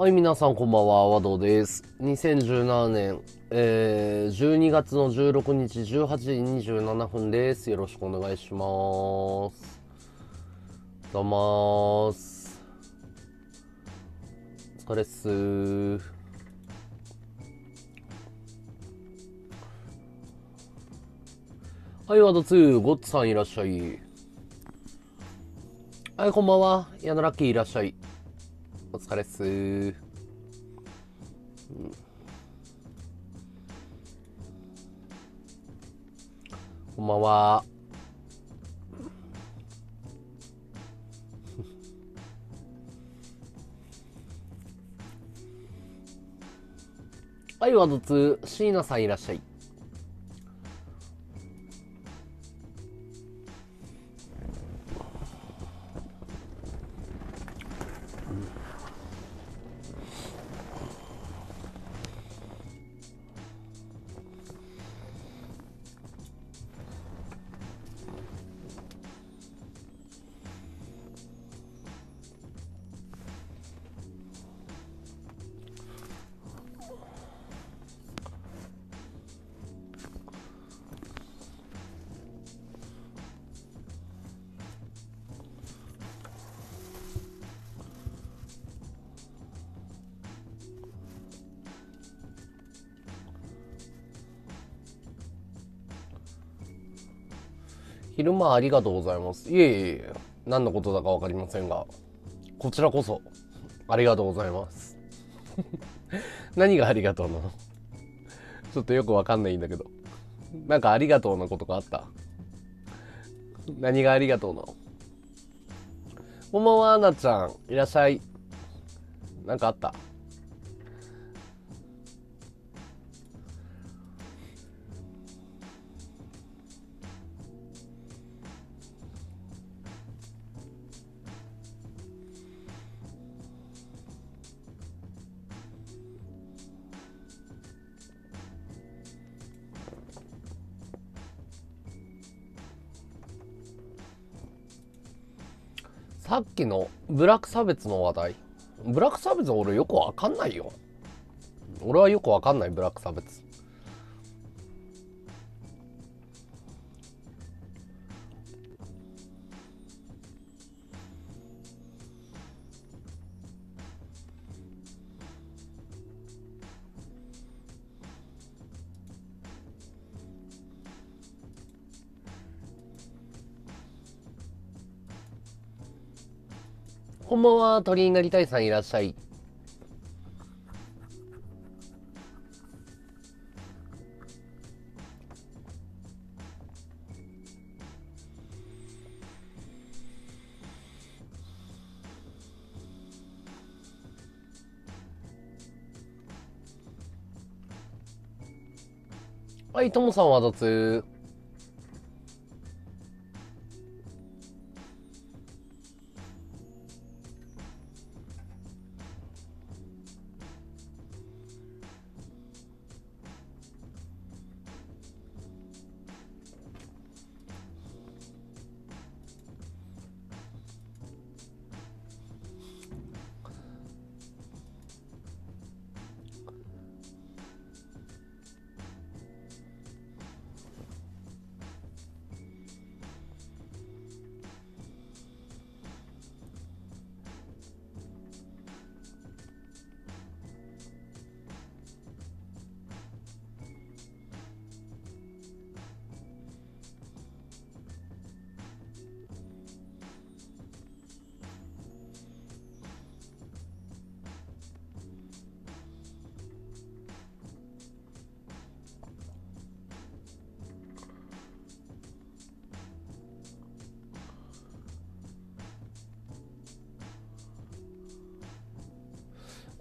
はい、皆さんこんばんは、和道です。2017年、12月の16日18時27分です。よろしくお願いします。どうもーす。お疲れっすー。はい、和道2、ゴッツさんいらっしゃい。はい、こんばんは、矢野ラッキーいらっしゃい。お疲れっすー。こんばんは。はい、ワード2、椎名さんいらっしゃい。昼間ありがとうございます。いえいえ、何のことだか分かりませんが、こちらこそありがとうございます。何がありがとうなの？ちょっとよく分かんないんだけど。なんかありがとうなことがあった。何がありがとうなの？こんばんは、あなちゃん。いらっしゃい。なんかあった。さっきのブラック差別の話題。ブラック差別俺よくわかんないよ。俺はよくわかんない、ブラック差別。こんばんは、鳥になりたいさんいらっしゃい。はい、ともさんは雑。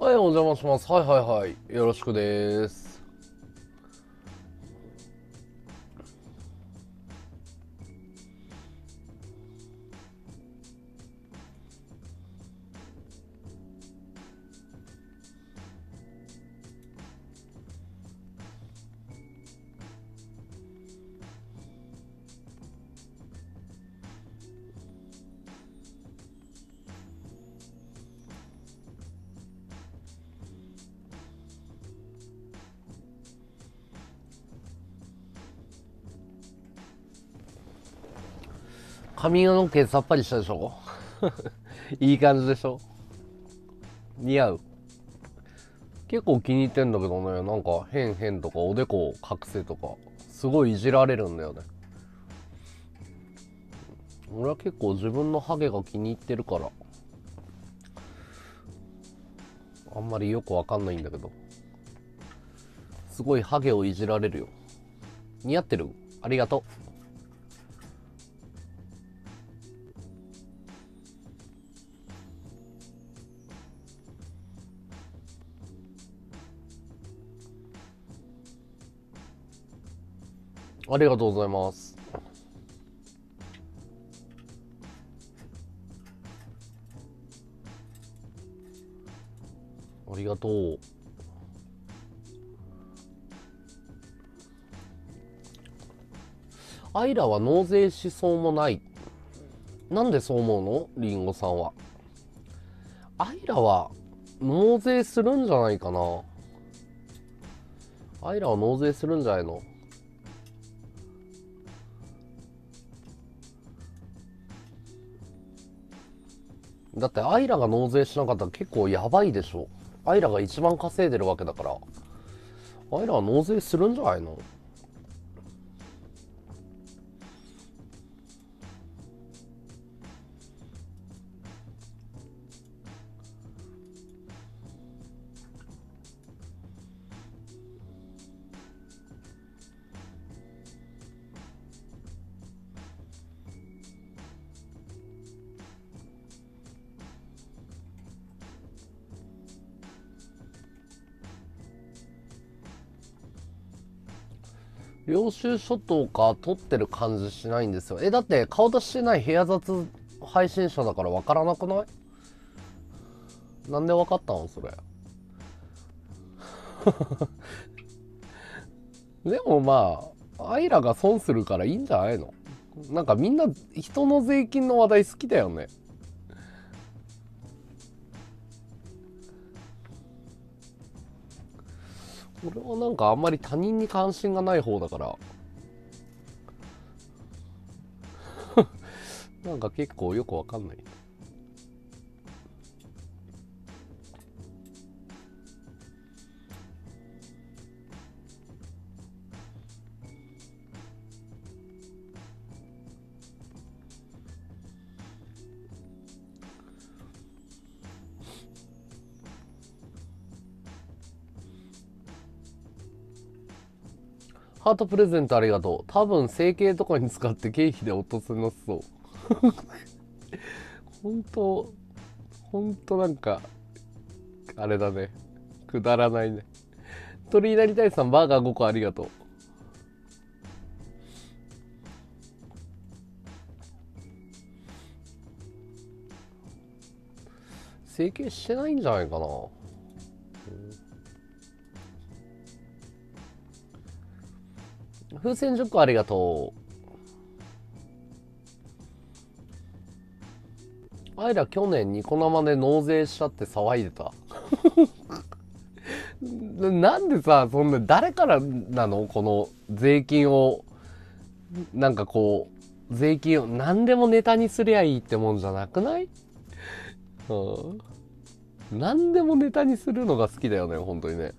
はい、お邪魔します。はいはいはい。よろしくです。髪の毛さっぱりしたでしょいい感じでしょ、似合う。結構気に入ってんだけどね、なんか変とかおでこ隠せとかすごいいじられるんだよね。俺は結構自分のハゲが気に入ってるからあんまりよくわかんないんだけど、すごいハゲをいじられるよ。似合ってる、ありがとう。ありがとうございます。ありがとう。アイラは納税しそうもない。なんでそう思うの？リンゴさんは。アイラは納税するんじゃないかな。アイラは納税するんじゃないの？だってアイラが納税しなかったら結構やばいでしょ。アイラが一番稼いでるわけだから、アイラは納税するんじゃないの。領収書とか取ってる感じしないんですよ。え、だって顔出してない部屋雑配信者だから分からなくない？なんで分かったのそれでもまあアイラが損するからいいんじゃないの。なんかみんな人の税金の話題好きだよね。俺はなんかあんまり他人に関心がない方だからなんか結構よくわかんない。ハートプレゼントありがとう。多分整形とかに使って経費で落とせなそうほんとなんかあれだね、くだらないね。鳥になりたいさんバーガー5個ありがとう。整形してないんじゃないかな。風船10個ありがとう。アイラ去年ニコ生で納税したって騒いでたなんでさ、そんな誰からなのこの税金を、なんかこう税金を何でもネタにすりゃいいってもんじゃなくない？何でもネタにするのが好きだよね、本当にね。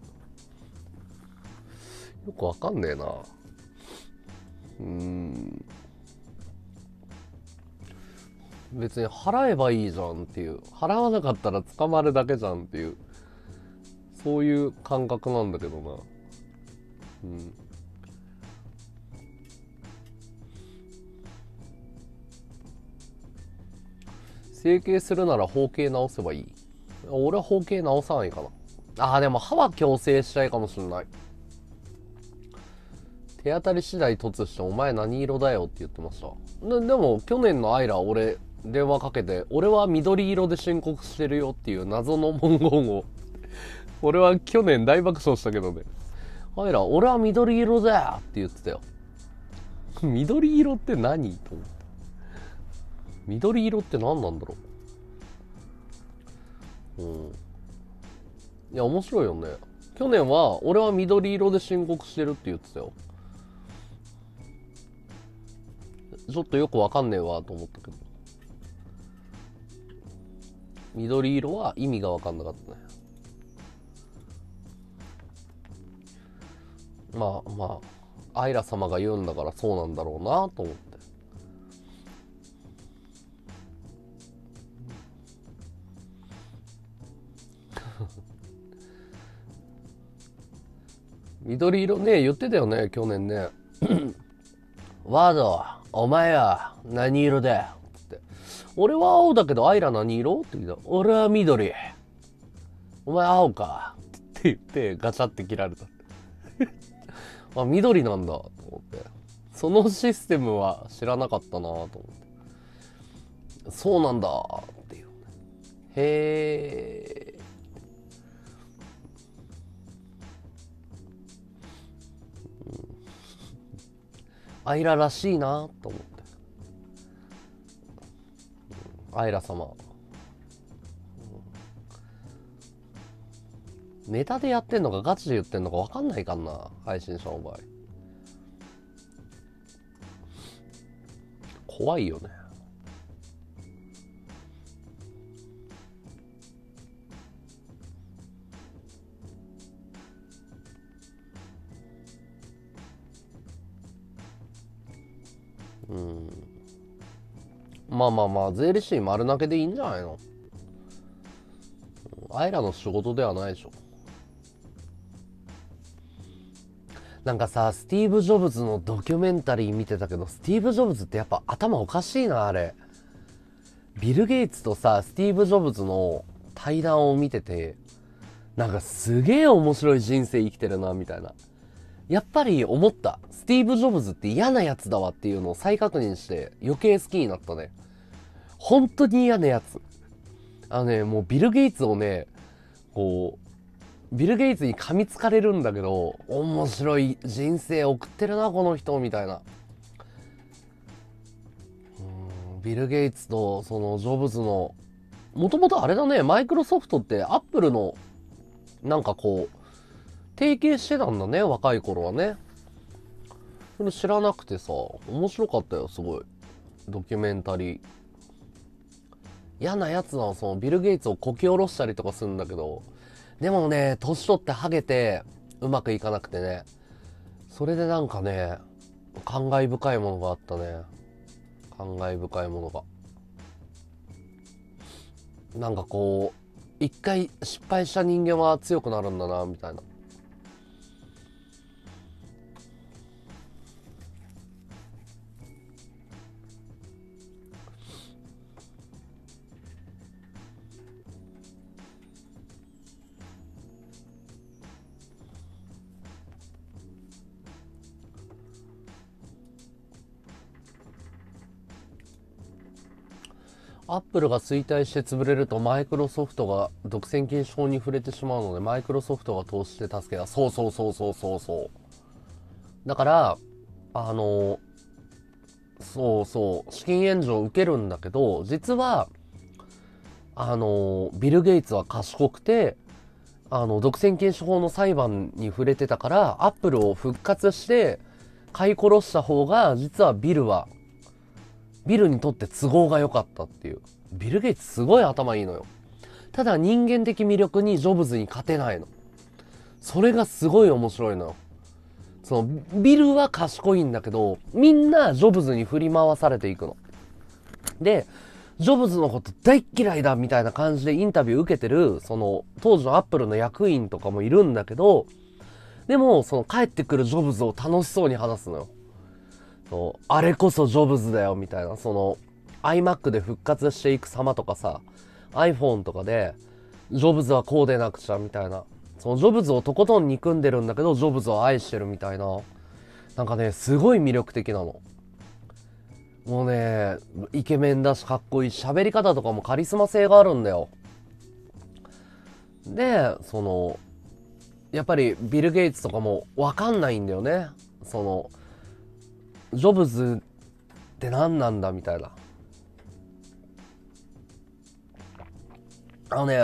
よくわかんねえな。別に払えばいいじゃんっていう、払わなかったら捕まるだけじゃんっていう、そういう感覚なんだけどな。整形するなら包茎直せばいい。俺は包茎直さないかな。でも歯は矯正したいかもしれない。手当たり次第突してお前何色だよって言ってました。でも去年のアイラ、俺電話かけて、俺は緑色で申告してるよっていう謎の文言を俺は去年大爆笑したけどね。アイラ俺は緑色だよって言ってたよ緑色って何と思って。緑色って何なんだろう。いや面白いよね。去年は俺は緑色で申告してるって言ってたよ。ちょっとよくわかんねえわと思ったけど、緑色は意味がわかんなかったね。まあまあアイラ様が言うんだからそうなんだろうなと思って。緑色ね、言ってたよね去年ね。ワードお前は何色だよって。俺は青だけどアイラ何色って言った。俺は緑。お前青かって言ってガチャって切られた。あ、緑なんだと思って。そのシステムは知らなかったなと思って。そうなんだっていう。へー。アイラらしいなと思って。アイラ様、ネタでやってんのかガチで言ってんのか分かんないかんな、配信者の場合。怖いよね。うん、まあまあまあ税理士丸投げでいいんじゃないの。アイラの仕事ではないでしょ。なんかさ、スティーブ・ジョブズのドキュメンタリー見てたけど、スティーブ・ジョブズってやっぱ頭おかしいな。あれビル・ゲイツとさスティーブ・ジョブズの対談を見てて、なんかすげえ面白い人生生きてるなみたいな、やっぱり思った。スティーブ・ジョブズって嫌なやつだわっていうのを再確認して余計好きになったね。本当に嫌なやつ。もうビル・ゲイツをね、こうビル・ゲイツに噛みつかれるんだけど、面白い人生送ってるなこの人みたいな。ビル・ゲイツとそのジョブズの、もともとあれだね、マイクロソフトってアップルのなんかこう提携してたんだね、若い頃はね。それ知らなくてさ、面白かったよすごい、ドキュメンタリー。嫌なやつなの。そのビル・ゲイツをこき下ろしたりとかするんだけど、でもね年取ってハゲてうまくいかなくてね、それでなんかね感慨深いものがあったね。感慨深いものが、なんかこう一回失敗した人間は強くなるんだなみたいな。アップルが衰退して潰れるとマイクロソフトが独占禁止法に触れてしまうので、マイクロソフトが投資して助けた。そうそうそうそうそうそう。だからそうそう、資金援助を受けるんだけど、実はビル・ゲイツは賢くて独占禁止法の裁判に触れてたから、アップルを復活して飼い殺した方が実はビルにとって都合が良かったっていう。ビル・ゲイツすごい頭いいのよ。ただ人間的魅力にジョブズに勝てないの。それがすごい面白いのよ。そのビルは賢いんだけど、みんなジョブズに振り回されていくので、ジョブズのこと大嫌いだみたいな感じでインタビュー受けてるその当時のアップルの役員とかもいるんだけど、でもその帰ってくるジョブズを楽しそうに話すのよ。あれこそジョブズだよみたいな。その iMac で復活していく様とかさ、 iPhone とかでジョブズはこうでなくちゃみたいな。そのジョブズをとことん憎んでるんだけどジョブズを愛してるみたいな。なんかねすごい魅力的なの。もうねイケメンだしかっこいいし、喋り方とかもカリスマ性があるんだよ。でそのやっぱりビル・ゲイツとかも分かんないんだよね。そのジョブズって何なんだみたいな。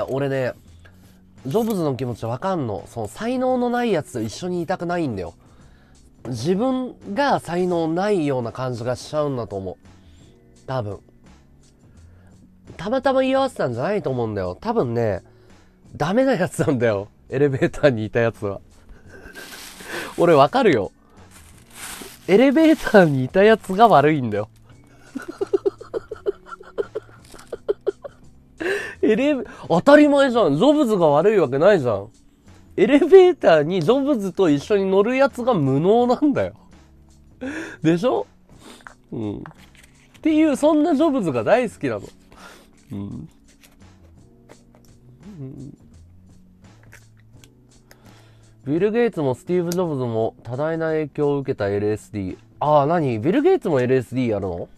俺ねジョブズの気持ちわかんの。その才能のないやつと一緒にいたくないんだよ。自分が才能ないような感じがしちゃうんだと思う。多分。たまたま居合わせたんじゃないと思うんだよ。多分ね、ダメなやつなんだよ。エレベーターにいたやつは。俺わかるよ。エレベーターにいたやつが悪いんだよ。当たり前じゃん。ジョブズが悪いわけないじゃん。エレベーターにジョブズと一緒に乗るやつが無能なんだよ。でしょ？うん。っていう、そんなジョブズが大好きなの。うん。うん、ビル・ゲイツもスティーブ・ジョブズも多大な影響を受けた LSD。ああ、何？ビル・ゲイツも LSD やるの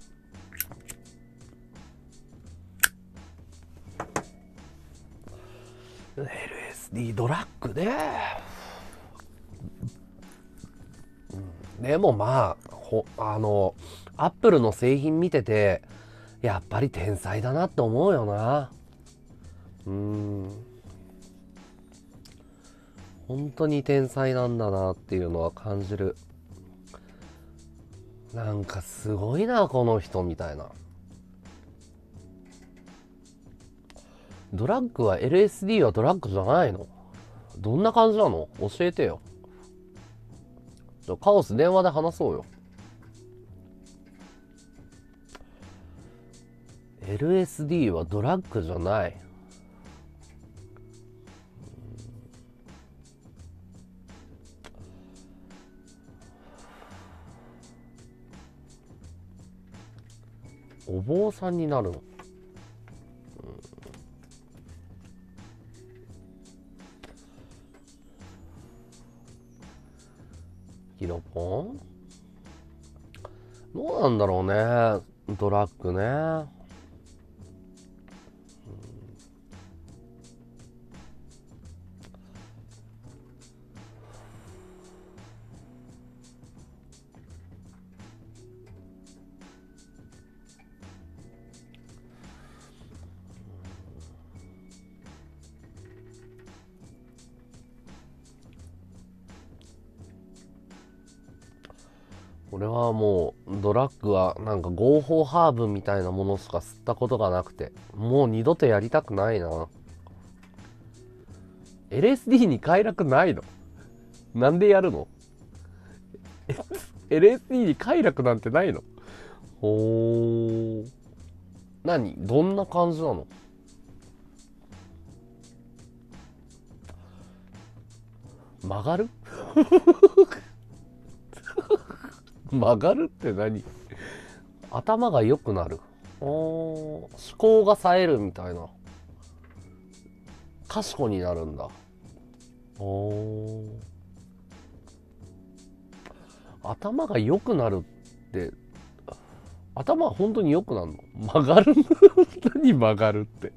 ？LSD ドラッグね。でもまあ、アップルの製品見てて、やっぱり天才だなって思うよな。本当に天才なんだなっていうのは感じる。なんかすごいな、この人みたいな。ドラッグは LSD はドラッグじゃないの？どんな感じなの？教えてよ。じゃあカオス電話で話そうよ。LSD はドラッグじゃない。お坊さんになるの？ヒロポン？どうなんだろうね、ドラッグね。俺はもうドラッグはなんか合法ハーブみたいなものしか吸ったことがなくて、もう二度とやりたくないな。 LSD に快楽ないの？なんでやるの？LSD に快楽なんてないの？ほー、何？どんな感じなの？曲がる？曲がるって何？頭が良くなる。思考が冴えるみたいな。賢になるんだ。頭が良くなるって、頭は本当に良くなるの？曲がる？何曲がるって。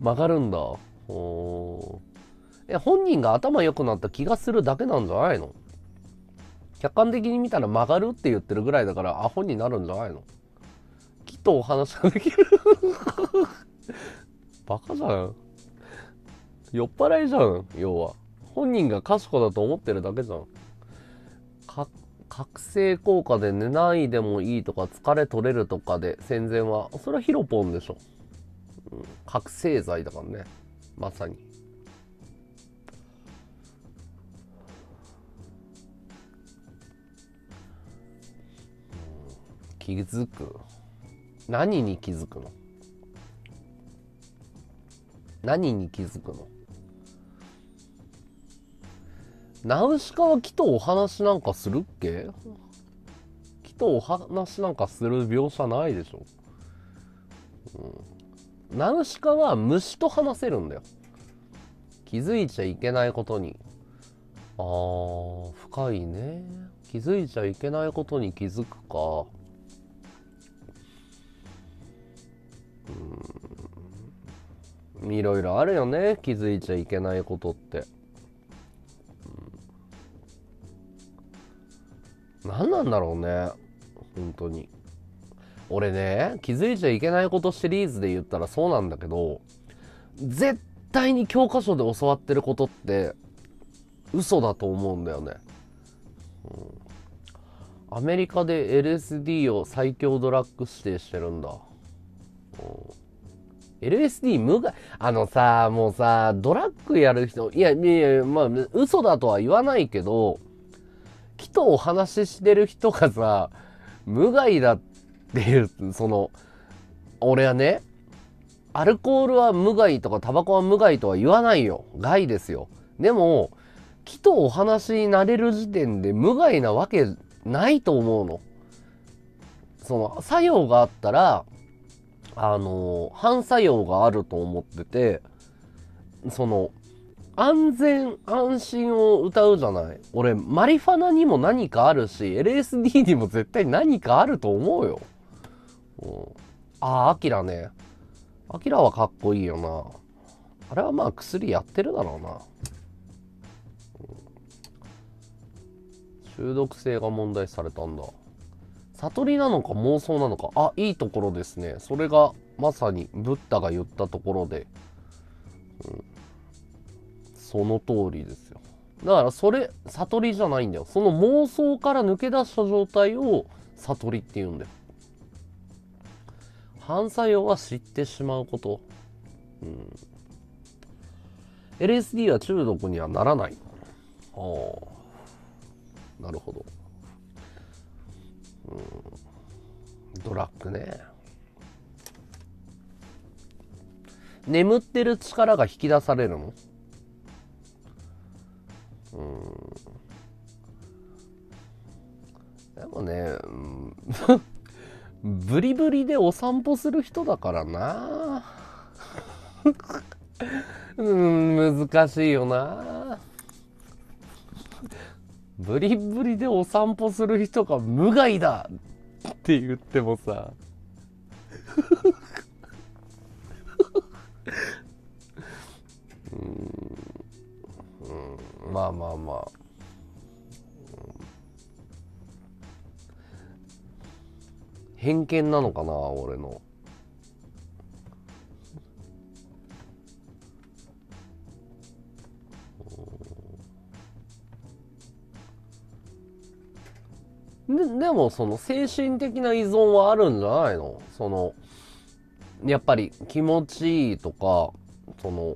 曲がるんだ。本人が頭良くなった気がするだけなんじゃないの？客観的に見たら曲がるって言ってるぐらいだからアホになるんじゃないの？きっとお話ができる。バカじゃん。酔っ払いじゃん、要は。本人が賢だと思ってるだけじゃん。覚醒効果で寝ないでもいいとか疲れ取れるとかで戦前は、それはヒロポンでしょ。うん、覚醒剤だからね。まさに。気づく。何に気づくの？何に気づくの？ナウシカは木とお話なんかするっけ？木とお話なんかする描写ないでしょ。うん、ナウシカは虫と話せるんだよ。気づいちゃいけないことに。あー、深いね。気づいちゃいけないことに気づくか。いろいろあるよね、気づいちゃいけないことって。何なんだろうね、本当に。俺ね、気づいちゃいけないことシリーズで言ったらそうなんだけど、絶対に教科書で教わってることって嘘だと思うんだよね。アメリカで LSD を最強ドラッグ指定してるんだ。LSD 無害。あのさ、もうさ、ドラッグやる人、いや、まあ、嘘だとは言わないけど、きっとお話ししてる人がさ、無害だっていう、その、俺はね、アルコールは無害とかタバコは無害とは言わないよ。害ですよ。でも、きっとお話になれる時点で無害なわけないと思うの。その、作用があったら、反作用があると思ってて、その安全安心を歌うじゃない。俺マリファナにも何かあるし LSD にも絶対何かあると思うよ。ああ、アキラね。アキラはかっこいいよな。あれはまあ薬やってるだろうな。中毒性が問題されたんだ。悟りなのか妄想なのか。あ、いいところですね。それがまさにブッダが言ったところで、その通りですよ。だからそれ悟りじゃないんだよ。その妄想から抜け出した状態を悟りっていうんだよ。反作用は知ってしまうこと、LSD は中毒にはならない。ああ、なるほど。ドラッグね。眠ってる力が引き出されるの？でもね、ブリブリでお散歩する人だからな。難しいよな。ブリブリでお散歩する人が無害だって言ってもさまあまあまあ、偏見なのかな俺の。でもその精神的な依存はあるんじゃないの？そのやっぱり気持ちいいとか、その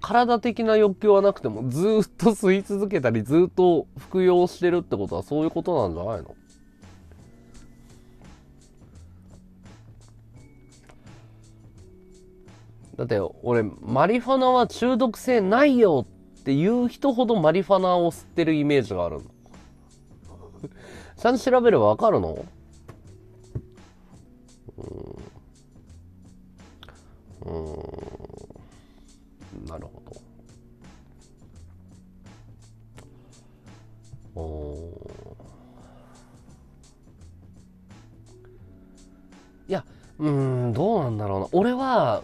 体的な欲求はなくてもずーっと吸い続けたりずっと服用してるってことはそういうことなんじゃないの？だって俺マリファナは中毒性ないよっていう人ほどマリファナを吸ってるイメージがあるの。ちゃんと調べればわかるの？なるほど。いや、どうなんだろうな。俺は、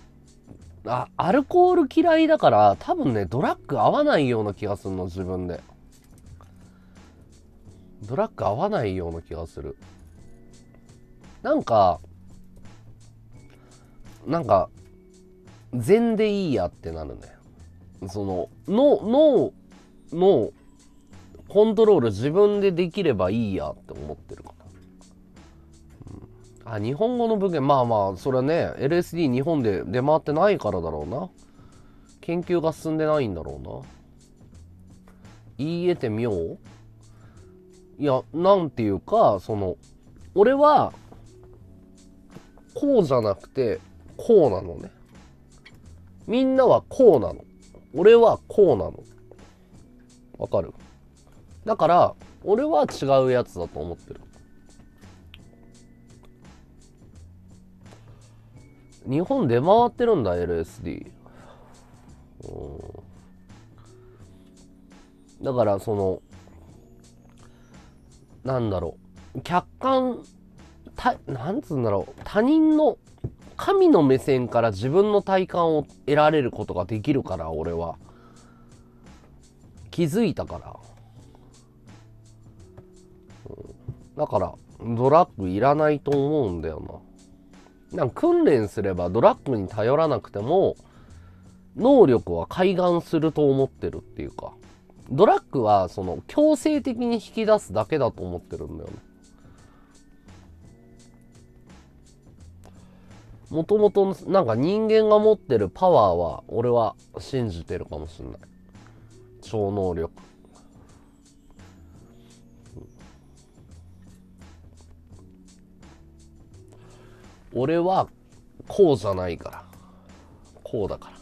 アルコール嫌いだから、多分ね、ドラッグ合わないような気がするの、自分で。ドラッグ合わないような気がする。なんか禅でいいやってなるね。その脳のコントロール自分でできればいいやって思ってるかな。日本語の文献、まあまあそれはね LSD 日本で出回ってないからだろうな。研究が進んでないんだろうな。言い得て妙。いや、なんていうか、その俺はこうじゃなくてこうなのね。みんなはこうなの。俺はこうなの。わかる？だから俺は違うやつだと思ってる。日本出回ってるんだ LSD。だからそのなんだろう、客観、なんつうんだろう、他人の神の目線から自分の体感を得られることができるから、俺は気づいたから。だからドラッグいらないと思うんだよな。なんか訓練すればドラッグに頼らなくても能力は開眼すると思ってるっていうか、ドラッグはその強制的に引き出すだけだと思ってるんだよね。もともとなんか人間が持ってるパワーは俺は信じてるかもしれない。超能力。俺はこうじゃないから。こうだから。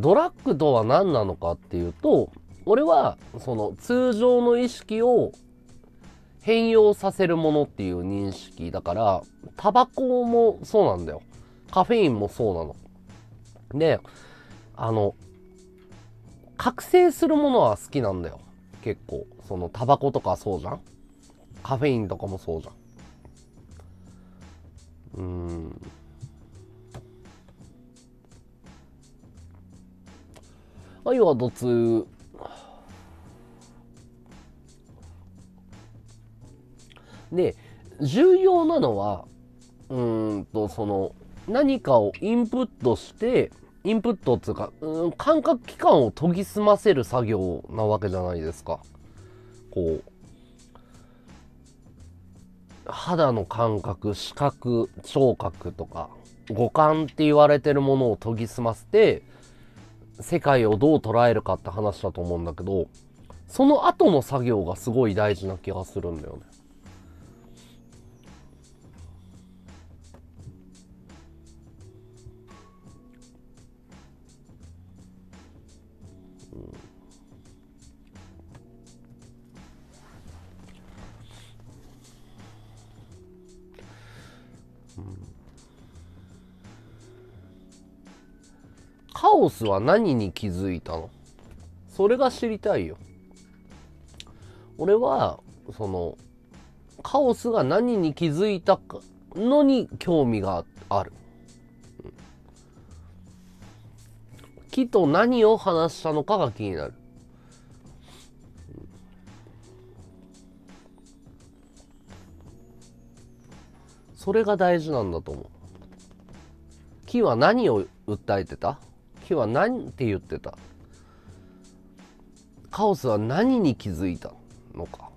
ドラッグとは何なのかっていうと、俺はその通常の意識を変容させるものっていう認識だから、タバコもそうなんだよ。カフェインもそうなの。で、覚醒するものは好きなんだよ。結構そのタバコとかそうじゃん。カフェインとかもそうじゃん。愛はドツ。で、重要なのはその何かをインプットして、インプットっていうか感覚器官を研ぎ澄ませる作業なわけじゃないですか。こう肌の感覚、視覚、聴覚とか五感って言われてるものを研ぎ澄ませて世界をどう捉えるかって話だと思うんだけど、その後の作業がすごい大事な気がするんだよね。カオスは何に気づいたの？それが知りたいよ。俺はそのカオスが何に気づいたのに興味がある。木と何を話したのかが気になる。それが大事なんだと思う。木は何を訴えてた？木は何て言ってた？カオスは何に気づいたのか、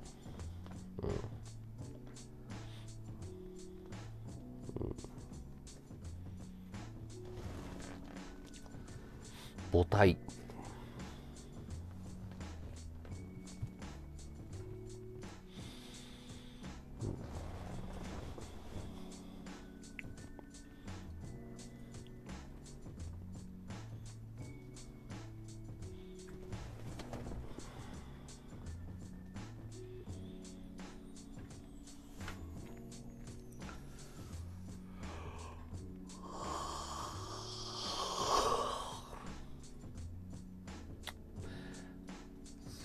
母体。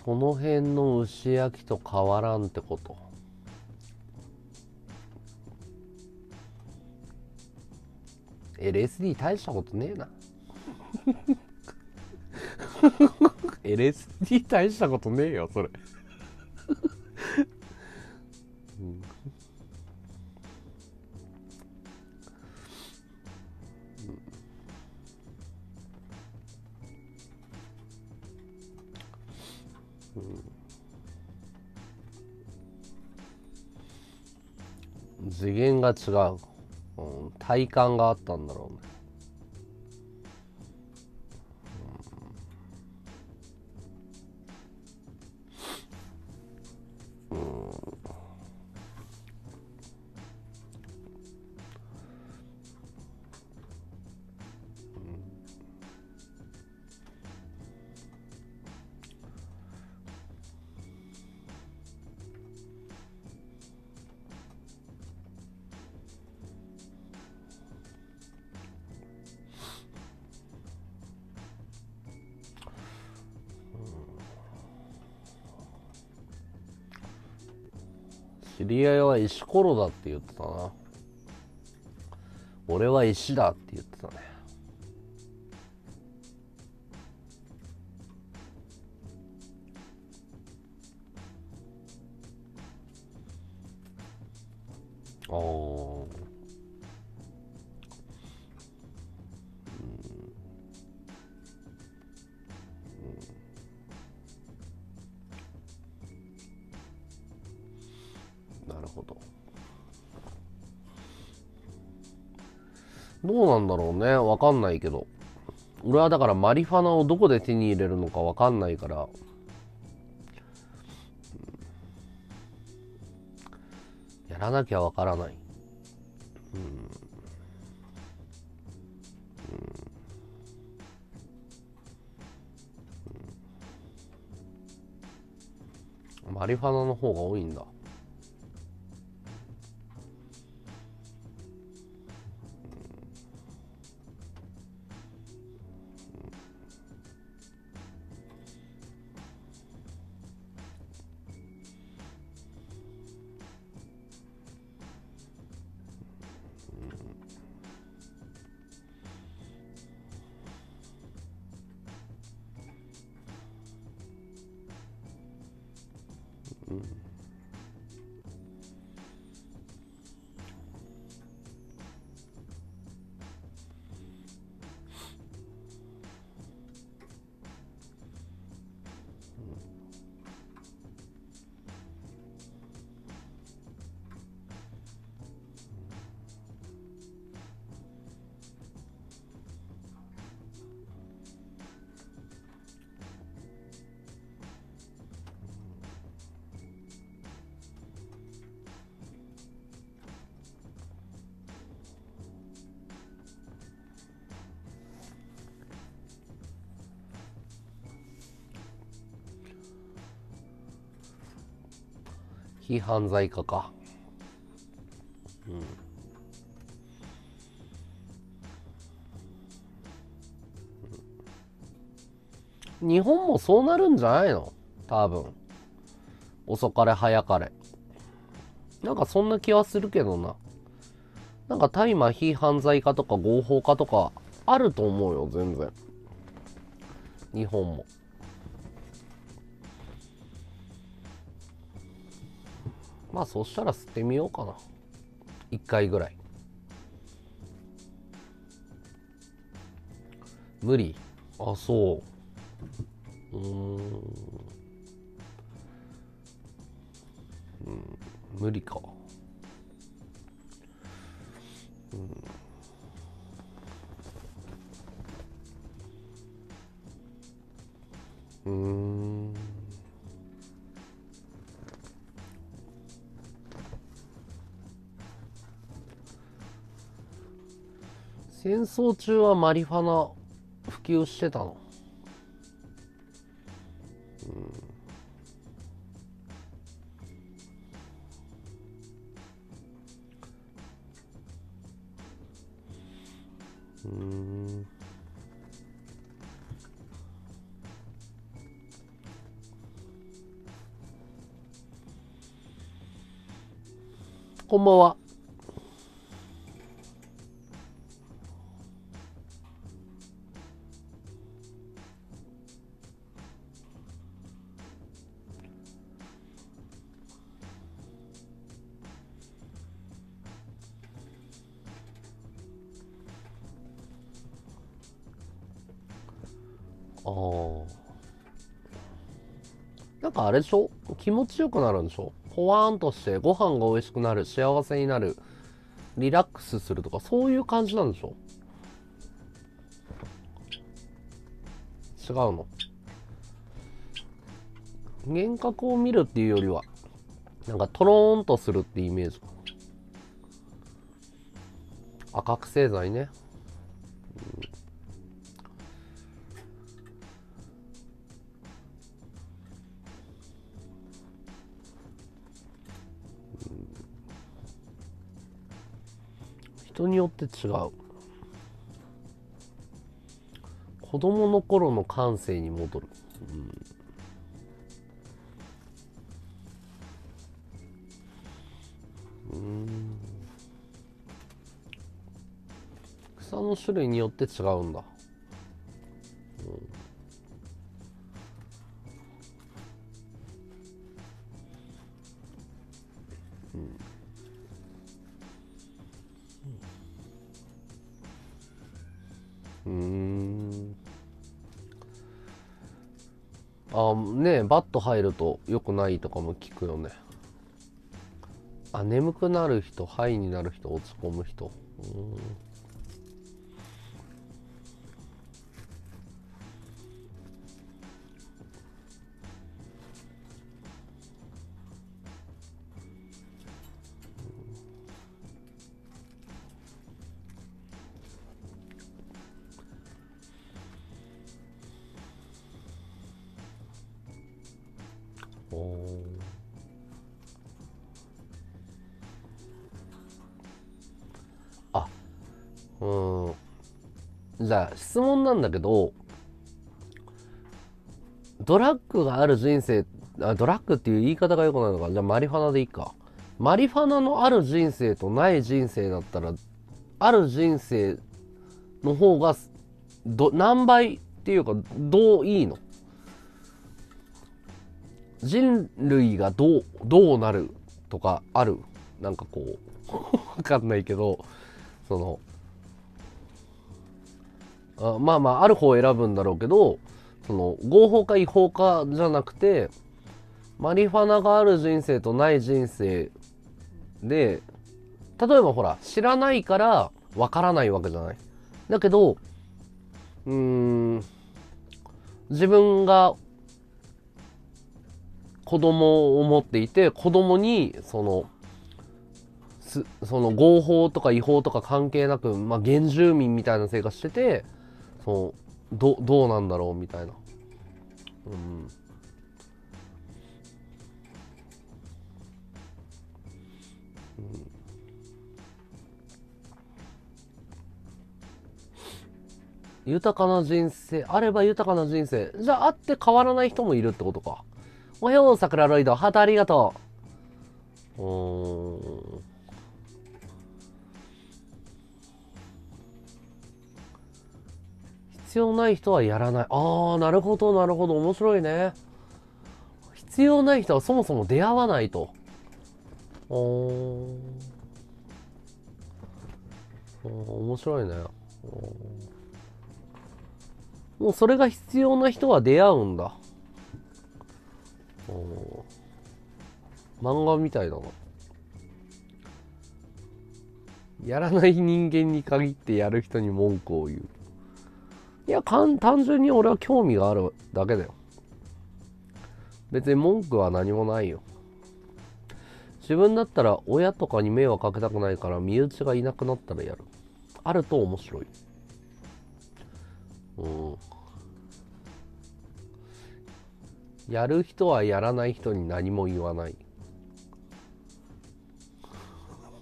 この辺の牛焼きと変わらんってこと。LSD 大したことねえな。LSD 大したことねえよそれ。次元が違う、体感があったんだろうね。知り合いは石ころだって言ってたな。俺は石だって言ってたね。ああ、なるほど。どうなんだろうね、わかんないけど、俺はだからマリファナをどこで手に入れるのかわかんないから、やらなきゃわからない。マリファナの方が多いんだ。非犯罪化か。日本もそうなるんじゃないの、多分。遅かれ早かれ。なんかそんな気はするけどな。なんか大麻非犯罪化とか合法化とかあると思うよ、全然。日本も。まあそしたら吸ってみようかな、1回ぐらい。無理？あ、そう。無理か。戦争中はマリファナ普及してたの？こんばんは。なんかあれでしょ、気持ちよくなるんでしょ、ほわーんとして、ご飯が美味しくなる、幸せになる、リラックスするとか、そういう感じなんでしょ。違うの？幻覚を見るっていうよりは、なんかトローンとするってイメージ。あ、覚醒剤ね。人によって違う。子供の頃の感性に戻る。草の種類によって違うんだ。あねえ、バッと入ると良くないとかも聞くよね。あ、眠くなる人、ハイになる人、落ち込む人。じゃあ質問なんだけど、ドラッグがある人生、ドラッグっていう言い方が良くないのか。じゃあマリファナでいいか。マリファナのある人生とない人生だったら、ある人生の方が何倍っていうか、どういいの？人類がどうなるとかある？なんかこうわかんないけど、そのまあまあある方を選ぶんだろうけど、その合法か違法かじゃなくて、マリファナがある人生とない人生で、例えばほら知らないからわからないわけじゃない。だけど自分が子供を持っていて、子供にその合法とか違法とか関係なく、まあ、原住民みたいな生活してて、どうなんだろうみたいな。豊かな人生あれば豊かな人生じゃあって変わらない人もいるってことか。おはよう桜ロイド、ハートありがとう。必要ない人はやらない。ああ、なるほどなるほど、面白いね。必要ない人はそもそも出会わないと。面白いね。もうそれが必要な人は出会うんだ。漫画みたいだな。やらない人間に限ってやる人に文句を言う。いや、単純に俺は興味があるだけだよ。別に文句は何もないよ。自分だったら親とかに迷惑かけたくないから、身内がいなくなったらやる。あると面白い。やる人はやらない人に何も言わない。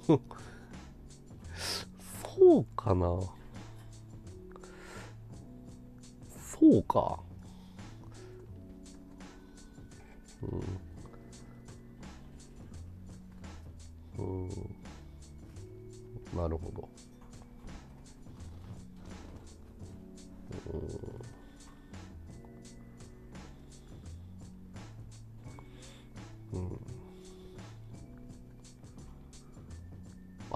そうかな。そうか。なるほど。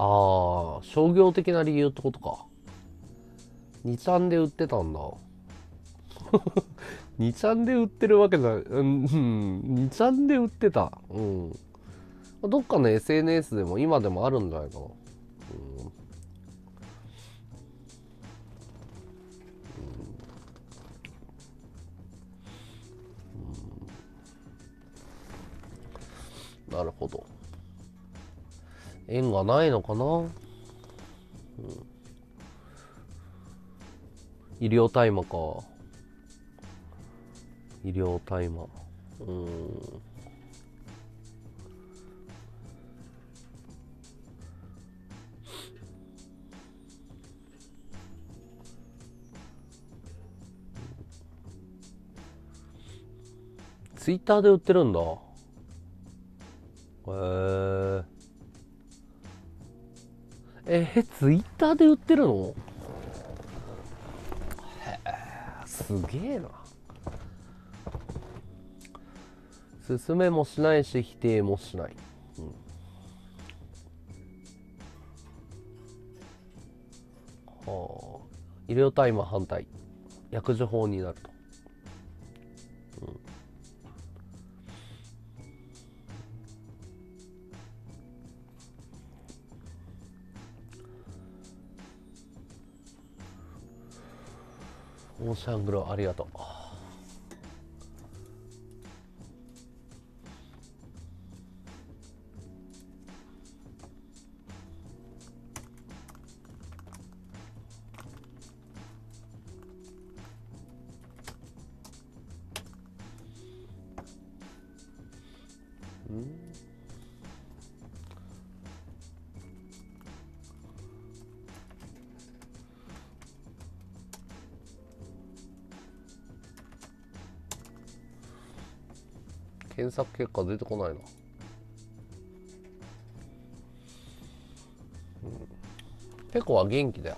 ああ、商業的な理由ってことか。2ちゃんで売ってたんだ。2ちゃんで売ってるわけじゃない。2ちゃんで売ってた。どっかの SNS でも今でもあるんじゃないかな。なるほど。縁がないのかな。医療大麻か。医療大麻。ツイッターで売ってるんだ。ツイッターで売ってるの？すげえな。勧めもしないし、否定もしない。医療大麻反対、薬事法になると、うん、オーシャングロありがとう。検索結果出てこないな、うん、ペコは元気だよ。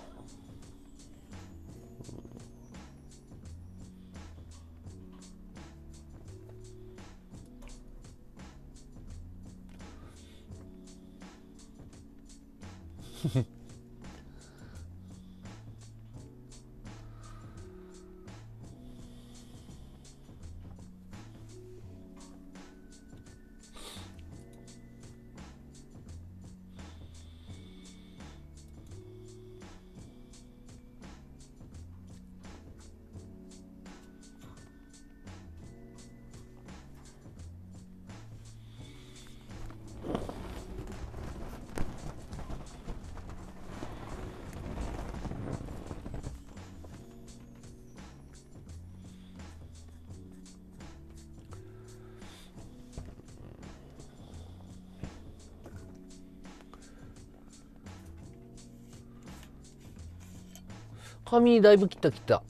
髪だいぶ切った切った、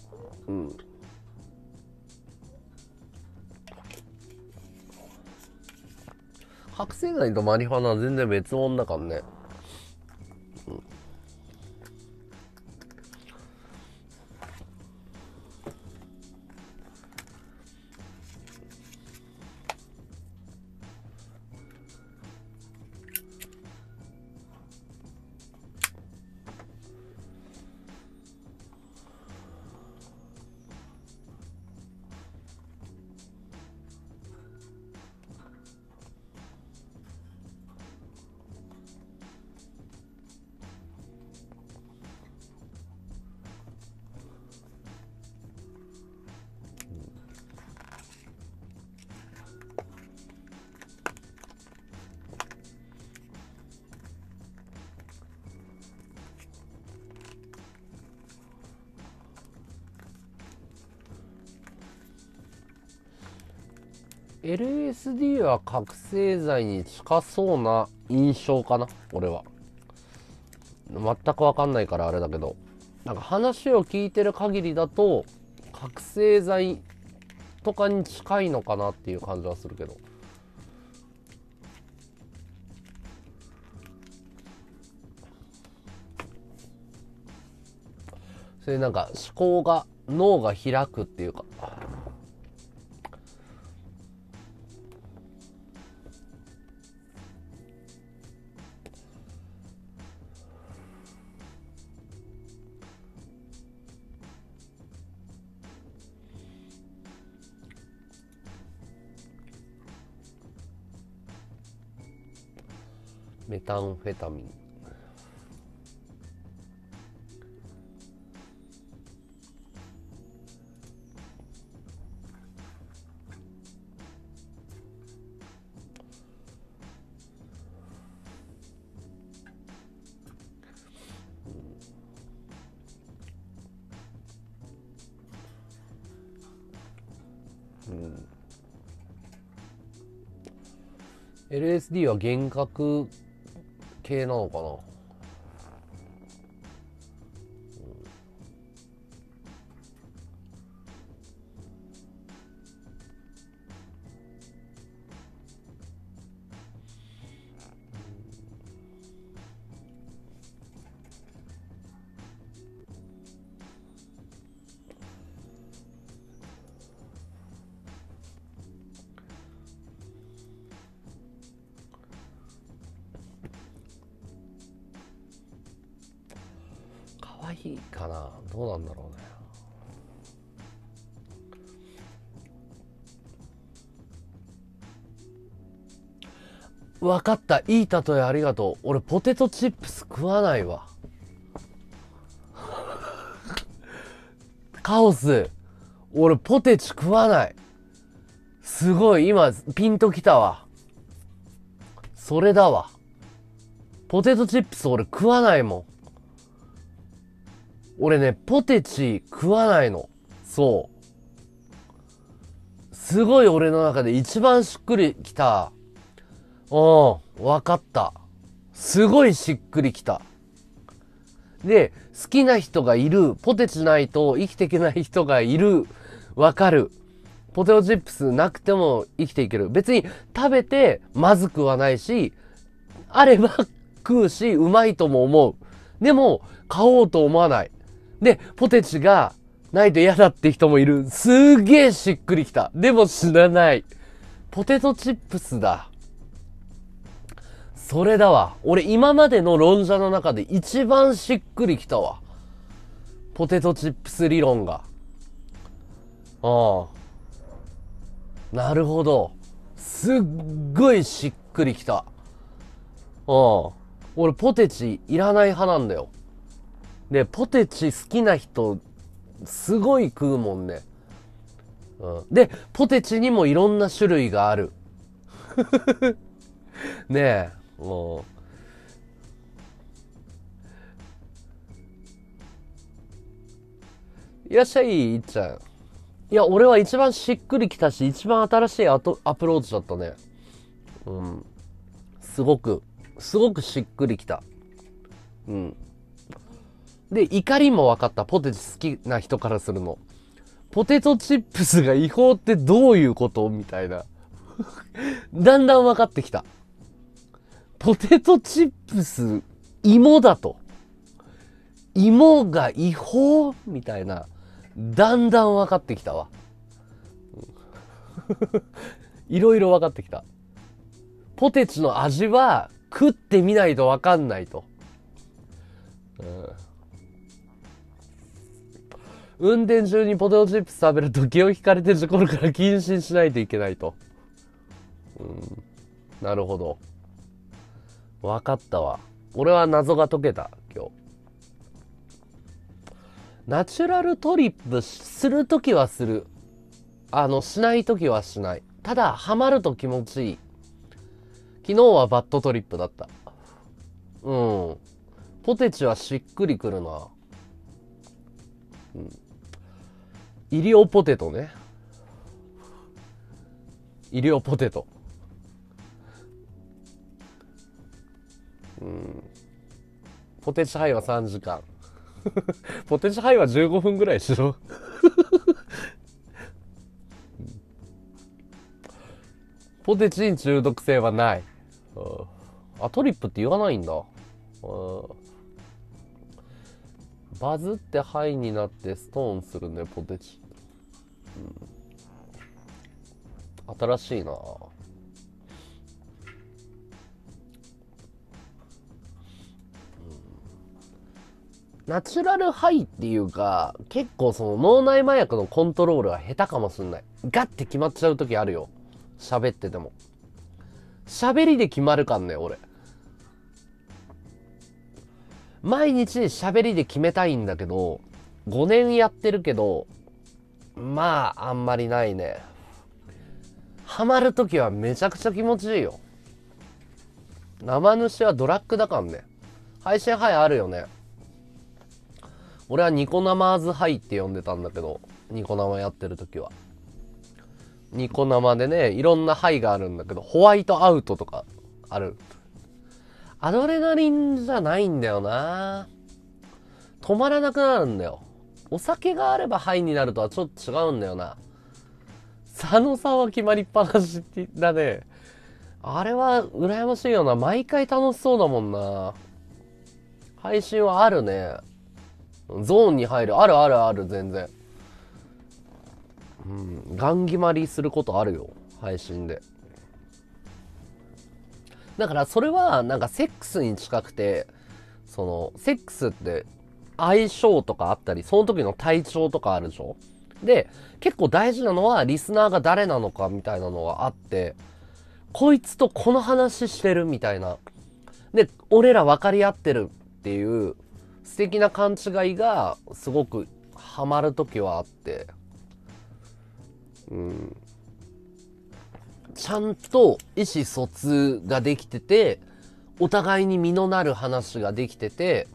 うん、覚醒剤とマリファナは全然別物だからね、うん、LSD は覚醒剤に近そうな印象かな、俺は。全く分かんないからあれだけど、なんか話を聞いてる限りだと覚醒剤とかに近いのかなっていう感じはするけど。それなんか思考が、脳が開くっていうか。メタンフェタミン、うん、LSD は幻覚系なのかな。ないかな、どうなんだろうね。分かった、いい例えありがとう。俺ポテトチップス食わないわ。カオス、俺ポテチ食わない。すごい今ピンときたわ。それだわ。ポテトチップス俺食わないもん。俺ね、ポテチ食わないの。そう、すごい俺の中で一番しっくりきた。うん、わかった。すごいしっくりきた。で、好きな人がいる。ポテチないと生きていけない人がいる。わかる。ポテトチップスなくても生きていける。別に食べてまずくはないし、あれば食うし、うまいとも思う。でも、買おうと思わない。で、ポテチがないと嫌だって人もいる。すーげーしっくりきた。でも知らない。ポテトチップスだ。それだわ。俺今までの論者の中で一番しっくりきたわ。ポテトチップス理論が。ああ。なるほど。すっごいしっくりきた。ああ。俺ポテチいらない派なんだよ。で、ポテチ好きな人、すごい食うもんね。うん、で、ポテチにもいろんな種類がある。ねえ。もういらっしゃい、いっちゃん。いや、俺は一番しっくりきたし、一番新しいアプローチだったね。うん。すごくしっくりきた。うん。で、怒りも分かった。ポテチ好きな人からするの。ポテトチップスが違法ってどういうことみたいな。だんだん分かってきた。ポテトチップス、芋だと。芋が違法みたいな。だんだん分かってきたわ。いろいろ分かってきた。ポテチの味は食ってみないと分かんないと。運転中にポテトチップス食べると気を引かれてるところから禁止しないといけないと。うん、なるほど。分かったわ。俺は謎が解けた、今日。ナチュラルトリップするときはする。しないときはしない。ただ、ハマると気持ちいい。昨日はバッドトリップだった。うん。ポテチはしっくりくるな。うん。医療ポテトね。医療ポテト。うん、ポテチハイは3時間。ポテチハイは15分ぐらいしろ。ポテチに中毒性はない。あ、トリップって言わないんだ。バズってハイになってストーンするね、ポテチ。うん、新しいな。ナチュラルハイっていうか、結構その脳内麻薬のコントロールは下手かもしんない。ガッて決まっちゃう時あるよ。喋ってても。喋りで決まるかんね、俺。毎日喋りで決めたいんだけど、5年やってるけど、まあ、あんまりないね。ハマる時はめちゃくちゃ気持ちいいよ。生主はドラッグだかんね。配信ハイあるよね。俺はニコ生ーズハイって呼んでたんだけど、ニコ生やってる時は。ニコ生でね、いろんなハイがあるんだけど、ホワイトアウトとかある。アドレナリンじゃないんだよな。止まらなくなるんだよ。お酒があればハイになるとはちょっと違うんだよな。佐野さんは決まりっぱなしだね。あれは羨ましいよな。毎回楽しそうだもんな。配信はあるね。ゾーンに入る。あるあるある、全然。うん。ガン決まりすることあるよ。配信で。だからそれは、なんかセックスに近くて、セックスって、相性とかあったり、その時の体調とかあるでしょ。で、結構大事なのはリスナーが誰なのかみたいなのがあって、こいつとこの話してるみたいな。で、俺ら分かり合ってるっていう素敵な勘違いがすごくハマる時はあって。うん。ちゃんと意思疎通ができてて、お互いに実のなる話ができてて、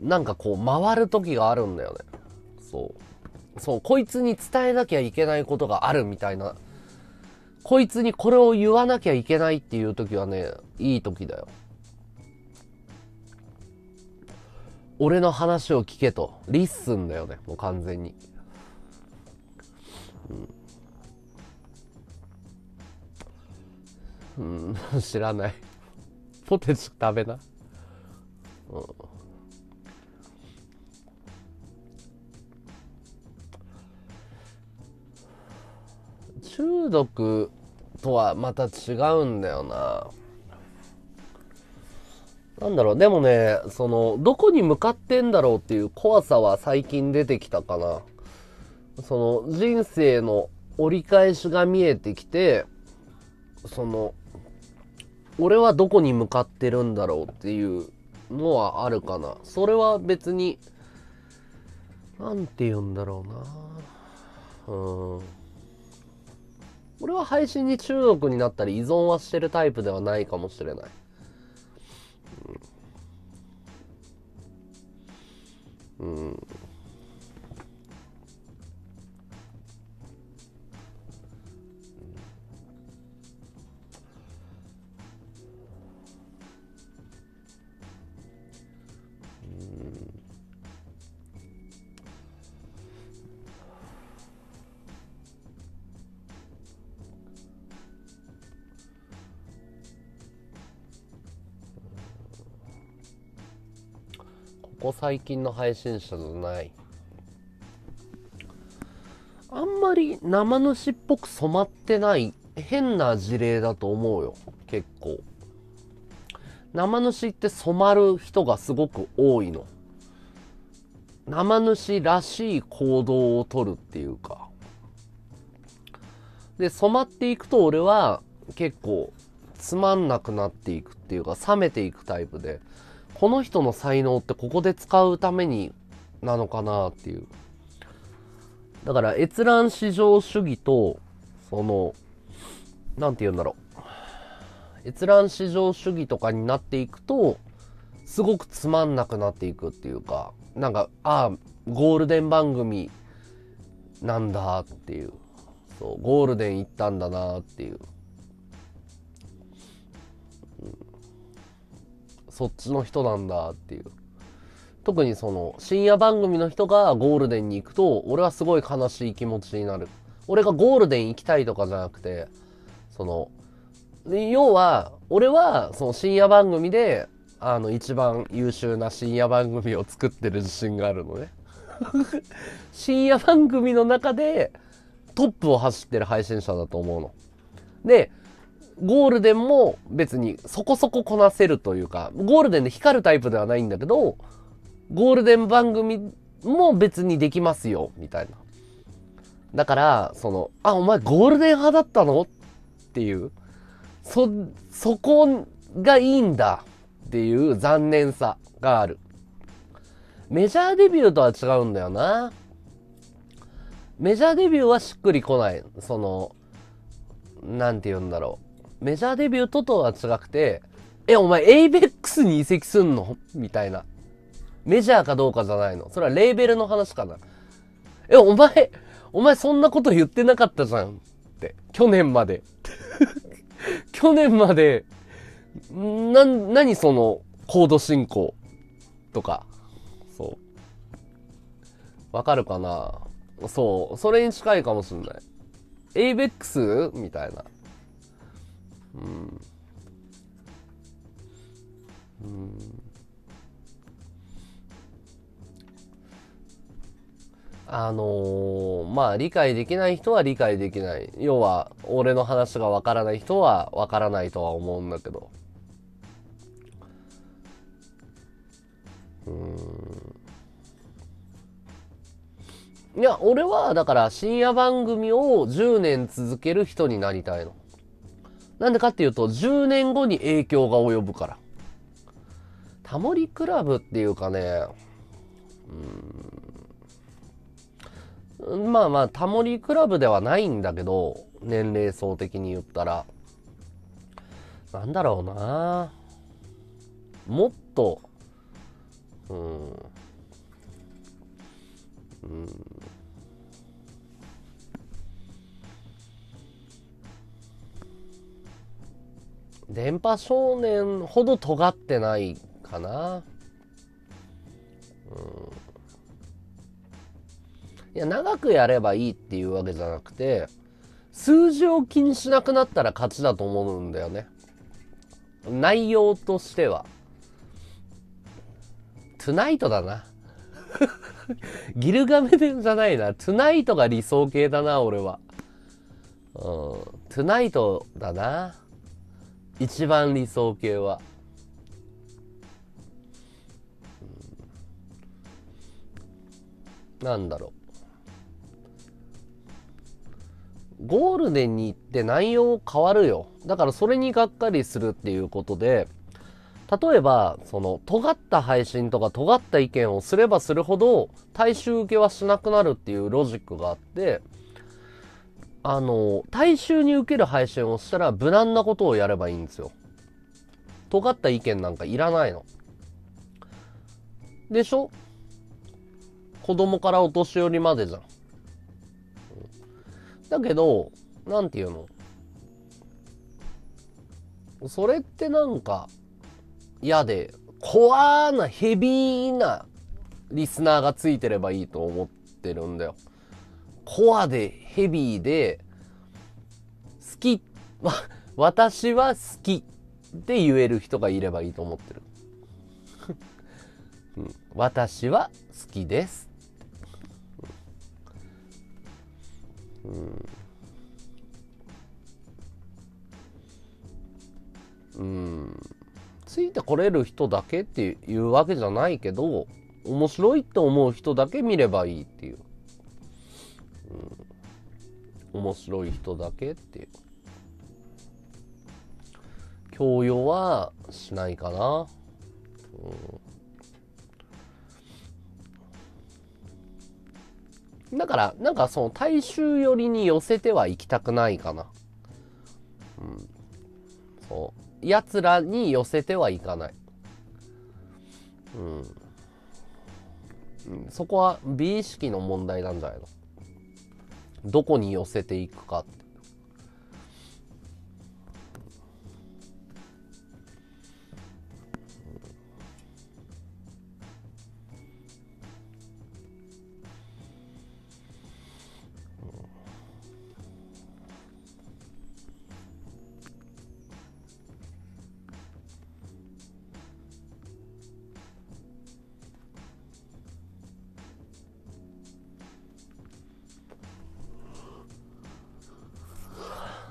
なんかこう回る時があるんだよね。そう、こいつに伝えなきゃいけないことがあるみたいな。こいつにこれを言わなきゃいけないっていう時はね、いい時だよ。俺の話を聞けと。リッスンだよね、もう完全に。知らない。ポテチ食べな。中毒とはまた違うんだよな。なんだろう、でもね、どこに向かってんだろうっていう怖さは最近出てきたかな。人生の折り返しが見えてきて、俺はどこに向かってるんだろうっていうのはあるかな。それは別に、なんて言うんだろうな。俺は配信に中毒になったり依存はしてるタイプではないかもしれない。ここ最近の配信者じゃない。あんまり生主っぽく染まってない変な事例だと思うよ。結構生主って染まる人がすごく多いの。生主らしい行動をとるっていうかで、染まっていくと俺は結構つまんなくなっていくっていうか冷めていくタイプで、この人の才能ってここで使うためになのかなっていう。だから閲覧至上主義と、なんて言うんだろう。閲覧至上主義とかになっていくと、すごくつまんなくなっていくっていうか、なんか、ああ、ゴールデン番組なんだっていう。そう、ゴールデン行ったんだなっていう。そっちの人なんだっていう。特に深夜番組の人がゴールデンに行くと俺はすごい悲しい気持ちになる。俺がゴールデン行きたいとかじゃなくて、要は俺は深夜番組で一番優秀な深夜番組を作ってる自信があるのね。深夜番組の中でトップを走ってる配信者だと思うの。でゴールデンも別にそこそここなせるというか、ゴールデンで光るタイプではないんだけど、ゴールデン番組も別にできますよ、みたいな。だから、あ、お前ゴールデン派だったのっていう、そこがいいんだっていう残念さがある。メジャーデビューとは違うんだよな。メジャーデビューはしっくりこない。なんて言うんだろう。メジャーデビューとは違くて、お前、ABEX に移籍すんのみたいな。メジャーかどうかじゃないの。それはレーベルの話かな。お前そんなこと言ってなかったじゃんって。去年まで。去年まで、何コード進行とか。そう。わかるかな？そう。それに近いかもしんない。ABEX みたいな。まあ理解できない人は理解できない。要は俺の話がわからない人はわからないとは思うんだけど、いや、俺はだから深夜番組を10年続ける人になりたいの。なんでかっていうと、10年後に影響が及ぶから。タモリクラブっていうかね、まあまあ、タモリクラブではないんだけど、年齢層的に言ったら。なんだろうな、もっと、電波少年ほど尖ってないかな。いや、長くやればいいっていうわけじゃなくて、数字を気にしなくなったら勝ちだと思うんだよね。内容としては。トゥナイトだな。ギルガメデじゃないな。トゥナイトが理想系だな、俺は。トゥナイトだな。一番理想系は。なんだろう。ゴールデンに行って内容変わるよ。だからそれにがっかりするっていうことで、例えば、その、尖った配信とか尖った意見をすればするほど、大衆受けはしなくなるっていうロジックがあって、大衆に受ける配信をしたら、無難なことをやればいいんですよ。尖った意見なんかいらないの。でしょ？子供からお年寄りまでじゃん。だけど、なんていうの？それってなんか、嫌で、コアなヘビーなリスナーがついてればいいと思ってるんだよ。コアでヘビーで、好き、私は好きって言える人がいればいいと思ってる。私は好きです。ついてこれる人だけっていうわけじゃないけど、面白いと思う人だけ見ればいいっていう、面白い人だけっていう強要はしないかな、だからなんかその大衆寄りに寄せてはいきたくないかな、そうやつらに寄せてはいかない、そこは美意識の問題なんじゃないの。どこに寄せていくかって。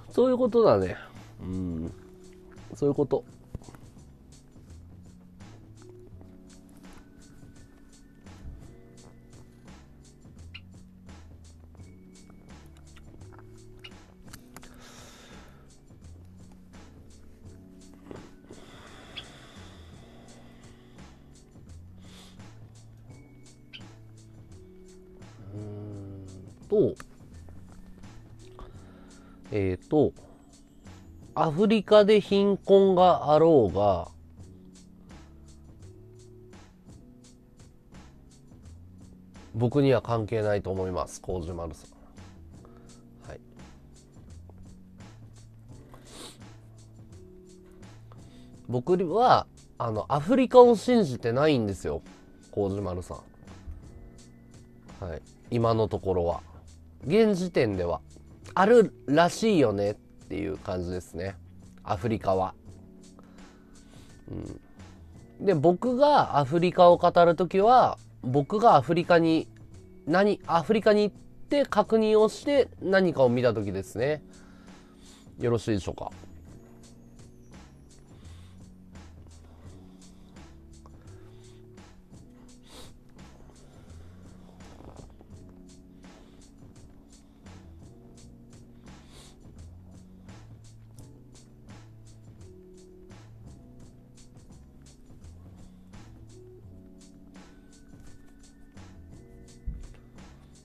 そういうことだね。そういうこと。アフリカで貧困があろうが、僕には関係ないと思います。コウジマルさん。はい。僕は、アフリカを信じてないんですよ。コウジマルさん。はい。今のところは。現時点では。あるらしいよねっていう感じですね、アフリカは。で、僕がアフリカを語るときは、僕がアフリカに行って確認をして何かを見たときですね。よろしいでしょうか。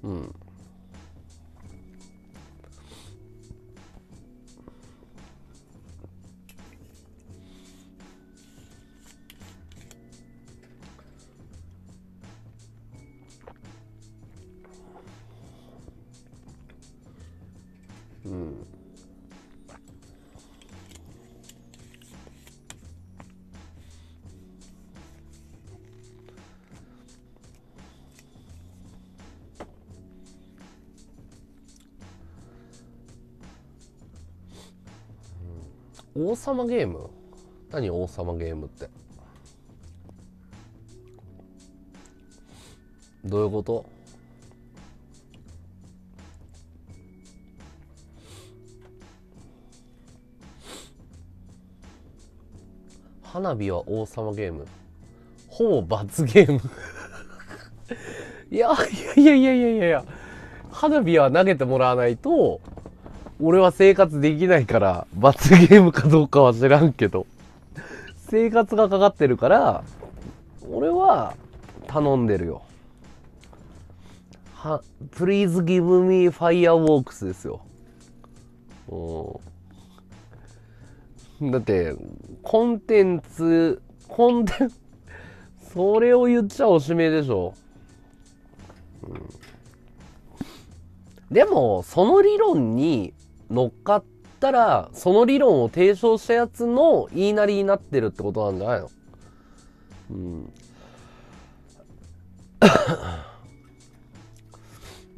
うん。うん。王様ゲーム？何王様ゲームって。どういうこと？花火は王様ゲーム。ほぼ罰ゲーム。いや。花火は投げてもらわないと、俺は生活できないから、罰ゲームかどうかは知らんけど。生活がかかってるから、俺は頼んでるよ。Please give me fireworks ですよ。だって、コンテンツ、それを言っちゃおしめでしょ。うん、でも、その理論に乗っかったら、その理論を提唱したやつの言いなりになってるってことなんじゃないの？うん。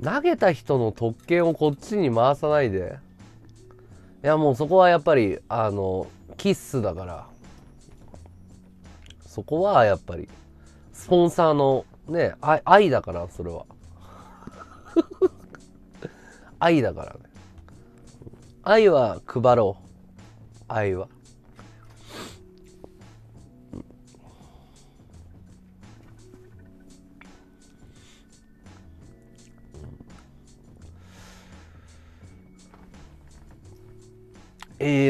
投げた人の特権をこっちに回さないで。いやもうそこはやっぱりキッスだから、そこはやっぱりスポンサーのね、愛だから、それは愛だからね。愛は配ろう。愛は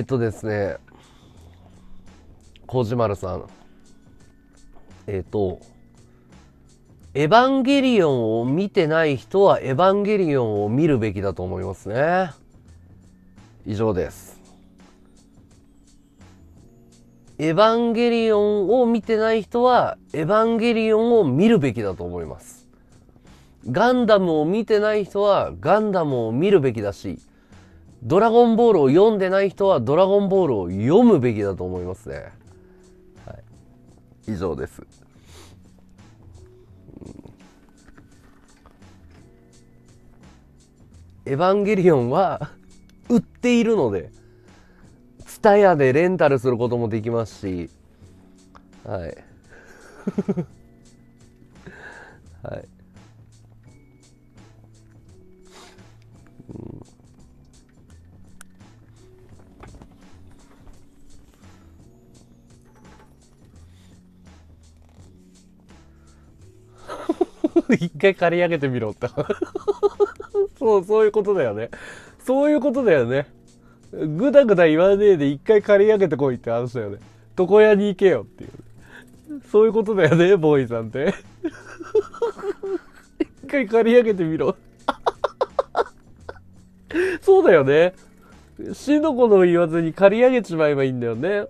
ですね、小島さん。エヴァンゲリオンを見てない人はエヴァンゲリオンを見るべきだと思いますね。以上です。エヴァンゲリオンを見てない人はエヴァンゲリオンを見るべきだと思います。ガンダムを見てない人はガンダムを見るべきだし、ドラゴンボールを読んでない人はドラゴンボールを読むべきだと思いますね。はい、以上です。エヴァンゲリオンは売っているので、TSUTAYAでレンタルすることもできますし、はい。はい。うん、一回借り上げてみろってそういうことだよね。そういうことだよね。ぐだぐだ言わねえで一回借り上げてこいって話だよね。床屋に行けよっていう、そういうことだよね、ボーイさんって一回借り上げてみろそうだよね。死の子の言わずに借り上げちまえばいいんだよね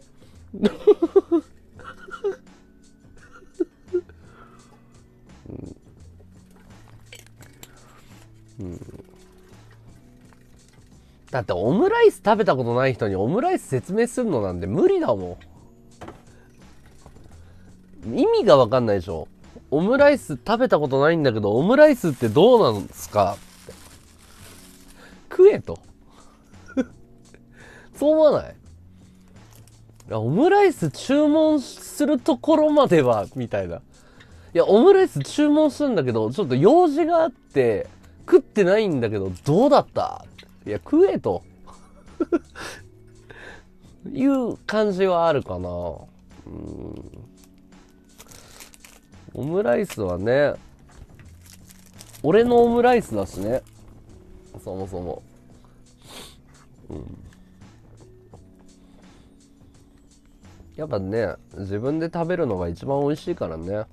うん、だってオムライス食べたことない人にオムライス説明するのなんて無理だもん。意味が分かんないでしょ。オムライス食べたことないんだけど、オムライスってどうなんすかって、食えとそう思わない？オムライス注文するところまではみたいな。いや、オムライス注文するんだけど、ちょっと用事があって食ってないんだけど、どうだった？いや、食えという感じはあるかな。オムライスはね、俺のオムライスだしね、そもそも。うん、やっぱね、自分で食べるのが一番美味しいからね。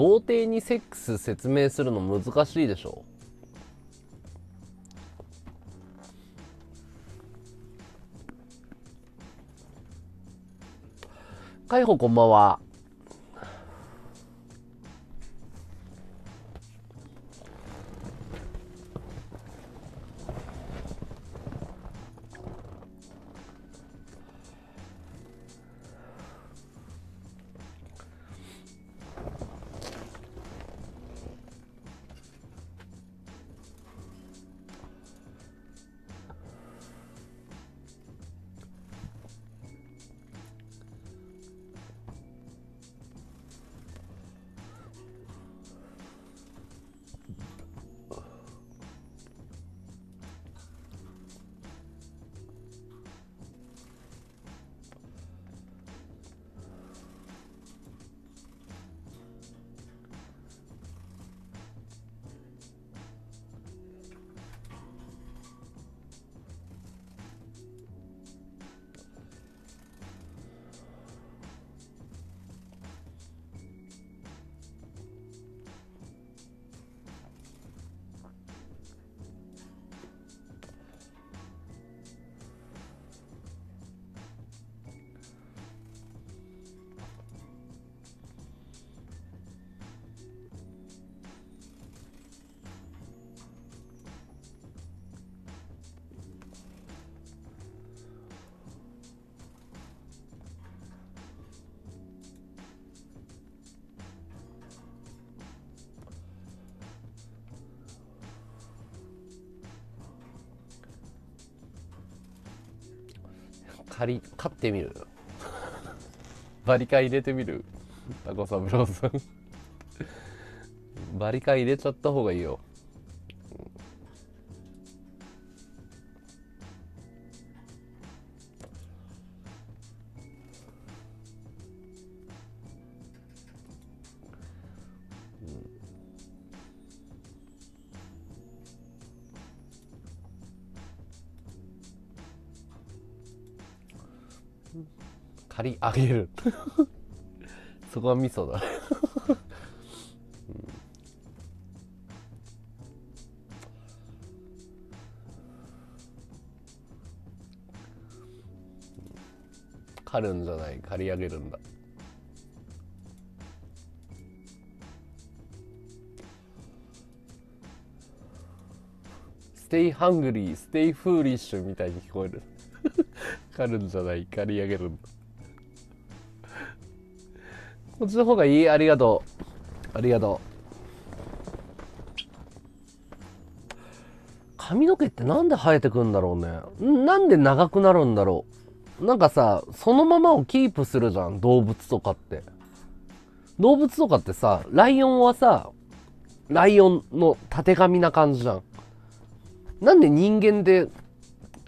童貞にセックス説明するの難しいでしょ。海保こんばんは。買ってみるバリカン入れてみるタコ三郎さんバリカン入れちゃった方がいいよ。あげるそこは味噌だ、うん、狩るんじゃない、狩り上げるんだ。ステイハングリーステイフーリッシュみたいに聞こえる狩るんじゃない狩り上げるんだ。こっちの方がいい。ありがとう。ありがとう。髪の毛ってなんで生えてくんだろうね。なんで長くなるんだろう。なんかさ、そのままをキープするじゃん、動物とかって。動物とかってさ、ライオンはさ、ライオンのたてがみな感じじゃん。なんで人間で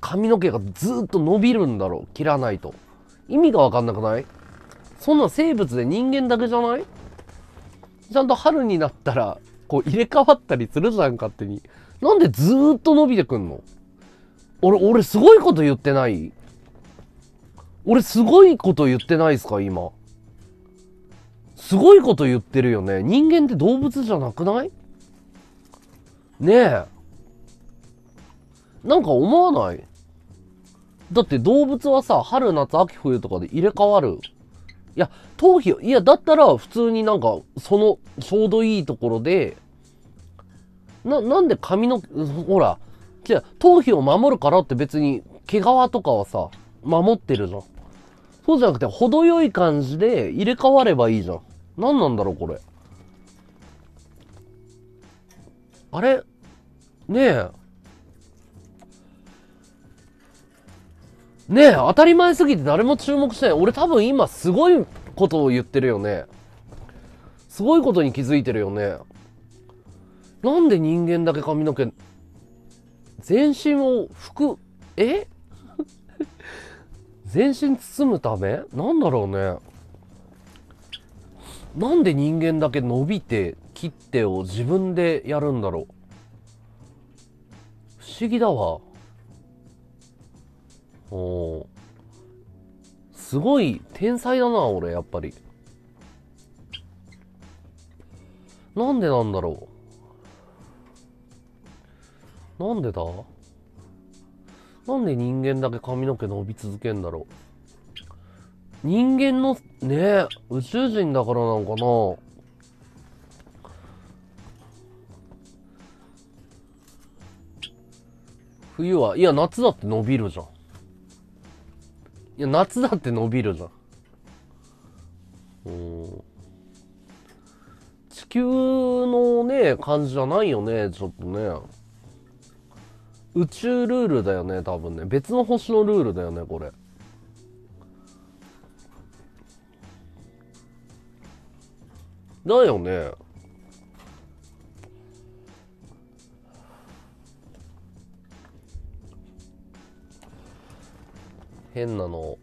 髪の毛がずっと伸びるんだろう、切らないと。意味がわかんなくない？そんな生物で人間だけじゃない？ちゃんと春になったら、こう入れ替わったりするじゃん、勝手に。なんでずーっと伸びてくんの？俺すごいこと言ってない？俺すごいこと言ってないですか、今。すごいこと言ってるよね。人間って動物じゃなくない？ねえ。なんか思わない？だって動物はさ、春、夏、秋、冬とかで入れ替わる。いや、頭皮、いや、だったら普通になんか、その、ちょうどいいところで、なんで髪の、ほら、じゃあ、頭皮を守るからって別に、毛皮とかはさ、守ってるじゃん。そうじゃなくて、程よい感じで入れ替わればいいじゃん。なんなんだろう、これ。あれ？ねえ。ねえ、当たり前すぎて誰も注目してない。俺多分今すごいことを言ってるよね。すごいことに気づいてるよね。なんで人間だけ髪の毛、全身を拭く、全身包むため？なんだろうね。なんで人間だけ伸びて、切ってを自分でやるんだろう。不思議だわ。おー、すごい天才だな俺やっぱり。なんでなんだろう。なんでだ、なんで人間だけ髪の毛伸び続けんだろう。人間のねえ、宇宙人だからなのかな。冬は、いや夏だって伸びるじゃん。いや夏だって伸びるじゃん。地球のね感じじゃないよね、ちょっとね。宇宙ルールだよね、多分ね。別の星のルールだよね、これ。だよね。変なの。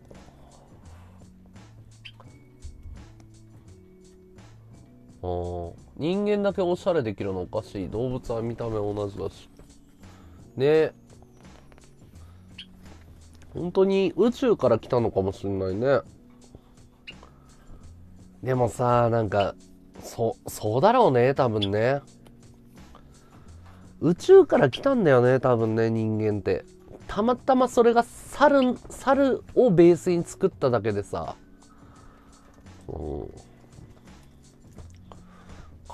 人間だけおしゃれできるのおかしい。動物は見た目同じだしね。本当に宇宙から来たのかもしれないね。でもさ、なんかそうだろうね、多分ね。宇宙から来たんだよね、多分ね。人間ってたまたまそれが猿をベースに作っただけでさ、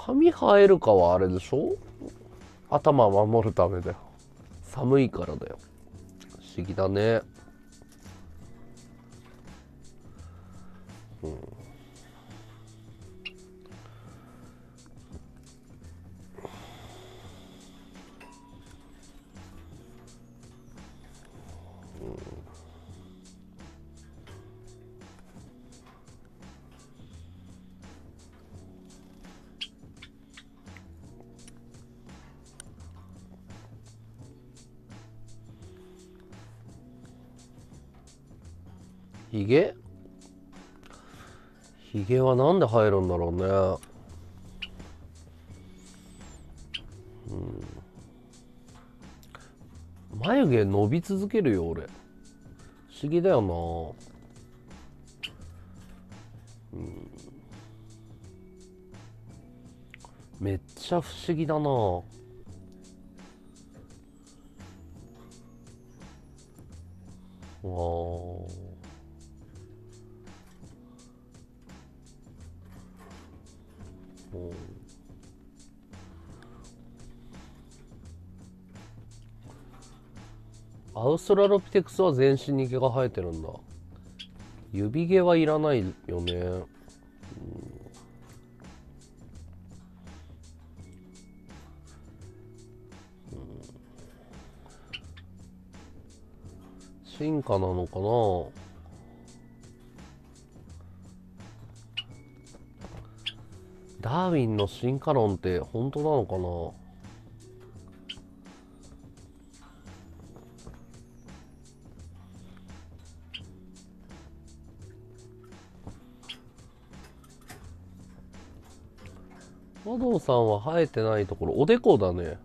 髪生えるかはあれでしょ、頭守るためだよ。寒いからだよ。不思議だね。ヒゲはなんで生えるんだろうね。眉毛伸び続けるよ、俺。不思議だよな。めっちゃ不思議だな。アウストラロピテクスは全身に毛が生えてるんだ。指毛はいらないよね。進化なのかな。ダーウィンの進化論って本当なのかな。和道さんは生えてないところおでこだね。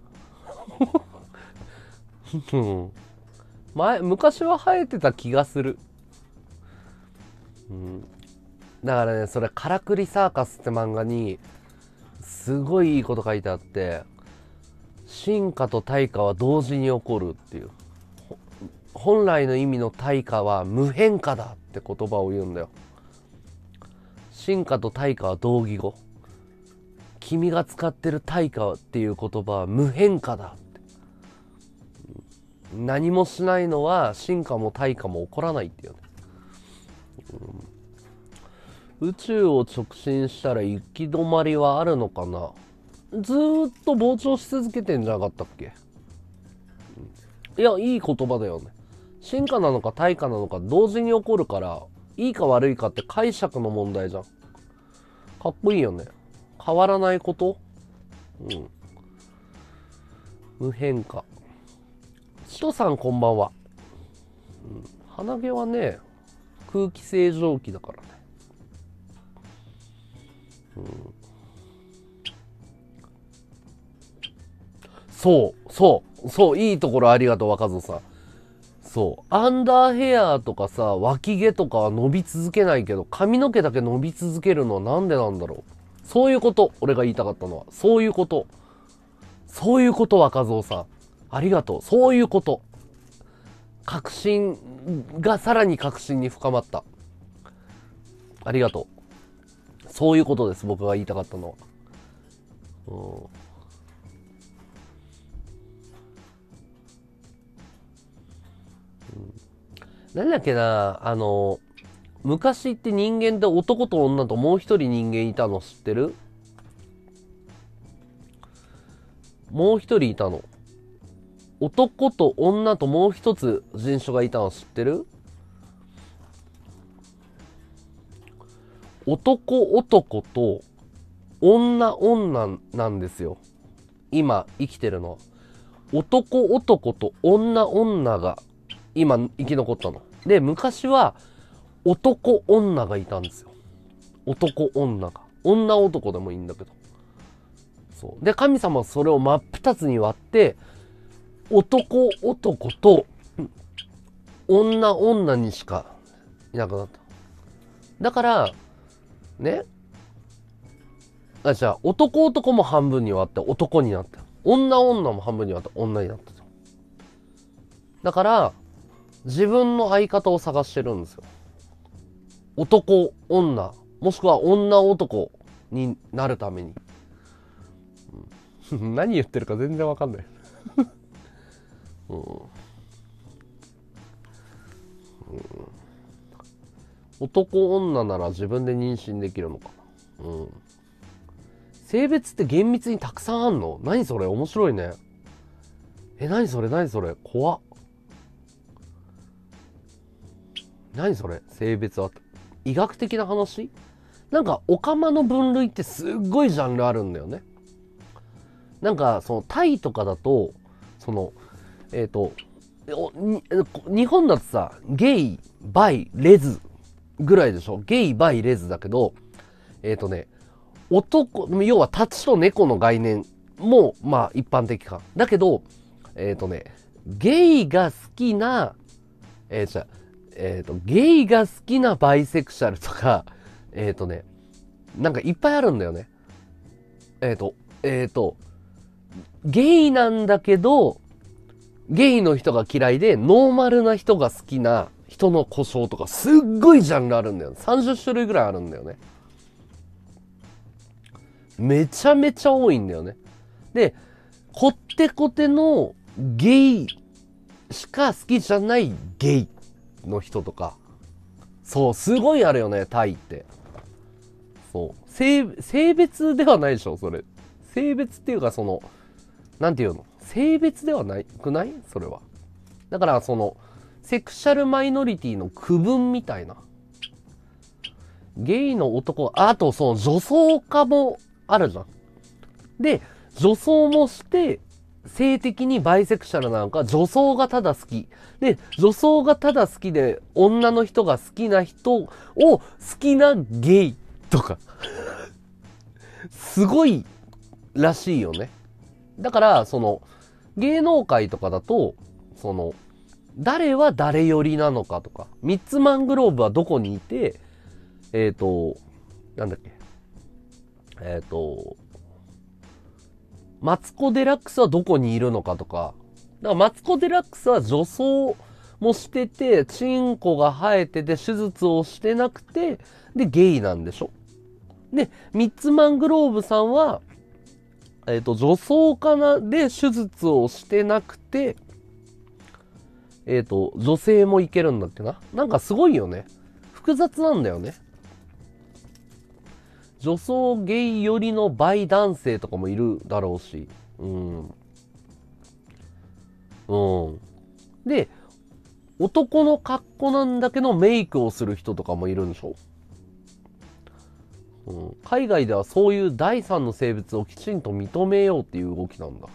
昔は生えてた気がする。だからね、それ「からくりサーカス」って漫画にすごいいいこと書いてあって、進化と退化は同時に起こるっていう、本来の意味の退化は無変化だって言葉を言うんだよ。進化と退化は同義語。君が使ってる退化っていう言葉は無変化だって。何もしないのは進化も退化も起こらないっていうね。宇宙を直進したら行き止まりはあるのかな。ずーっと膨張し続けてんじゃなかったっけ。いや、いい言葉だよね。進化なのか退化なのか同時に起こるから、いいか悪いかって解釈の問題じゃん。かっこいいよね。変わらないこと、無変化。ちとさんこんばんは。鼻毛はね、空気清浄機だからね。そう、いいところありがとう、若造さん。そう、アンダーヘアとかさ、脇毛とかは伸び続けないけど、髪の毛だけ伸び続けるのはなんでなんだろう。そういうこと。俺が言いたかったのは、そういうこと。そういうこと、若造さん。ありがとう。そういうこと。確信がさらに確信に深まった。ありがとう。そういうことです。僕が言いたかったのは。うん。なんだっけな、昔って人間って男と女ともう一人人間いたの知ってる？もう一人いたの。男と女ともう一つ人種がいたの知ってる？男男と女女なんですよ。今生きてるのは。男男と女女が今生き残ったの。で、昔は男女がいたんですよ。男女が。女男でもいいんだけど。そう。で、神様はそれを真っ二つに割って、男男と女女にしかいなくなった。だから、ね。じゃあ、男男も半分に割って男になった。女女も半分に割って女になった。だから、自分の相方を探してるんですよ。男、女、もしくは女男になるために。何言ってるか全然わかんない、男、女なら自分で妊娠できるのかな。性別って厳密にたくさんあんの？何それ面白いね。何それ何それ怖っ。何それ性別は医学的な話？なんかオカマの分類ってすっごいジャンルあるんだよね。なんかそのタイとかだとその日本だとさゲイバイレズぐらいでしょ。ゲイバイレズだけど男要はタチと猫の概念もまあ一般的かだけどゲイが好きなゲイが好きなバイセクシャルとか、なんかいっぱいあるんだよね。ゲイなんだけど、ゲイの人が嫌いで、ノーマルな人が好きな人の故障とか、すっごいジャンルあるんだよね。30種類ぐらいあるんだよね。めちゃめちゃ多いんだよね。で、こってこてのゲイしか好きじゃないゲイの人とか、そうすごいあるよねタイって。そう性別ではないでしょそれ。性別っていうかそのなんていうの性別ではないくないそれは。だからそのセクシャルマイノリティの区分みたいなゲイの男。あとその女装家もあるじゃん。で女装もして性的にバイセクシャルなのか、女装がただ好き。で、女装がただ好きで、女の人が好きな人を好きなゲイとか。すごいらしいよね。だから、その、芸能界とかだと、その、誰は誰よりなのかとか、ミッツマングローブはどこにいて、なんだっけ、マツコ・デラックスはどこにいるのかとか。だからマツコ・デラックスは女装もしてて、チンコが生えてて手術をしてなくて、で、ゲイなんでしょ。で、ミッツマングローブさんは、女装かなで手術をしてなくて、女性もいけるんだっけな。なんかすごいよね。複雑なんだよね。女装ゲイ寄りのバイ男性とかもいるだろうし。で、男の格好なんだけどメイクをする人とかもいるんでしょ。海外ではそういう第三の性別をきちんと認めようっていう動きなんだ。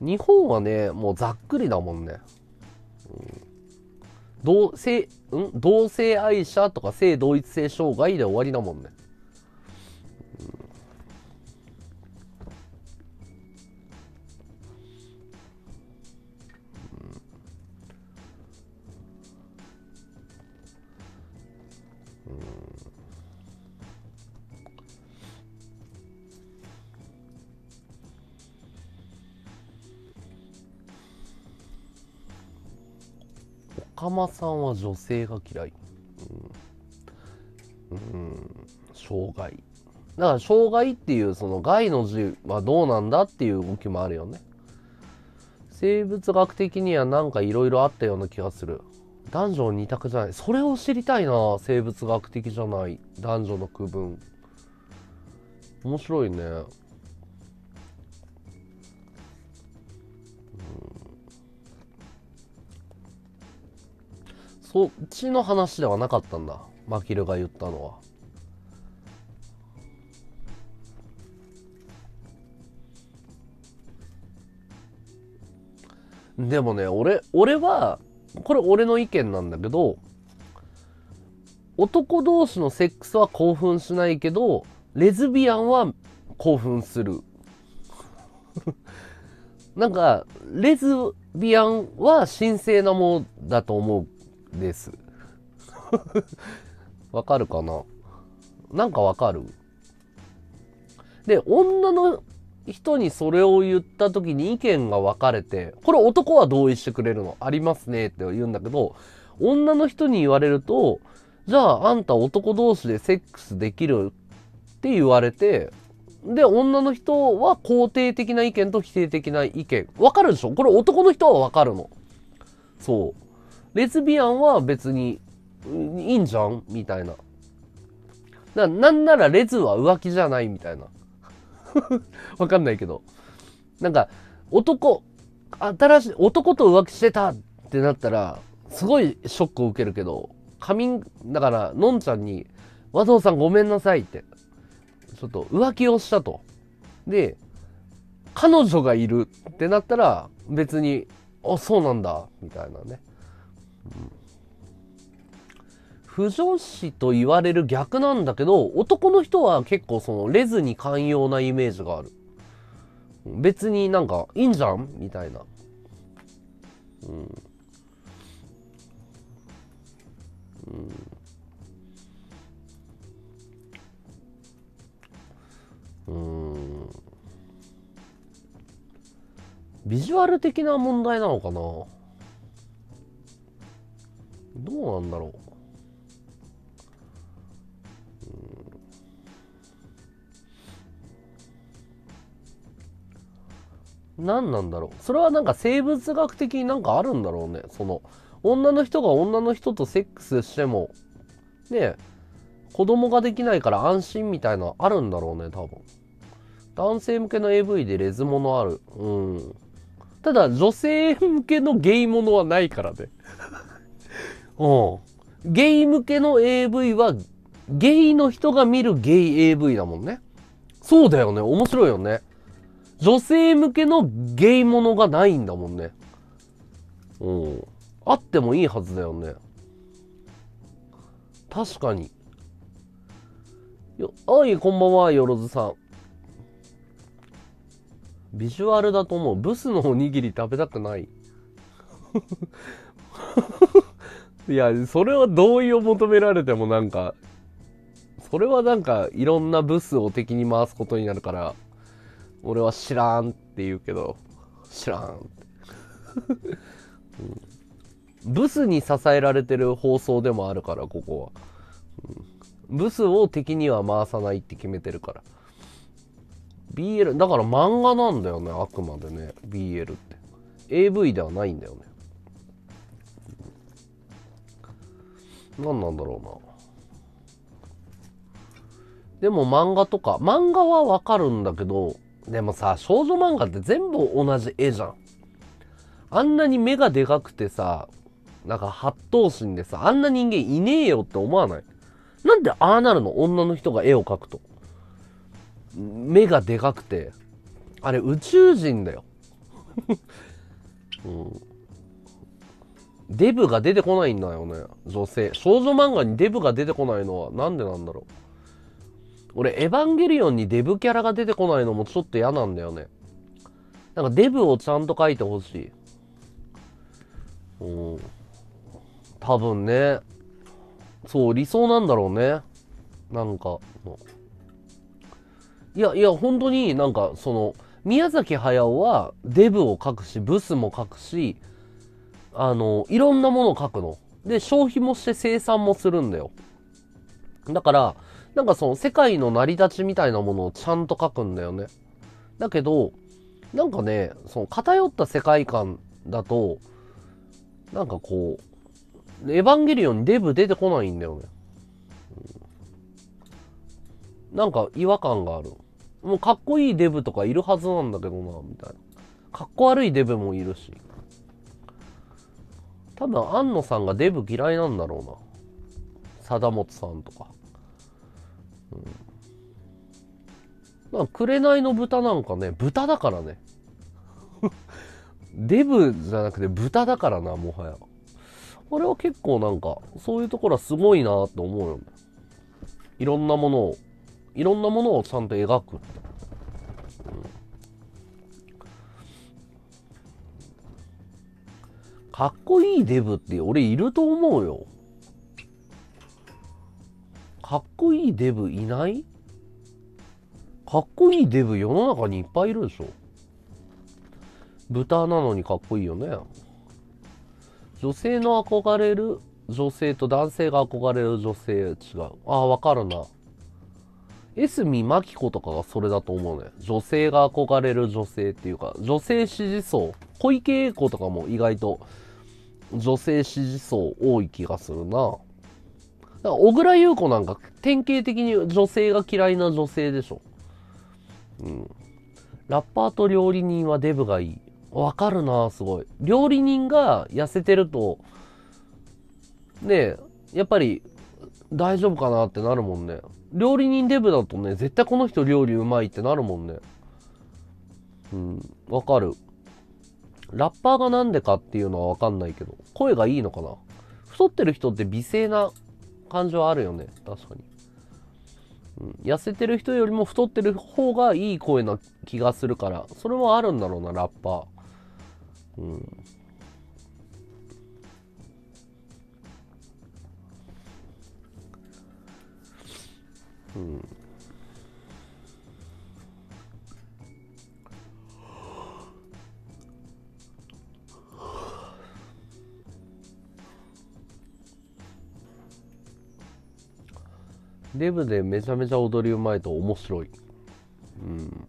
日本はね、もうざっくりだもんね。同性愛者とか性同一性障害で終わりだもんね。仲間さんは女性が嫌い、障害だから、障害っていうその害の字はどうなんだっていう動きもあるよね。生物学的にはなんかいろいろあったような気がする。男女二択じゃない、それを知りたいな。生物学的じゃない男女の区分、面白いね。そっちの話ではなかったんだ、マキルが言ったのは。でもね、俺はこれ俺の意見なんだけど、男同士のセックスは興奮しないけどレズビアンは興奮するなんかレズビアンは神聖なものだと思うですわかるかな、なんかわかる。で、女の人にそれを言った時に意見が分かれて、これ男は同意してくれるの、ありますねって言うんだけど、女の人に言われると、じゃああんた男同士でセックスできるって言われて、で女の人は肯定的な意見と否定的な意見、分かるでしょ、これ男の人は分かるの。そう、レズビアンは別にいいんじゃんみたいな、なんならレズは浮気じゃないみたいなわかんないけど、なんか新しい男と浮気してたってなったらすごいショックを受けるけど、だからのんちゃんに和藤さんごめんなさいってちょっと浮気をしたと、で彼女がいるってなったら別にあそうなんだみたいなね、不女子と言われる逆なんだけど、男の人は結構そのレズに寛容なイメージがある。別になんかいいんじゃんみたいな、ビジュアル的な問題なのかな、どうなんだろう。何なんだろう、それはなんか生物学的になんかあるんだろうね。その女の人が女の人とセックスしてもね、子供ができないから安心みたいなのあるんだろうね多分。男性向けの AV でレズものある、ただ女性向けのゲイものはないからねゲイ向けの AV はゲイの人が見るゲイ AV だもんね。そうだよね、面白いよね。女性向けのゲイものがないんだもんね。あってもいいはずだよね。確かに。あい、こんばんは、よろずさん。ビジュアルだと思う。ブスのおにぎり食べたくない。いや、それは同意を求められてもなんか、それはなんかいろんなブスを敵に回すことになるから、俺は知らんって言うけど、知らんって、ブスに支えられてる放送でもあるから、ここは、ブスを敵には回さないって決めてるから。 BL だから漫画なんだよね、あくまでね。 BL って AV ではないんだよね。何なんだろうな。でも漫画はわかるんだけど、でもさ、少女漫画って全部同じ絵じゃん。あんなに目がでかくてさ、なんか八頭身でさ、あんな人間いねえよって思わない？なんでああなるの？女の人が絵を描くと目がでかくて、あれ宇宙人だよ、デブが出てこないんだよね、女性。少女漫画にデブが出てこないのはなんでなんだろう。俺、エヴァンゲリオンにデブキャラが出てこないのもちょっと嫌なんだよね。なんかデブをちゃんと描いてほしい。多分ね。そう、理想なんだろうね。なんか。いや、本当になんか、宮崎駿はデブを描くし、ブスも描くし、いろんなものを書くの。で、消費もして生産もするんだよ。だから、なんかその世界の成り立ちみたいなものをちゃんと書くんだよね。だけど、なんかね、その偏った世界観だと、なんかこう、エヴァンゲリオンにデブ出てこないんだよね。なんか違和感がある。もうかっこいいデブとかいるはずなんだけどな、みたいな。かっこ悪いデブもいるし。多分、安野さんがデブ嫌いなんだろうな。貞本さんとか。うん。紅の豚なんかね、豚だからね。デブじゃなくて豚だからな、もはや。これは結構なんか、そういうところはすごいなって思うよね。いろんなものをちゃんと描く。かっこいいデブって俺いると思うよ。かっこいいデブいない？かっこいいデブ世の中にいっぱいいるでしょ。豚なのにかっこいいよね。女性の憧れる女性と男性が憧れる女性違う。あ、わかるな。江角真紀子とかがそれだと思うね。女性が憧れる女性っていうか、女性支持層。小池栄子とかも意外と女性支持層多い気がするな。だから小倉優子なんか典型的に女性が嫌いな女性でしょ。うん。ラッパーと料理人はデブがいい。わかるな、すごい。料理人が痩せてると、ねえ、やっぱり大丈夫かなってなるもんね。料理人デブだとね、絶対この人料理うまいってなるもんね。うん、わかる。ラッパーがなんでかっていうのはわかんないけど、声がいいのかな。太ってる人って美声な感じはあるよね、確かに。うん、痩せてる人よりも太ってる方がいい声な気がするから、それもあるんだろうな、ラッパー。うん。うん、デブでめちゃめちゃ踊りうまいと面白い。うん。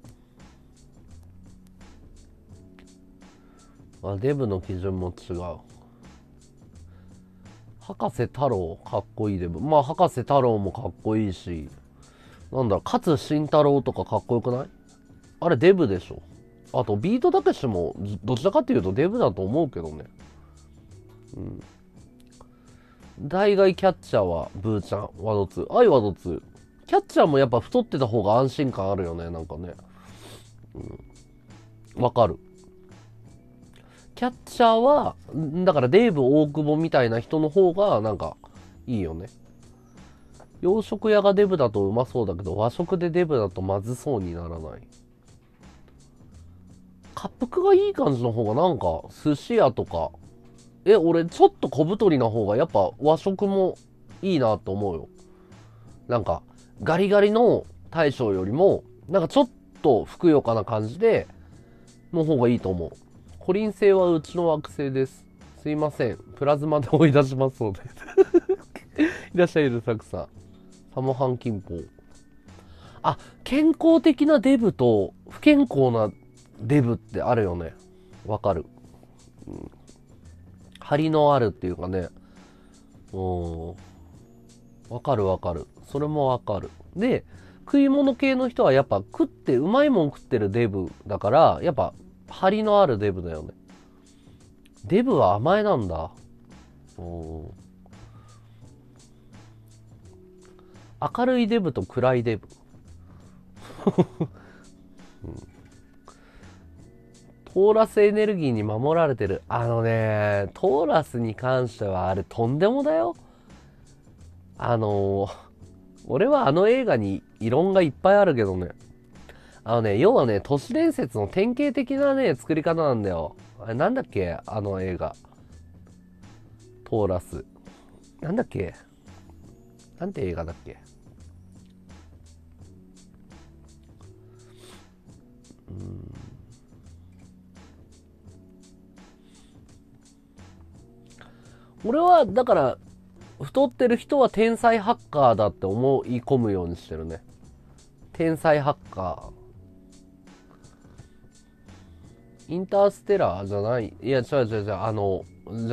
あ、デブの基準も違う。博士太郎かっこいいデブ。まあ博士太郎もかっこいいし。なんだろ、勝新太郎とかかっこよくない？あれデブでしょ。あと、ビートたけしも、どちらかっていうとデブだと思うけどね。うん。大外キャッチャーはブーちゃん、ワドツー。はい、ワドツー。キャッチャーもやっぱ太ってた方が安心感あるよね、なんかね。うん。わかる。キャッチャーは、だからデーブ大久保みたいな人の方が、なんか、いいよね。洋食屋がデブだとうまそうだけど、和食でデブだとまずそうにならない。恰幅がいい感じの方がなんか、寿司屋とか、俺ちょっと小太りな方がやっぱ和食もいいなと思うよ。なんか、ガリガリの大将よりも、なんかちょっとふくよかな感じで、の方がいいと思う。コリン星はうちの惑星です。すいません。プラズマで追い出しますので。いらっしゃいるサクさん。サモハンキンポ。あ、健康的なデブと不健康なデブってあるよね。わかる。うん、張りのあるっていうかね。わかるわかる。それもわかる。で、食い物系の人はやっぱ食って、うまいもん食ってるデブだから、やっぱ張りのあるデブだよね。デブは甘えなんだ。明るいデブと暗いデブ、うん、トーラスエネルギーに守られてる。あのね、トーラスに関してはあれとんでもだよ。俺はあの映画に異論がいっぱいあるけどね。要はね、都市伝説の典型的なね、作り方なんだよ。あれなんだっけ、あの映画。トーラス。なんだっけ、なんて映画だっけ。俺はだから太ってる人は天才ハッカーだって思い込むようにしてるね。天才ハッカー。インターステラーじゃない、いや違う、じゃ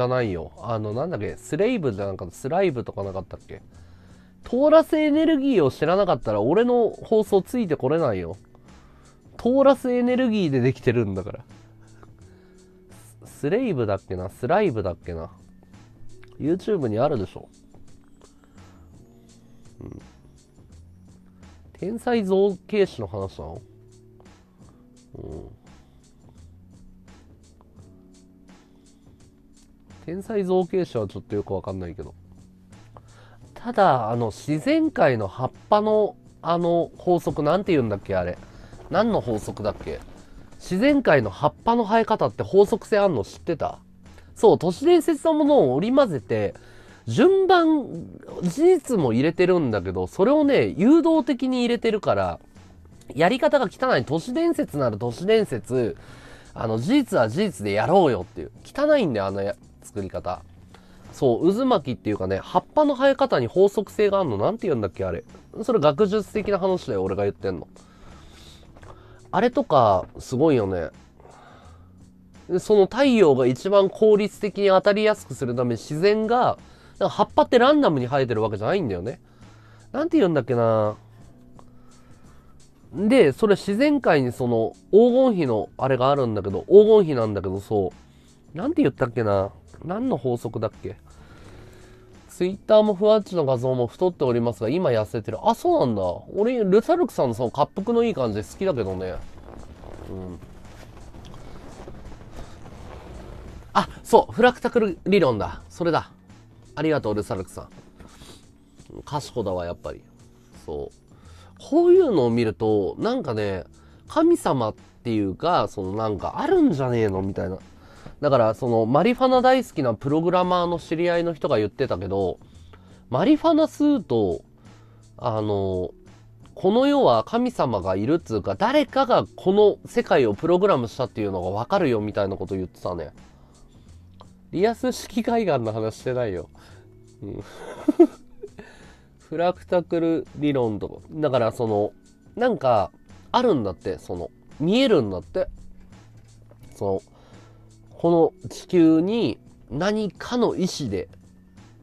ないよ。なんだっけ、スレイブじゃなかった、スライブとかなかったっけ。凍らせエネルギーを知らなかったら俺の放送ついてこれないよ。凍らせエネルギーでできてるんだから。スレイブだっけな、スライブだっけな。YouTube にあるでしょ。うん。天才造形師の話なの？うん。天才造形師はちょっとよくわかんないけど。ただ、自然界の葉っぱの、法則、なんて言うんだっけ、あれ。何の法則だっけ？自然界の葉っぱの生え方って法則性あんの知ってた？そう、都市伝説のものを織り交ぜて、順番、事実も入れてるんだけど、それをね、誘導的に入れてるから、やり方が汚い。都市伝説なら都市伝説、事実は事実でやろうよっていう。汚いんだよ、作り方。そう、渦巻きっていうかね、葉っぱの生え方に法則性があるの、なんて言うんだっけ、あれ。それ学術的な話だよ、俺が言ってんの。あれとか、すごいよね。その太陽が一番効率的に当たりやすくするため自然が、葉っぱってランダムに生えてるわけじゃないんだよね。なんて言うんだっけな。で、それ自然界にその黄金比のあれがあるんだけど、黄金比なんだけど、そう。なんて言ったっけな。何の法則だっけ。Twitter もふわっちの画像も太っておりますが、今痩せてる。あ、そうなんだ。俺、ルサルクさんのその滑覆のいい感じ好きだけどね。うん。あ、そう、フラクタル理論だ。それだ。ありがとう、ルサルクさん。賢だわ、やっぱり。そう。こういうのを見ると、なんかね、神様っていうか、なんかあるんじゃねえのみたいな。だから、マリファナ大好きなプログラマーの知り合いの人が言ってたけど、マリファナ吸うと、この世は神様がいるっつうか、誰かがこの世界をプログラムしたっていうのがわかるよ、みたいなこと言ってたね。リアス式海岸の話してないよ。うん、フラクタル理論とか。だからなんか、あるんだって、見えるんだって。この地球に何かの意志で、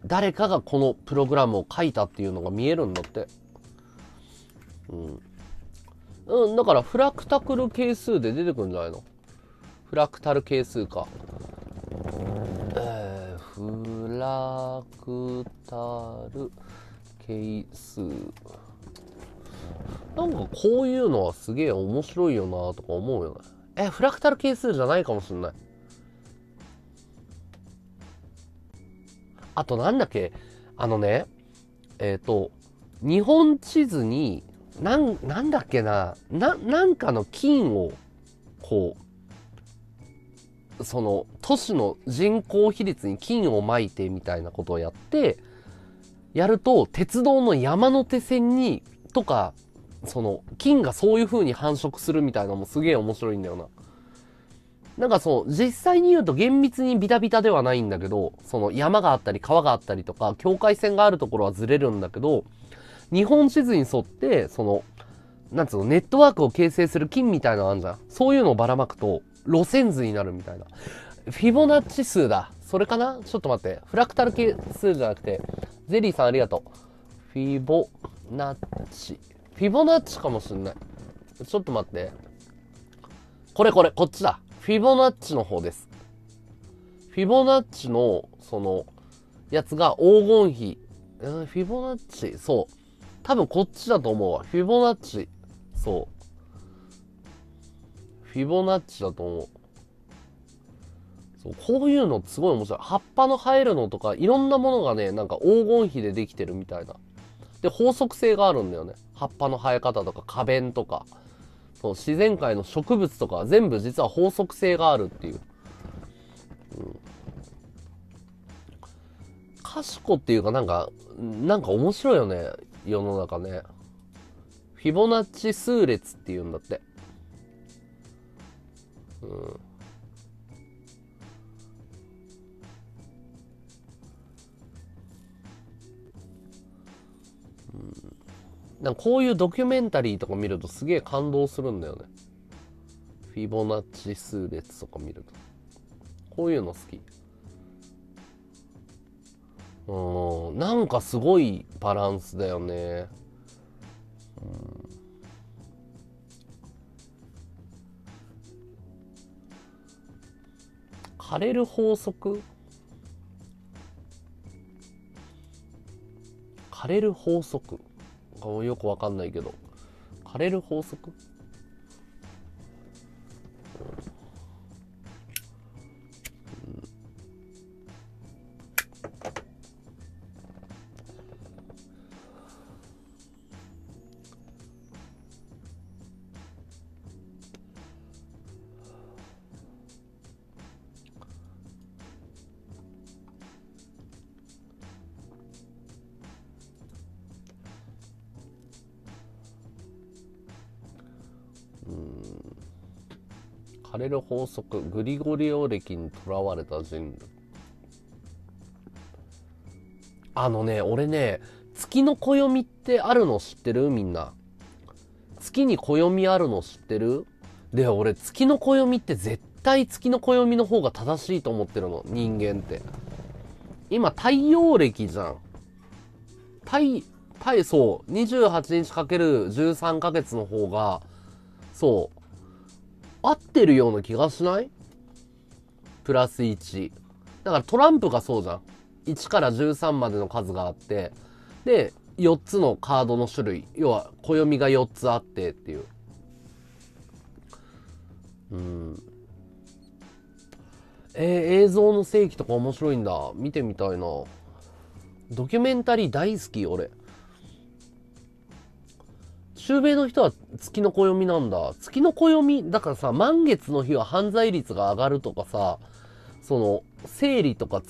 誰かがこのプログラムを書いたっていうのが見えるんだって。うん。うん、だからフラクタル係数で出てくるんじゃないの？フラクタル係数か。フラクタル係数。なんかこういうのはすげえ面白いよなとか思うよね。フラクタル係数じゃないかもしれない。あとなんだっけ、ね、日本地図に、なんだっけな、なんかの金を、こう、都市の人口比率に金をまいてみたいなことをやると、鉄道の山手線に、とか、金がそういう風に繁殖するみたいなのもすげえ面白いんだよな。なんか実際に言うと厳密にビタビタではないんだけど、山があったり川があったりとか、境界線があるところはずれるんだけど、日本地図に沿って、なんつうの、ネットワークを形成する金みたいなのあるじゃん。そういうのをばらまくと、路線図になるみたいな。フィボナッチ数だ。それかな？ちょっと待って。フラクタル係数じゃなくて、ゼリーさんありがとう。フィボナッチ。フィボナッチかもしんない。ちょっと待って。これ、こっちだ。フィボナッチの方です。フィボナッチの、やつが黄金比。フィボナッチ、そう。多分こっちだと思うわ。フィボナッチ、そう。フィボナッチだと思う。そう、こういうのすごい面白い。葉っぱの生えるのとか、いろんなものがね、なんか黄金比でできてるみたいな。で、法則性があるんだよね。葉っぱの生え方とか、花弁とか。そう、自然界の植物とか、全部実は法則性があるっていう。うん。賢っていうか、なんか面白いよね。世の中ね。フィボナッチ数列っていうんだって。うん、なんかこういうドキュメンタリーとか見るとすげえ感動するんだよね。フィボナッチ数列とか見ると。こういうの好き。なんかすごいバランスだよね。枯れる法則？枯れる法則よくわかんないけど、枯れる法則？枯れる法則、グリゴリオ歴にとらわれた人類。あのね、俺ね、月の暦ってあるの知ってる？みんな月に暦あるの知ってる？で、俺月の暦って絶対月の暦の方が正しいと思ってるの、人間って。今太陽暦じゃん。そう、28日かける13ヶ月の方が、そう合ってるような気がしない？プラス1。だからトランプがそうじゃん。1から13までの数があって、で、4つのカードの種類。要は、暦が4つあってっていう。映像の世紀とか面白いんだ。見てみたいな。ドキュメンタリー大好き、俺。中米の人は月の暦なんだ。月の暦だからさ、満月の日は犯罪率が上がるとかさ、その生理とか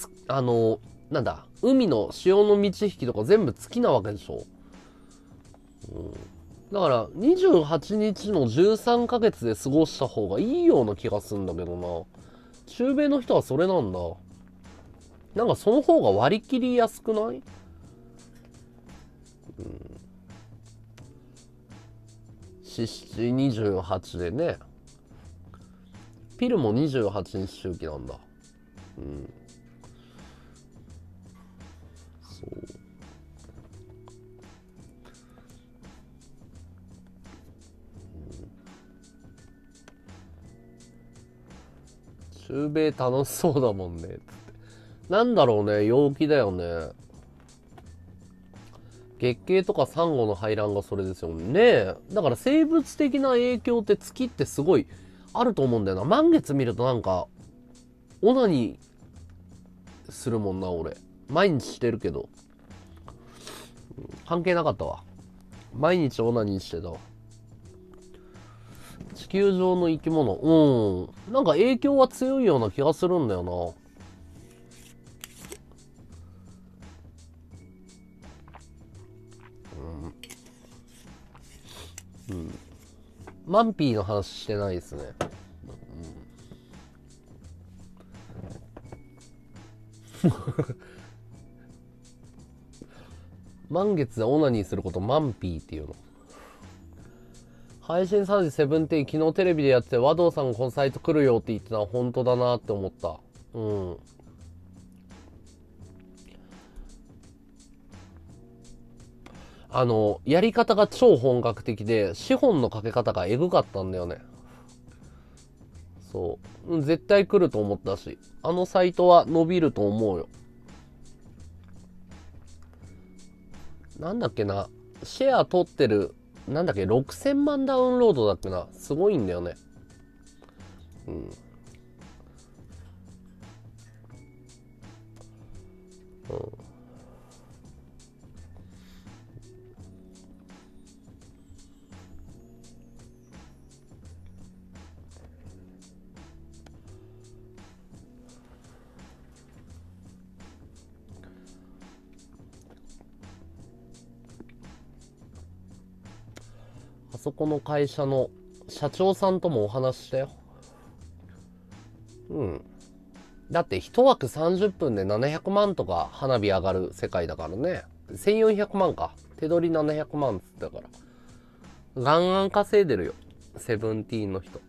なんだ、海の潮の満ち引きとか全部月なわけでしょ。だから28日の13ヶ月で過ごした方がいいような気がするんだけどな。中米の人はそれなんだ。なんかその方が割り切りやすくない？2728でね、ピルも28日周期なんだ。そう。中米楽しそうだもんね。なんだろうね、陽気だよね。月経とかサンゴの排卵がそれですよね。だから生物的な影響って月ってすごいあると思うんだよな。満月見るとなんかオナニーするもんな。俺毎日してるけど関係なかったわ。毎日オナニーしてたわ。地球上の生き物、なんか影響は強いような気がするんだよな。マンピーの話してないですね。満月でオナニーすることマンピーっていうの。配信3時17、昨日テレビでやってて和道さんがこのサイト来るよって言ってたのは本当だなって思った。やり方が超本格的で、資本のかけ方がエグかったんだよね。そう。絶対来ると思ったし、あのサイトは伸びると思うよ。なんだっけな、シェア取ってる、なんだっけ、6000万ダウンロードだっけな。すごいんだよね。そこの会社の社長さんともお話したよ。だって1枠30分で700万とか花火上がる世界だからね。1400万か。手取り700万っつったからガンガン稼いでるよ、セブンティーンの人。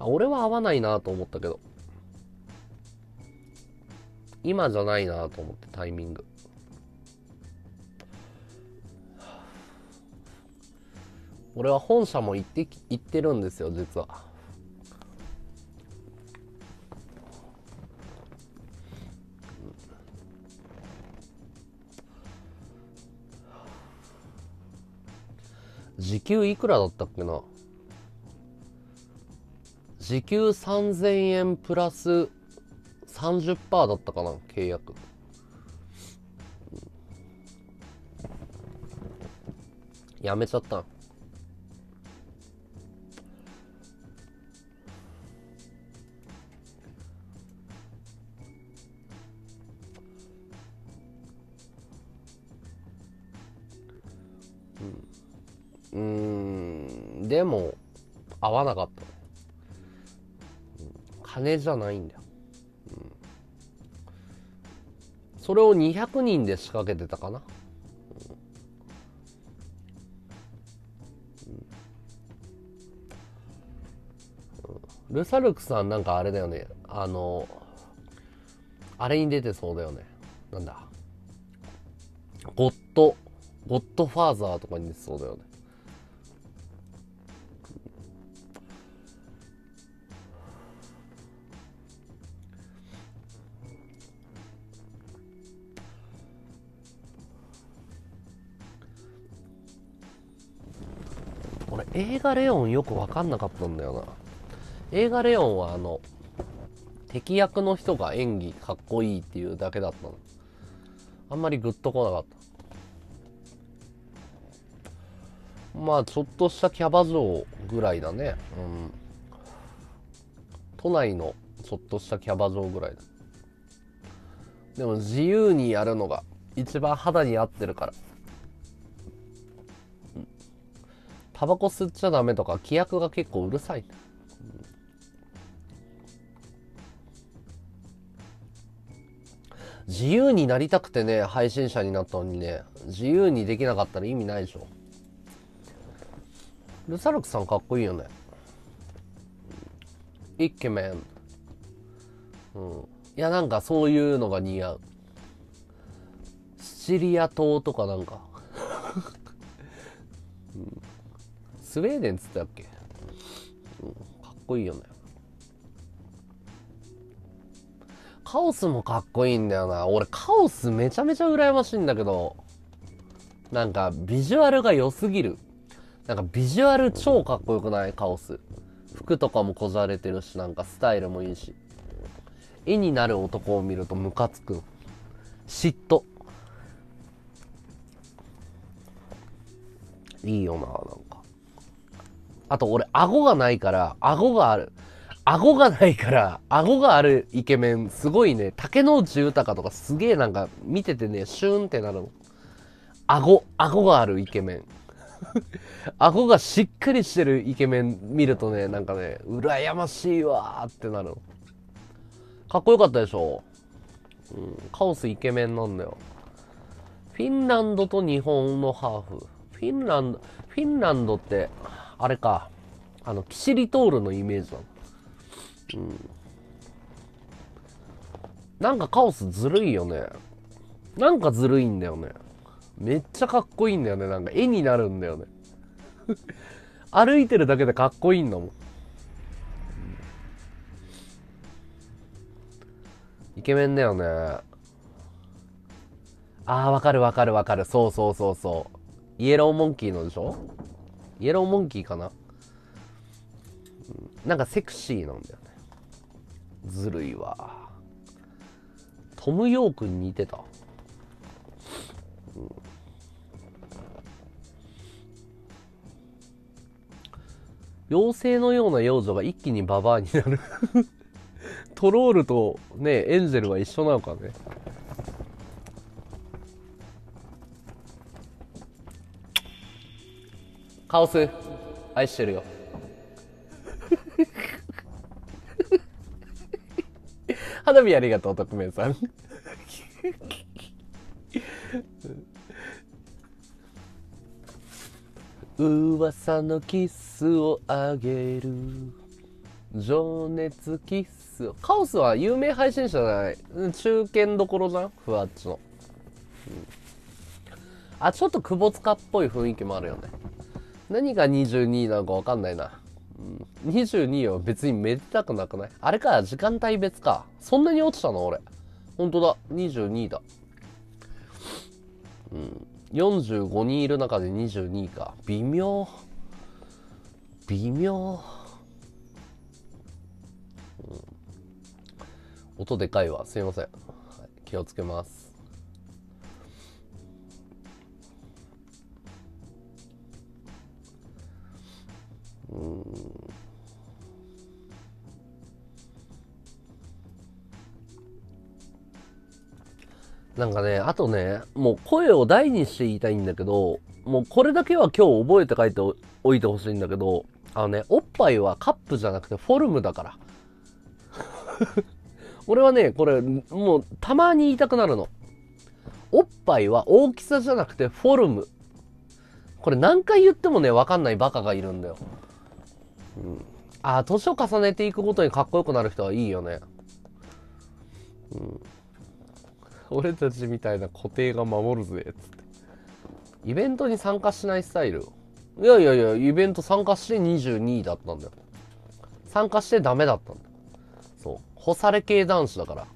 俺は合わないなと思ったけど、今じゃないなと思って、タイミング。俺は本社も行ってるんですよ、実は。時給いくらだったっけな。時給3000円プラス 30% だったかな、契約。やめちゃった。でも合わなかった、金じゃないんだよ、それを200人で仕掛けてたかな、ルサルクさんなんかあれだよね、あれに出てそうだよね、なんだ、ゴッドファーザーとかに出てそうだよね。映画レオンよく分かんなかったんだよな。映画レオンは敵役の人が演技かっこいいっていうだけだったの。あんまりグッとこなかった。まあちょっとしたキャバ嬢ぐらいだね、うん、都内のちょっとしたキャバ嬢ぐらいだ。でも自由にやるのが一番肌に合ってるから。タバコ吸っちゃダメとか規約が結構うるさい。自由になりたくてね、配信者になったのにね、自由にできなかったら意味ないでしょ。ルサルクさんかっこいいよね、イケメン。うん、いやなんかそういうのが似合う。シチリア島とかなんか、うんスウェーデンつったっけ、うん、かっこいいよね。カオスもかっこいいんだよな。俺カオスめちゃめちゃ羨ましいんだけど、なんかビジュアルが良すぎる。なんかビジュアル超かっこよくない？カオス服とかもこじゃれてるし、なんかスタイルもいいし、絵になる男を見るとムカつく、嫉妬。いいよな、なんか。あと俺顎があるイケメンすごいね。竹野内豊とかすげえなんか見ててね、シューンってなるの。顎があるイケメン顎がしっかりしてるイケメン見るとね、なんかね、羨ましいわーってなるの。かっこよかったでしょ、うん、カオスイケメンなんだよ。フィンランドと日本のハーフ。フィンランドってあれか、キシリトールのイメージだ、うん、なんかカオスずるいよね。なんかずるいんだよね。めっちゃかっこいいんだよね。なんか絵になるんだよね歩いてるだけでかっこいいんだもん。イケメンだよね。あーわかるわかるわかる。そうそうそうそう、イエローモンキーのでしょ。イエローモンキーかな、うん、なんかセクシーなんだよね。ずるいわ。トム・ヨークに似てた、うん、妖精のような幼女が一気にババアになるトロールとねエンジェルは一緒なのかね。カオス愛してるよ花火ありがとう、匿名さん噂のキスをあげる情熱キスを。カオスは有名配信者じゃない、中堅どころじゃんふわっちの、うん、あちょっと窪塚っぽい雰囲気もあるよね。何が22位なのか分かんないな、うん、22位は別にめでたくなくない？あれか時間帯別か。そんなに落ちたの俺。ほんとだ22位だ、うん、45人いる中で22位か。微妙微妙、うん、音でかいわすいません、はい、気をつけます。なんかね、あとね、もう声を大にして言いたいんだけど、もうこれだけは今日覚えて書いておいてほしいんだけど、あのね、おっぱいはカップじゃなくてフォルムだから。俺はね、これもうたまに言いたくなるの。おっぱいは大きさじゃなくてフォルム。これ何回言ってもね、わかんないバカがいるんだよ。うん、あ、年を重ねていくごとにかっこよくなる人はいいよね。うん、俺たちみたいな固定が守るぜっつってイベントに参加しないスタイル。いやいやいや、イベント参加して22位だったんだよ。参加してダメだったんだよ。そう、干され系男子だから、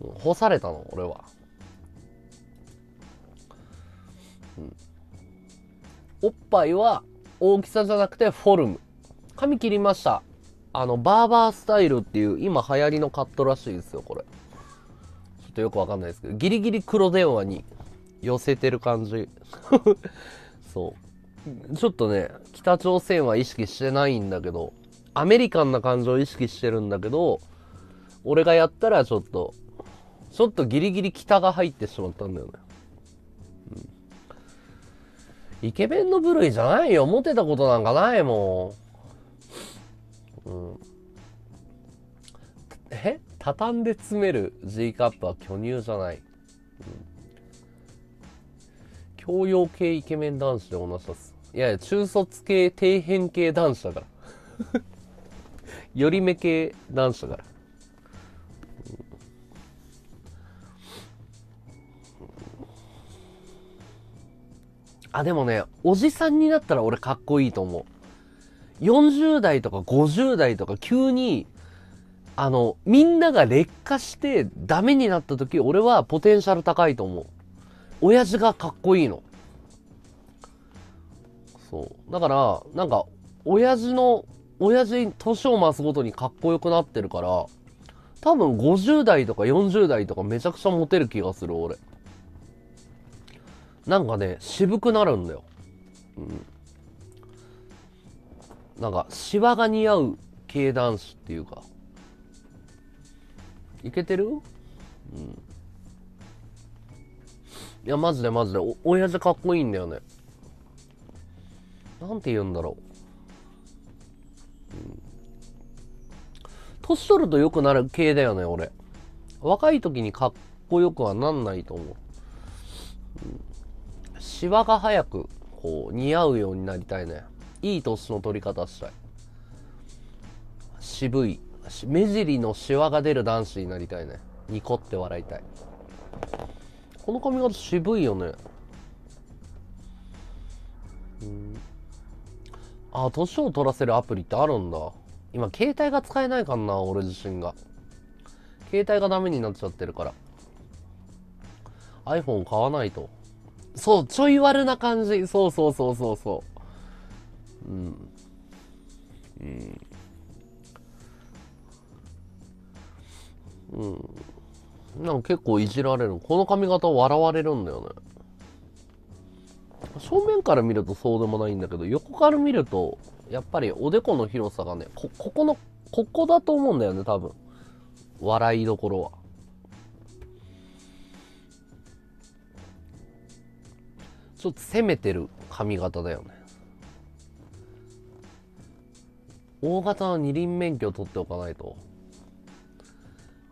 うん、干されたの俺は、うん、おっぱいは大きさじゃなくてフォルム。髪切りました。あのバーバースタイルっていう今流行りのカットらしいですよ。これちょっとよくわかんないですけどギリギリ黒電話に寄せてる感じ。そうちょっとね、北朝鮮は意識してないんだけどアメリカンな感じを意識してるんだけど、俺がやったらちょっとギリギリ北が入ってしまったんだよね。イケメンの部類じゃないよ。モテたことなんかないもん。うん、畳んで詰める G カップは巨乳じゃない。うん、教養系イケメン男子で同じです。いやいや、中卒系底辺系男子だから。寄り目系男子だから。あ、でもね、おじさんになったら俺かっこいいと思う。40代とか50代とか急に、みんなが劣化してダメになった時、俺はポテンシャル高いと思う。親父がかっこいいの。そう。だから、なんか、親父年を増すごとにかっこよくなってるから、多分50代とか40代とかめちゃくちゃモテる気がする、俺。なんかね、渋くなるんだよ、うん、なんかシワが似合う系男子っていうかイケてる、うん、いやマジでマジで親父かっこいいんだよね。なんて言うんだろう、うん、年取ると良くなる系だよね俺。若い時にかっこよくはなんないと思う。シワが早くこう似合うようになりたいね。いい年の取り方したい。渋い目尻のシワが出る男子になりたいね。ニコって笑いたい。この髪型渋いよね、うん、あ、年を取らせるアプリってあるんだ。今携帯が使えないかな、俺自身が携帯がダメになっちゃってるから iPhone 買わないと。そう、ちょい悪な感じ。そうそうそうそうそう。うん。うん。うん。なんか結構いじられる。この髪型笑われるんだよね。正面から見るとそうでもないんだけど、横から見ると、やっぱりおでこの広さがね、ここだと思うんだよね、多分。笑いどころは。ちょっと攻めてる髪型だよね。大型の二輪免許を取っておかないと。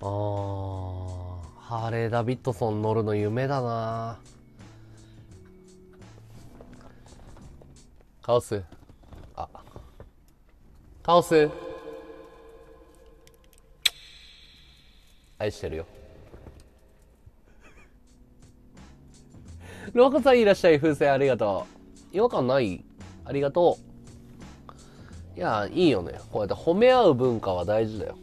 あー、ハーレー・ダビッドソン乗るの夢だな。カオス。あ、カオス愛してるよ。ロコさんいらっしゃい。風船ありがとう。違和感ない、ありがとう。いや、いいよね。こうやって褒め合う文化は大事だよ。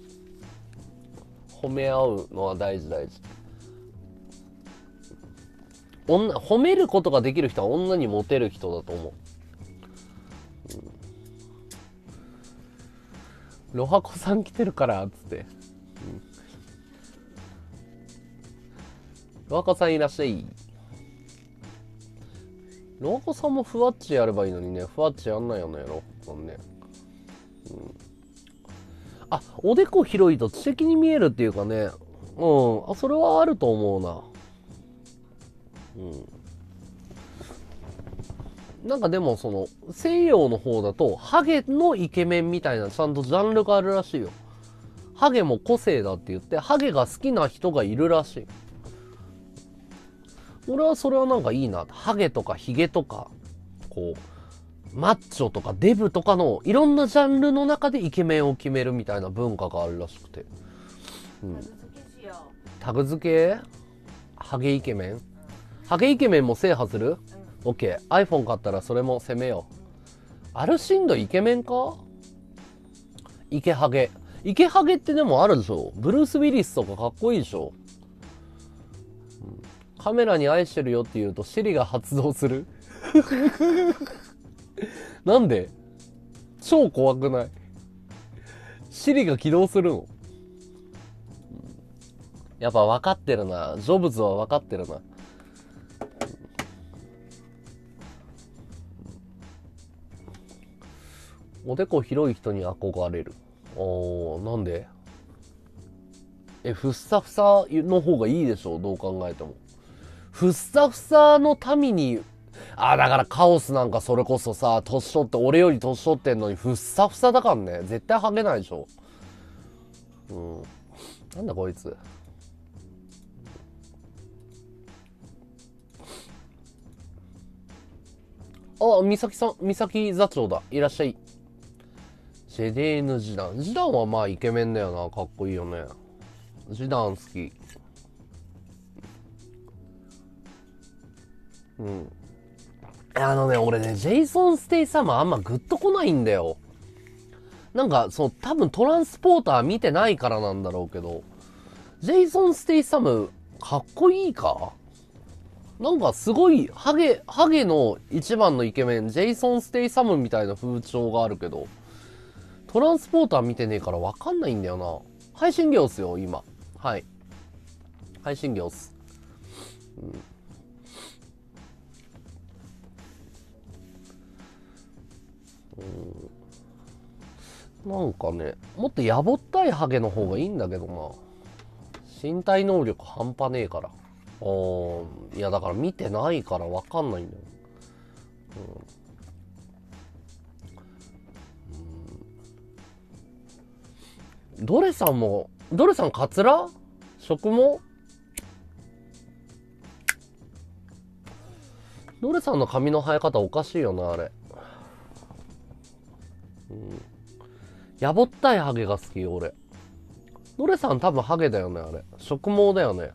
褒め合うのは大事、大事。女、褒めることができる人は女にモテる人だと思う。ロハコさん来てるからっつって、ロハコさんいらっしゃい。ロハコさんもふわっちやればいいのにね。ふわっちやんないよね、ロハコさんね、あ、おでこ広いと知的に見えるっていうかね。あ、それはあると思うな。なんかでもその西洋の方だとハゲのイケメンみたいなちゃんとジャンルがあるらしいよ。ハゲも個性だって言ってハゲが好きな人がいるらしい。俺はそれはなんかいいな。ハゲとかヒゲとかこうマッチョとかデブとかのいろんなジャンルの中でイケメンを決めるみたいな文化があるらしくて、タグ付け。ハゲイケメン、ハゲイケメンも制覇する。OK、iPhone 買ったらそれも攻めよう。あるしんどイケメンか？イケハゲ。イケハゲってでもあるでしょ。ブルース・ウィリスとかかっこいいでしょ。カメラに愛してるよって言うとシリが発動する。なんで？超怖くない？シリが起動するの？やっぱ分かってるな。ジョブズは分かってるな。おでこ広い人に憧れる。なんで？ふっさふさの方がいいでしょ、どう考えても。ふっさふさの民に、だからカオスなんかそれこそさ、年取って、俺より年取ってんのにふっさふさだからね。絶対ハゲないでしょ。なんだこいつ。あ、みさきさん、みさき座長だ。いらっしゃい。ジデーヌ・ジダン。ジダンはまあイケメンだよな。かっこいいよね。ジダン好き。俺ね、ジェイソン・ステイサムあんまグッと来ないんだよ。なんか、そう、多分トランスポーター見てないからなんだろうけど、ジェイソン・ステイサム、かっこいいか？なんかすごい、ハゲの一番のイケメン、ジェイソン・ステイサムみたいな風潮があるけど、トランスポーター見てねえから分かんないんだよな。配信業っすよ、今。はい。配信業っす。なんかね、もっとやぼったいハゲの方がいいんだけどな。身体能力半端ねえから。いやだから見てないから分かんないんだよ。ドレさんも、ドレさんカツラ？食毛？ドレさんの髪の生え方おかしいよな、あれ。やぼったいハゲが好き、俺。ドレさん多分ハゲだよね、あれ。食毛だよね。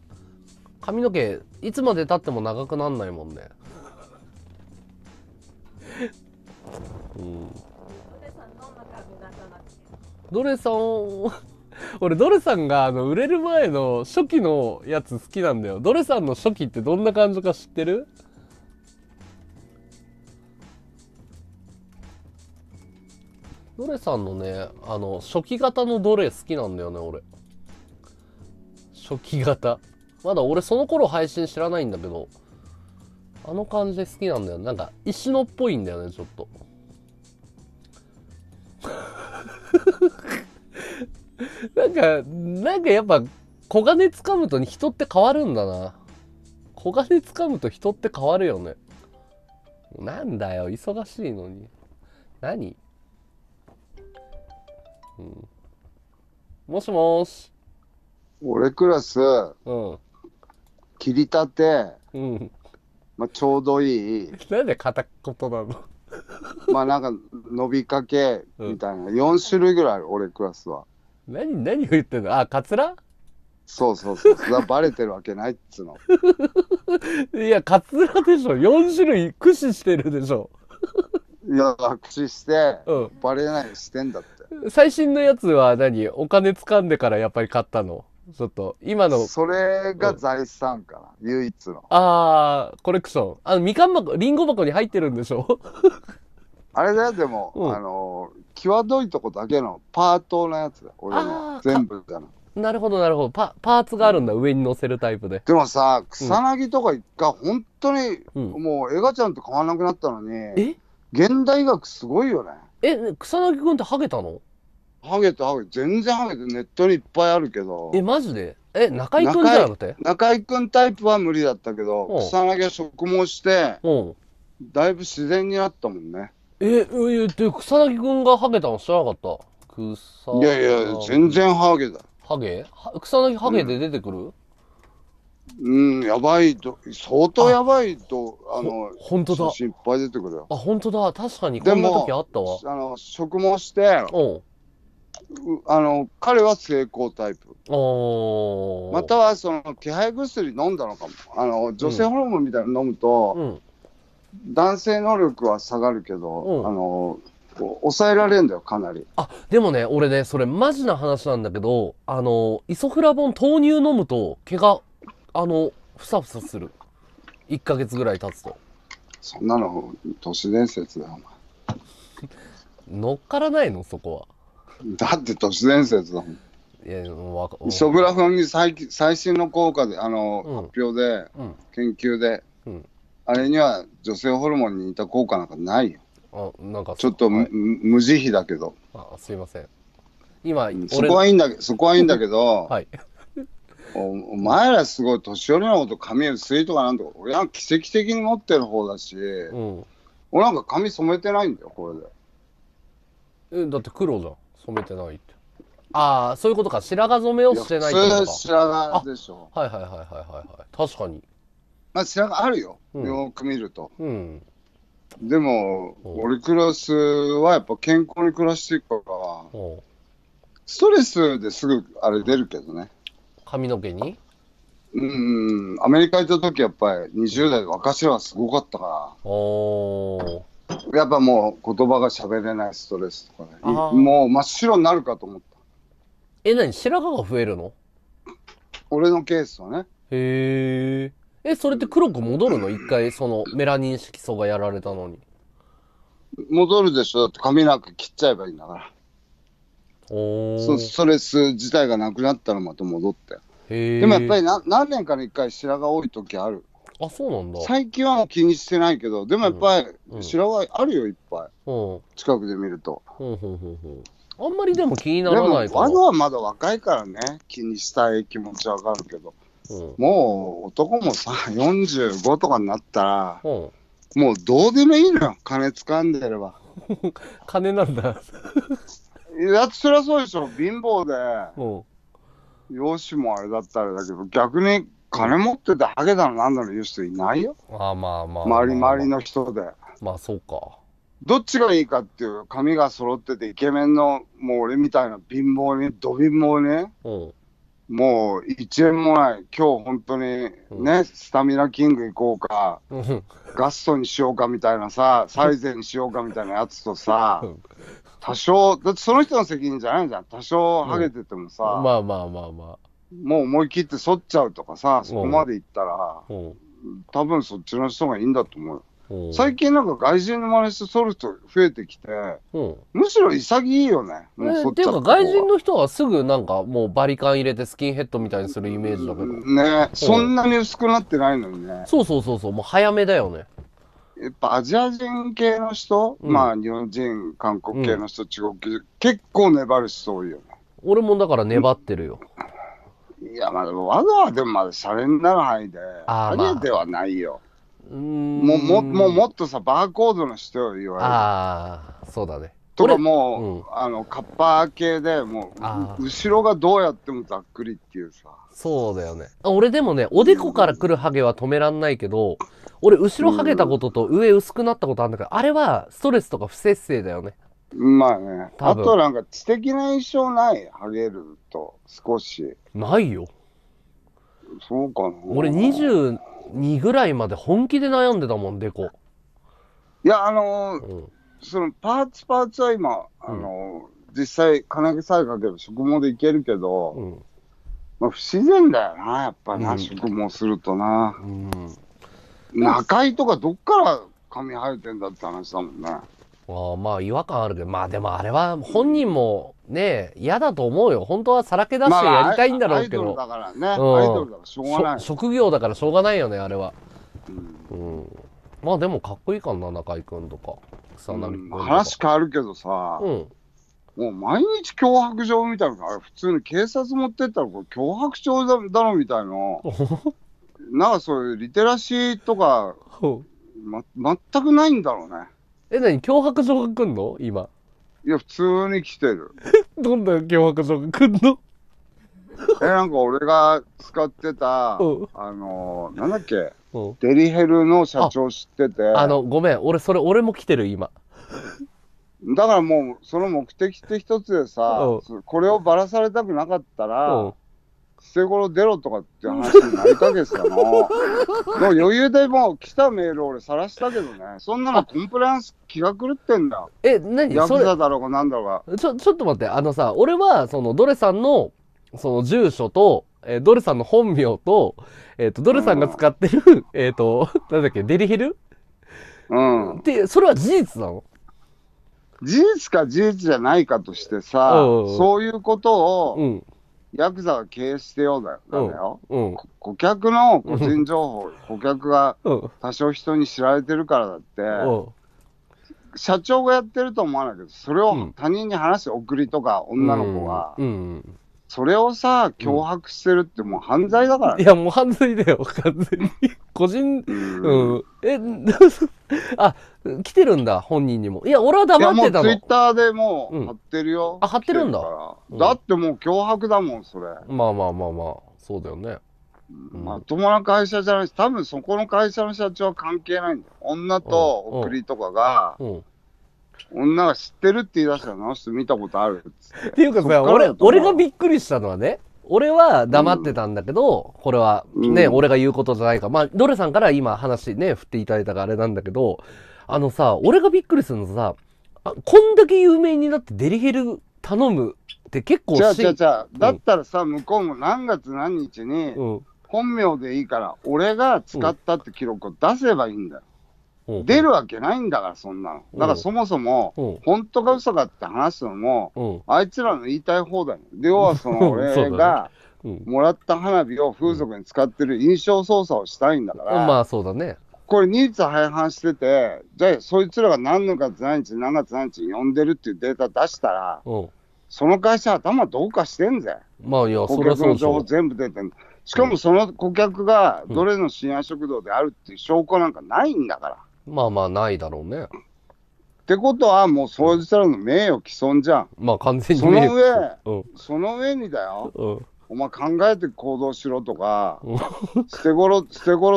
髪の毛、いつまで経っても長くなんないもんね。ドレさん、俺ドレさんが売れる前の初期のやつ好きなんだよ。ドレさんの初期ってどんな感じか知ってる？ドレさんのね、初期型のドレ好きなんだよね、俺。初期型。まだ俺その頃配信知らないんだけど、あの感じで好きなんだよ。なんか石のっぽいんだよね、ちょっと。なんかやっぱ小金掴むと人って変わるんだな。小金掴むと人って変わるよね。なんだよ、忙しいのに。何？もしもーし。俺クラス、切りたて、ちょうどいい。なんで片言なの？まあなんか伸びかけみたいな、うん、4種類ぐらいある俺クラスは。何を言ってんの。あ、カツラ。そうそうそう、バレてるわけないっつの。いやカツラでしょ、4種類駆使してるでしょ。いや駆使して、うん、バレないようにしてんだって。最新のやつは何、お金掴んでからやっぱり買ったの。ちょっと今のそれが財産かな、うん、唯一の。ああコレクション、あのみかん箱、りんご箱に入ってるんでしょ。あれだよでも、うん、際どいとこだけのパートのやつだ俺の全部だな。なるほどなるほど、パーツがあるんだ、うん、上に乗せるタイプで。でもさ草薙とか一回本当に、うん、もうエガちゃんと変わらなくなったのに、え、現代医学すごいよね。え、草薙くんってハゲたの。ハゲて全然ハゲて、ネットにいっぱいあるけど。え、マジで。え、中井くんじゃなくて。中井くんタイプは無理だったけど、草薙は植毛してだいぶ自然になったもんね。え、で草薙くんがハゲたの知らなかった。草、いやいや全然ハゲだ。ハゲ、草薙ハゲで出てくる。うん、やばいと、相当やばいと、本当だ、写真いっぱい出てくるよ。あ、本当だ、確かにこんな時あったわ。植毛して彼は成功タイプ、またはその気配薬飲んだのかも。女性ホルモンみたいなの飲むと、うん、男性能力は下がるけど、うん、抑えられるんだよかなり。あ、でもね俺ねそれマジな話なんだけど、イソフラボン豆乳飲むと毛がふさふさする、1ヶ月ぐらい経つと。そんなの都市伝説だよお前。乗っからないのそこは。だって都市伝説だもん。いや、イソフラボンに最新の効果で発表で、うん、研究で、うん、あれには女性ホルモンに似た効果なんかないよ。あ、なんかちょっと、はい、無慈悲だけど。あ、すいません。今そこはいいんだけど、はい、お前らすごい年寄りのこと髪薄いとかなんとか、俺なんか奇跡的に持ってる方だし、うん、俺なんか髪染めてないんだよこれで。え、だって黒じゃん。染めてないって。ああそういうことか、白髪染めをしてないってことか。白髪でしょ。はいはいはいはいはい、確かに。まあ白髪あるよ、うん、よく見ると、うん、でも、うん、俺クラスはやっぱ健康に暮らしていくから、うん、ストレスですぐあれ出るけどね髪の毛に。うん、アメリカ行った時やっぱり20代で若白はすごかったから。おー、やっぱもう言葉が喋れないストレスとかね、もう真っ白になるかと思った。え、何、白髪が増えるの俺のケースはね。へえ。え、それって黒く戻るの一回そのメラニン色素がやられたのに。戻るでしょ、だって髪なんか切っちゃえばいいんだから。おー、ストレス自体がなくなったらまた戻って。へえ。でもやっぱり何年かに1回白髪多い時ある。あ、そうなんだ。最近は気にしてないけど、でもやっぱり白髪あるよいっぱい、うん、近くで見ると、うんうんうんうん、あんまりでも気にならないかな。でもはまだ若いからね気にしたい気持ちはわかるけど、うん、もう男もさ45とかになったら、うん、もうどうでもいいのよ金掴んでれば。金なんだ。だってそりゃそうでしょ、貧乏で容姿もあれだったらだけど、逆に金持っててハゲだのなんだの言う人いないよ。あ、まあまあ、周りの人で。まあそうか。どっちがいいかっていう、髪が揃っててイケメンのもう俺みたいな貧乏にど貧乏に、うん、もう1円もない今日本当にね、うん、スタミナキング行こうか、うん、ガストにしようかみたいなさ、サイゼにしようかみたいなやつとさ、うん、多少だってその人の責任じゃないじゃん、多少ハゲててもさ、うん、まあまあまあまあもう思い切って剃っちゃうとかさ、そこまでいったら、うん、多分そっちの人がいいんだと思う、うん、最近なんか外人の真似して剃る人増えてきて、うん、むしろ潔いよね、もう剃っちゃうとこは。っていうか外人の人はすぐなんかもうバリカン入れてスキンヘッドみたいにするイメージだけど、うん、ね、うん、そんなに薄くなってないのにね。そうそうそうそう、もう早めだよねやっぱアジア人系の人、うん、まあ日本人韓国系の人、うん、中国系結構粘る人多いよね。俺もだから粘ってるよ、うん。いや、まあ、わざわざでもまだシャレになる範囲で、あげてはないよ。もっとさ、バーコードの人よ、言われる。ああ、そうだね。とかも、うん、カッパー系でもう後ろがどうやってもざっくりっていうさ。そうだよね。俺でもね、おでこから来るハゲは止めらんないけど、俺後ろハゲたことと上薄くなったことあるんだけど、あれはストレスとか不摂生だよね。まあね。あとなんか知的な印象ない、ハゲると少し。ないよ。そうかな。俺22ぐらいまで本気で悩んでたもん、でこ。いや、うん、そのパーツは今、うん、実際金毛さえかけば植毛でいけるけど、うん、まあ、不自然だよなやっぱな、うん、植毛するとな、うん、中井とかどっから髪生えてんだって話だもんね。あ、まあ違和感あるけど、まあでもあれは本人もね嫌だと思うよ。本当はさらけ出してやりたいんだろうけど、まあ、アイドルだからね、アイドルだからしょうがない、職業だからしょうがないよねあれは。うん、うん、まあでもかっこいいかな、中居君とか草薙君とか。話変わるけどさ、うん、もう毎日脅迫状みたいなの、あれ普通に警察持ってったらこれ脅迫状だろみたいななんかそういうリテラシーとか全くないんだろうね。え、何、脅迫状が来んの今。いや普通に来てるどんな脅迫状が来んのなんか俺が使ってた、なんだっけ、デリヘルの社長知ってて、ごめん、俺も来てる今だからもうその目的って一つでさ、これをばらされたくなかったら捨て頃出ろとかって話になりかけてたのもう余裕でもう来たメール俺晒したけどね。そんなのコンプライアンス気が狂ってんだ。え、何ヤクザだろうがなんだろうが。ちょっと待って、さ、俺はそのドレさんのその住所と、ドルさんの本名と、ドルさんが使ってる、うん、なんだっけ、デリヘル、うん。って、それは事実なの？事実か事実じゃないかとしてさ、そういうことを、うん、ヤクザが経営してようだよ。なんだよ、うん、顧客の個人情報、顧客が多少人に知られてるからだって、社長がやってると思わないけど、それを他人に話して送りとか、女の子が。それをさ、脅迫してるってもう犯罪だから、ね。いや、もう犯罪だよ、完全に。個人、うん。え、あ、来てるんだ、本人にも。いや、俺は黙ってたの。いや、もうツイッターでもう貼ってるよ。うん、あ、貼ってるんだ。だってもう脅迫だもん、それ。まあまあまあまあ、そうだよね。まともな会社じゃないし、多分そこの会社の社長は関係ないんだよ。女と送りとかが。女が知ってるって言い出したら直して見たことある っていうかさ、俺がびっくりしたのはね、俺は黙ってたんだけど、これはね、俺が言うことじゃないか、まあドレさんから今話ね振っていただいたからあれなんだけど、さ、俺がびっくりするのさ、こんだけ有名になってデリヘル頼むって結構だったらさ、向こうも何月何日に本名でいいから俺が使ったって記録を出せばいいんだよ。出るわけないんだからそんなの。だからそもそも本当か嘘かって話すのもあいつらの言いたい放題。で、要はその俺がもらった花火を風俗に使ってる印象操作をしたいんだから。まあそうだね。これ二律背反してて、じゃあそいつらが何月何日何月何日呼んでるっていうデータ出したら、その会社頭どうかしてんぜ。まあいや、顧客の情報全部出てん。しかもその顧客がどれの深夜食堂であるっていう証拠なんかないんだから。まあまあないだろうね。ってことはもうそいつらの名誉毀損じゃん。まあ完全に名誉毀損。その上にだよ、お前考えて行動しろとか、捨て頃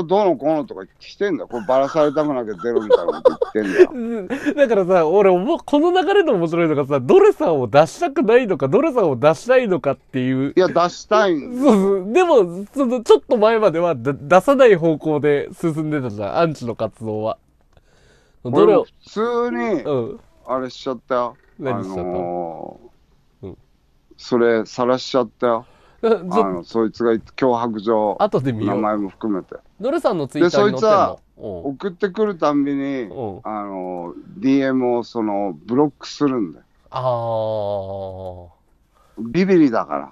どうのこうのとか来てんだよ。こればらされたくなきゃ出るみたいなこと言ってんだよだからさ、俺この流れの面白いのがさ、ドレさんを出したくないのかドレさんを出したいのかっていう。いや出したいんだ。そうでもそのちょっと前までは出さない方向で進んでたじゃん、アンチの活動は。俺も普通にあれしちゃったよ。何しちゃったの？それ晒しちゃったよ。そいつが脅迫状、後で見よう、名前も含めて。ドレさんのツイッターに載ってんの。送ってくるたんびにDM をそのブロックするんだよ。ビビリだから。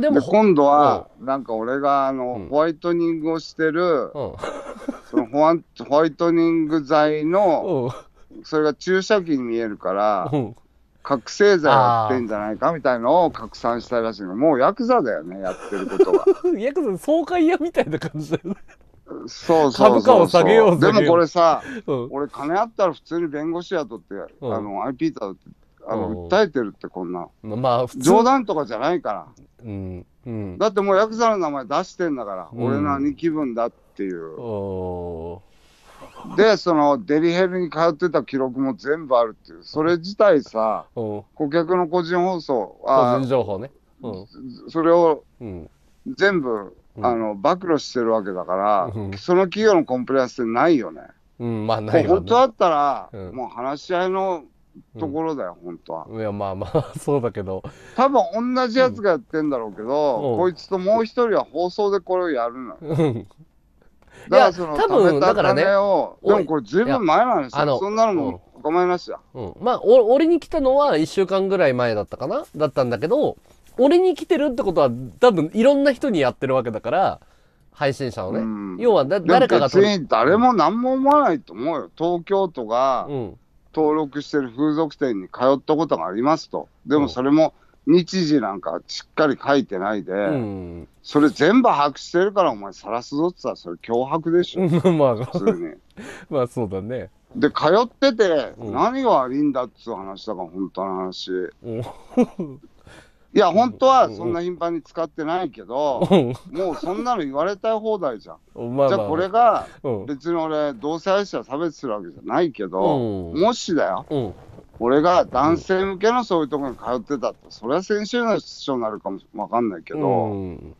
でも今度はなんか俺がホワイトニングをしてる、そのホワイトニング剤のそれが注射器に見えるから覚醒剤やってんじゃないかみたいのを拡散したらしいの。もうヤクザだよねやってることはヤクザの爽快屋みたいな感じだよねそうそうそうそう、株価を下げようぜ。でもこれさ、うん、俺金あったら普通に弁護士雇って、うん、IP だって訴えてるって、こんな、まあ、普通冗談とかじゃないから、うんうん、だってもうヤクザの名前出してんだから、うん、俺何気分だっていう。おで、そのデリヘルに通ってた記録も全部あるっていう、それ自体さ、顧客の個人放送、個人情報ね、うん、それを全部、うん、暴露してるわけだから、うん、その企業のコンプライアンスってないよね、うん、まあないよね。本当だったら、うん、もう話し合いのところだよ、うん、本当は。いや、まあまあそうだけど、多分同じやつがやってんだろうけど、うん、こいつともう一人は放送でこれをやるの、うんだからその食べた金を、でもこれずいぶん前なんですよ。そんなのもお構いなしだ、うんうん、まあ俺に来たのは1週間ぐらい前だったかな、だったんだけど、俺に来てるってことは多分いろんな人にやってるわけだから、配信者をね、うん、要は誰かが別に誰も何も思わないと思うよ。東京都が登録してる風俗店に通ったことがありますと。でもそれも日時なんかしっかり書いてないで、うん、それ全部把握してるからお前晒すぞって言ったらそれ脅迫でしょまあ普通にまあそうだね。で通ってて何が悪いんだっつう話だから、本当の話、うん、いや本当はそんな頻繁に使ってないけど、うん、もうそんなの言われたい放題じゃんじゃあこれが別に俺同性愛者差別するわけじゃないけど、うん、もしだよ、うん、俺が男性向けのそういうところに通ってたって、それは先週の主張になるかもわかんないけど、うん、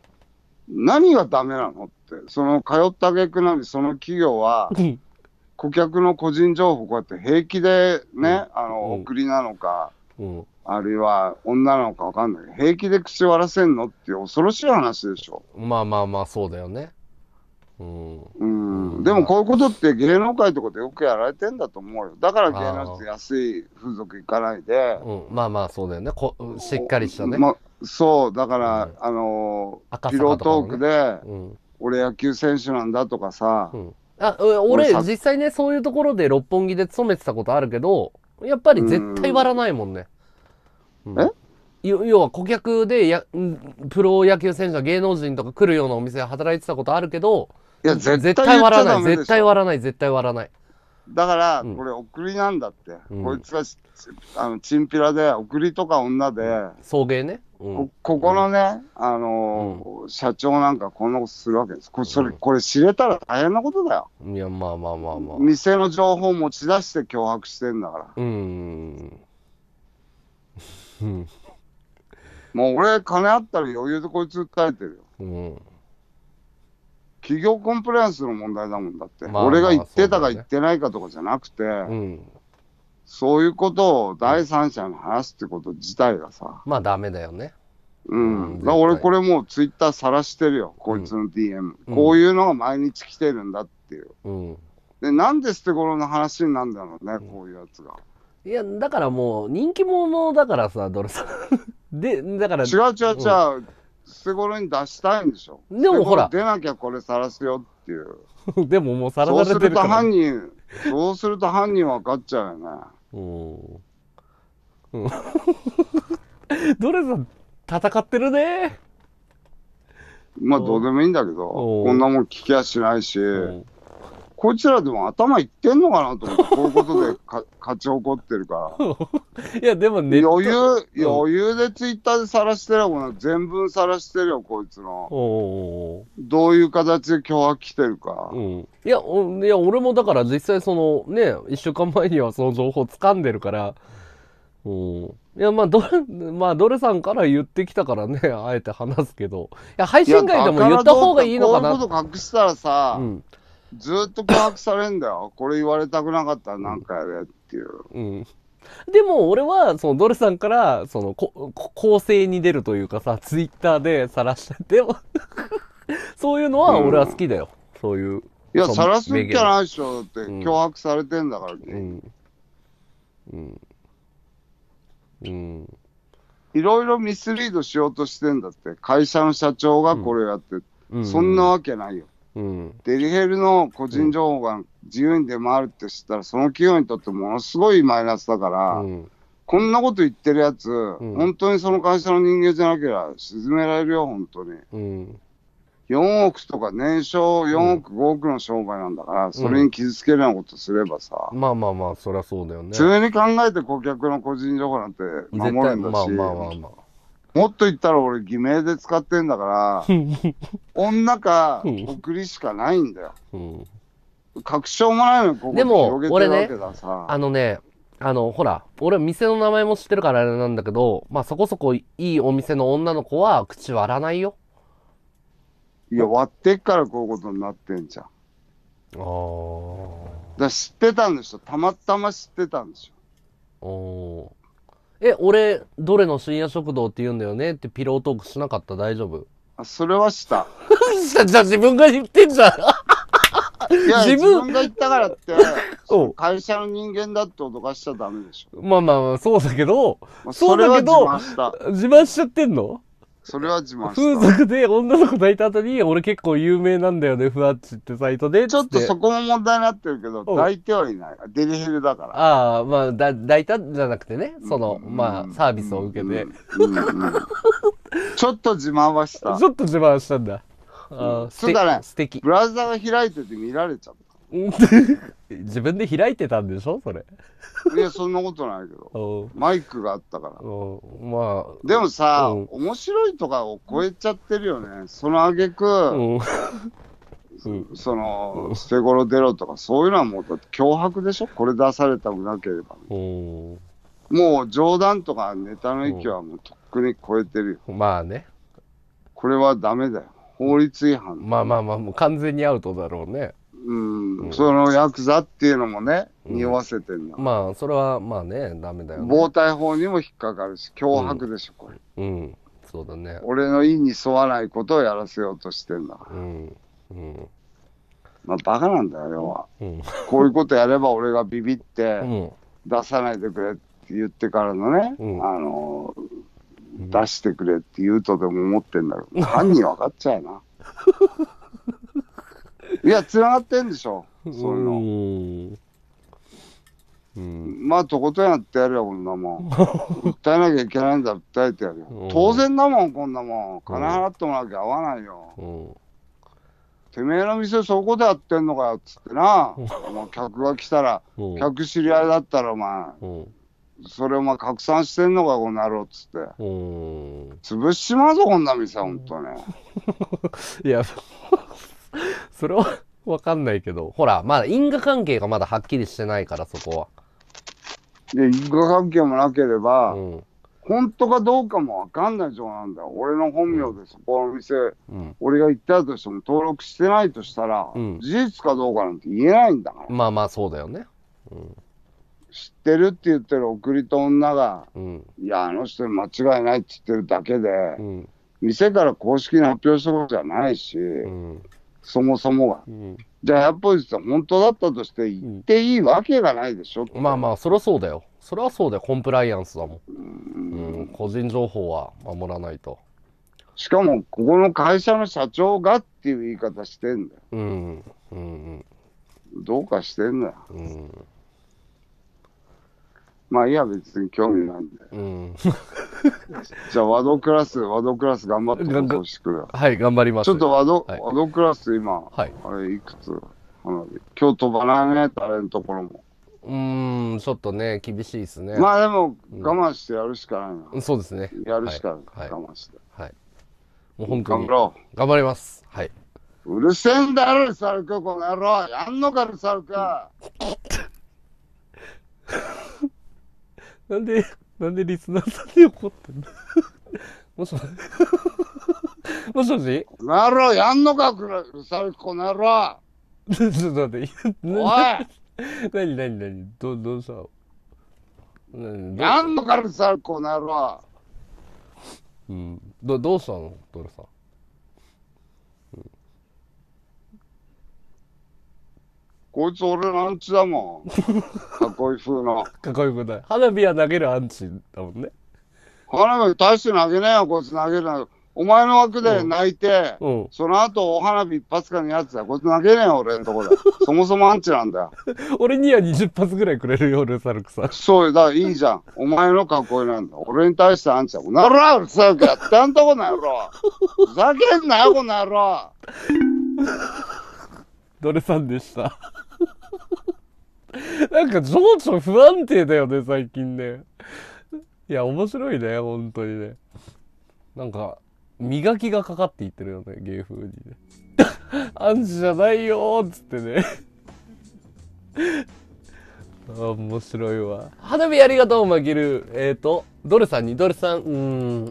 何がダメなのって、その通った挙句なのにその企業は顧客の個人情報こうやって平気でね、うん、送りなのか、うん、あるいは女なのかわかんないけど平気で口割らせんのっていう恐ろしい話でしょ。まあまあまあそうだよね、うんうん、でもこういうことって芸能界とかでよくやられてんだと思うよ。だから芸能人安い風俗行かないで、うん、まあまあそうだよね、しっかりしたね、ま、そうだから、うん、ピロートークで、うん、俺野球選手なんだとかさ、うん、俺実際ねそういうところで六本木で勤めてたことあるけど、やっぱり絶対割らないもんね、うん、え要は顧客でプロ野球選手や芸能人とか来るようなお店で働いてたことあるけど、いや絶対割らない、絶対割らない、絶対割らない。だからこれ送りなんだって、うん、こいつがチンピラで送りとか女で送迎ね、うん、このね、うん、社長なんかこんなことするわけです。これ知れたら大変なことだよ。いやまあまあまあまあ店の情報を持ち出して脅迫してんだから、うんもう俺金あったら余裕でこいつ訴えてるよ、うん企業コンプライアンスの問題だもんだって、まあ、俺が言ってたか言ってないかとかじゃなくて、うん、そういうことを第三者に話すってこと自体がさ、まあダメだよね、うん、うん、だから俺これもうツイッター晒してるよ、こいつの DM、うん、こういうのが毎日来てるんだっていう、うん、でなんで捨て頃の話になるんだろうね、うん、こういうやつが。いやだからもう人気者だからさ、ドルさんでだから違う違う違う、うん捨て頃に出したいんでしょ。でもほら出なきゃこれ晒すよっていうでももう晒されてるから、そうすると犯人分かっちゃうよね。うんうんドレさん戦ってるね。まあどうでもいいんだけど、こんなもん聞きやしないし、こいつらでも頭いってんのかなと思ってこういうことで勝ち誇ってるからいやでも余裕でツイッターで晒してるよ、この全文晒してるよこいつの。おどういう形で脅迫来てるか、うん、いや俺もだから実際そのね1週間前にはその情報掴んでるから、うん、いやまあドレさんから言ってきたからねあえて話すけど、いや配信外でも言った方がいいのかな。こういうこと隠したらさ、うんずっと脅迫されんだよこれ言われたくなかったらなんかやれっていう、うん、でも俺はそのドルさんからその公正に出るというかさ、ツイッターで晒しててそういうのは俺は好きだよ、うん、そういういや晒すんじゃないでしょ、だって脅迫されてんだから、うんうんうん、いろいろミスリードしようとしてんだって、会社の社長がこれをやって、うん、そんなわけないよ、うん、デリヘルの個人情報が自由に出回るって知ったら、その企業にとってものすごいマイナスだから、うん、こんなこと言ってるやつ、うん、本当にその会社の人間じゃなければ沈められるよ本当に、うん、4億とか年商4億5億の商売なんだから、うん、それに傷つけるようなことすればさ、うん、まあまあまあそりゃそうだよね。普通に考えて顧客の個人情報なんて守れんだし、まあまあまあまあ、もっと言ったら俺偽名で使ってんだから女か送りしかないんだよ、うん、確証もないのにここで広げてるわけださ。でも俺ね、ほら俺店の名前も知ってるからあれなんだけど、まあそこそこいいお店の女の子は口割らないよ。いや割ってっからこういうことになってんじゃん。ああ、だ知ってたんでしょ、たまたま知ってたんでしょ。おー、え、俺、どれの深夜食堂って言うんだよねってピロートークしなかった？大丈夫？あ、それはした。した、じゃあ自分が言ってんじゃん。いや、自分が言ったからって、会社の人間だって脅かしちゃダメでしょ。まあまあまあ、そうだけど、まあ、そうだけど、自慢しちゃってんの？それは自慢した。風俗で女の子抱いた後に、俺結構有名なんだよね、ふわっちってサイトでって。ちょっとそこも問題になってるけど、抱いてはいない。デリヘルだから。ああ、まあ、抱いたじゃなくてね、その、まあ、サービスを受けて。ちょっと自慢はした。ちょっと自慢したんだ。そうだね。素敵。ブラウザが開いてて見られちゃった。自分で開いてたんでしょそれ。いや、そんなことないけど。マイクがあったから。まあ。でもさ、面白いとかを超えちゃってるよね。その挙句、その、捨て頃出ろとか、そういうのはもう、だって脅迫でしょ、これ出されたくなければ。もう冗談とかネタの域はもうとっくに超えてるよ。まあね。これはダメだよ。法律違反。まあまあまあ、もう完全にアウトだろうね。うん、そのヤクザっていうのもね、匂わせてんの。まあ、それはまあね、ダメだよね。暴対法にも引っかかるし、脅迫でしょ、これ。うん、そうだね。俺の意に沿わないことをやらせようとしてんだから。うん。うん。まあ、バカなんだよ、要は。うん。こういうことやれば俺がビビって、出さないでくれって言ってからのね、出してくれって言うとでも思ってんだけど、犯人分かっちゃうな。いや、つながってんでしょ、そういうの。うん、まあ、とことんやってやるよ、こんなもん。訴えなきゃいけないんだ、訴えてやるよ。当然だもん、こんなもん。金払ってもらわなきゃ合わないよ。てめえの店、そこでやってんのかよ、つってな。もう客が来たら、客知り合いだったら、お前、それお前、拡散してんのか、この野郎、つって。潰しちまうぞ、こんな店、ほんとね。いや、それは分かんないけど、ほら、まだ因果関係がまだはっきりしてないから、そこは。で、因果関係もなければ、本当かどうかも分かんない状況なんだよ。俺の本名でそこの店、俺が行ったとしても登録してないとしたら、事実かどうかなんて言えないんだから。まあまあ、そうだよね。知ってるって言ってる送りと女が、いや、あの人に間違いないって言ってるだけで、店から公式に発表したことじゃないし、そもそもが。じゃあ、やっぱり本当だったとして言っていいわけがないでしょ。まあまあ、そりゃそうだよ。それはそうだよ。コンプライアンスだもん。個人情報は守らないと。しかも、ここの会社の社長がっていう言い方してんだよ。どうかしてんだよ。まあ、いや、別に興味ないんだよ。じゃあ、ワードクラス頑張ってほしくよ。はい、頑張ります。ちょっとワードクラス今、あれ、いくつ花火。今日飛ばないね、あれのところも。ちょっとね、厳しいですね。まあ、でも、我慢してやるしかないな。そうですね。やるしかない。我慢して。はい。もう本当に。頑張ります。はい。うるせえんだよ、ルサルク、この野郎。やんのか、ルサルク。なんでリスナーさんに怒ってんの？もしもしもしもし、この野郎やんのか、うさぎ、この野郎。ちょっと待って、おいなにどうしたの？やんのか、うさぎ、この野郎。どうしたの、ドルさん。こいつ俺のアンチだもん。かっこいい風の。かっこよくない。花火は投げるアンチだもんね。花火大して投げねえよ、こいつ投げるな。お前の枠で泣いて、うん、その後お花火一発かのやつだ。こいつ泣けねえよ、俺のとこで。そもそもアンチなんだよ。俺には20発ぐらいくれるよ、ルサルクさん。そうだ、いいじゃん。お前の格好なんだ。俺に対してアンチは、おなら、ルサルクやってあんとこなやろ。ふざけんなよ、この野郎。ドレさんでした。なんか情緒不安定だよね、最近ね。いや、面白いね、本当にね。なんか、磨きがかかっていってるよね、芸風にね。アンチじゃないよーっつってね。あ、面白いわ。花火ありがとう、マギル。ドレさんに、ドレさん、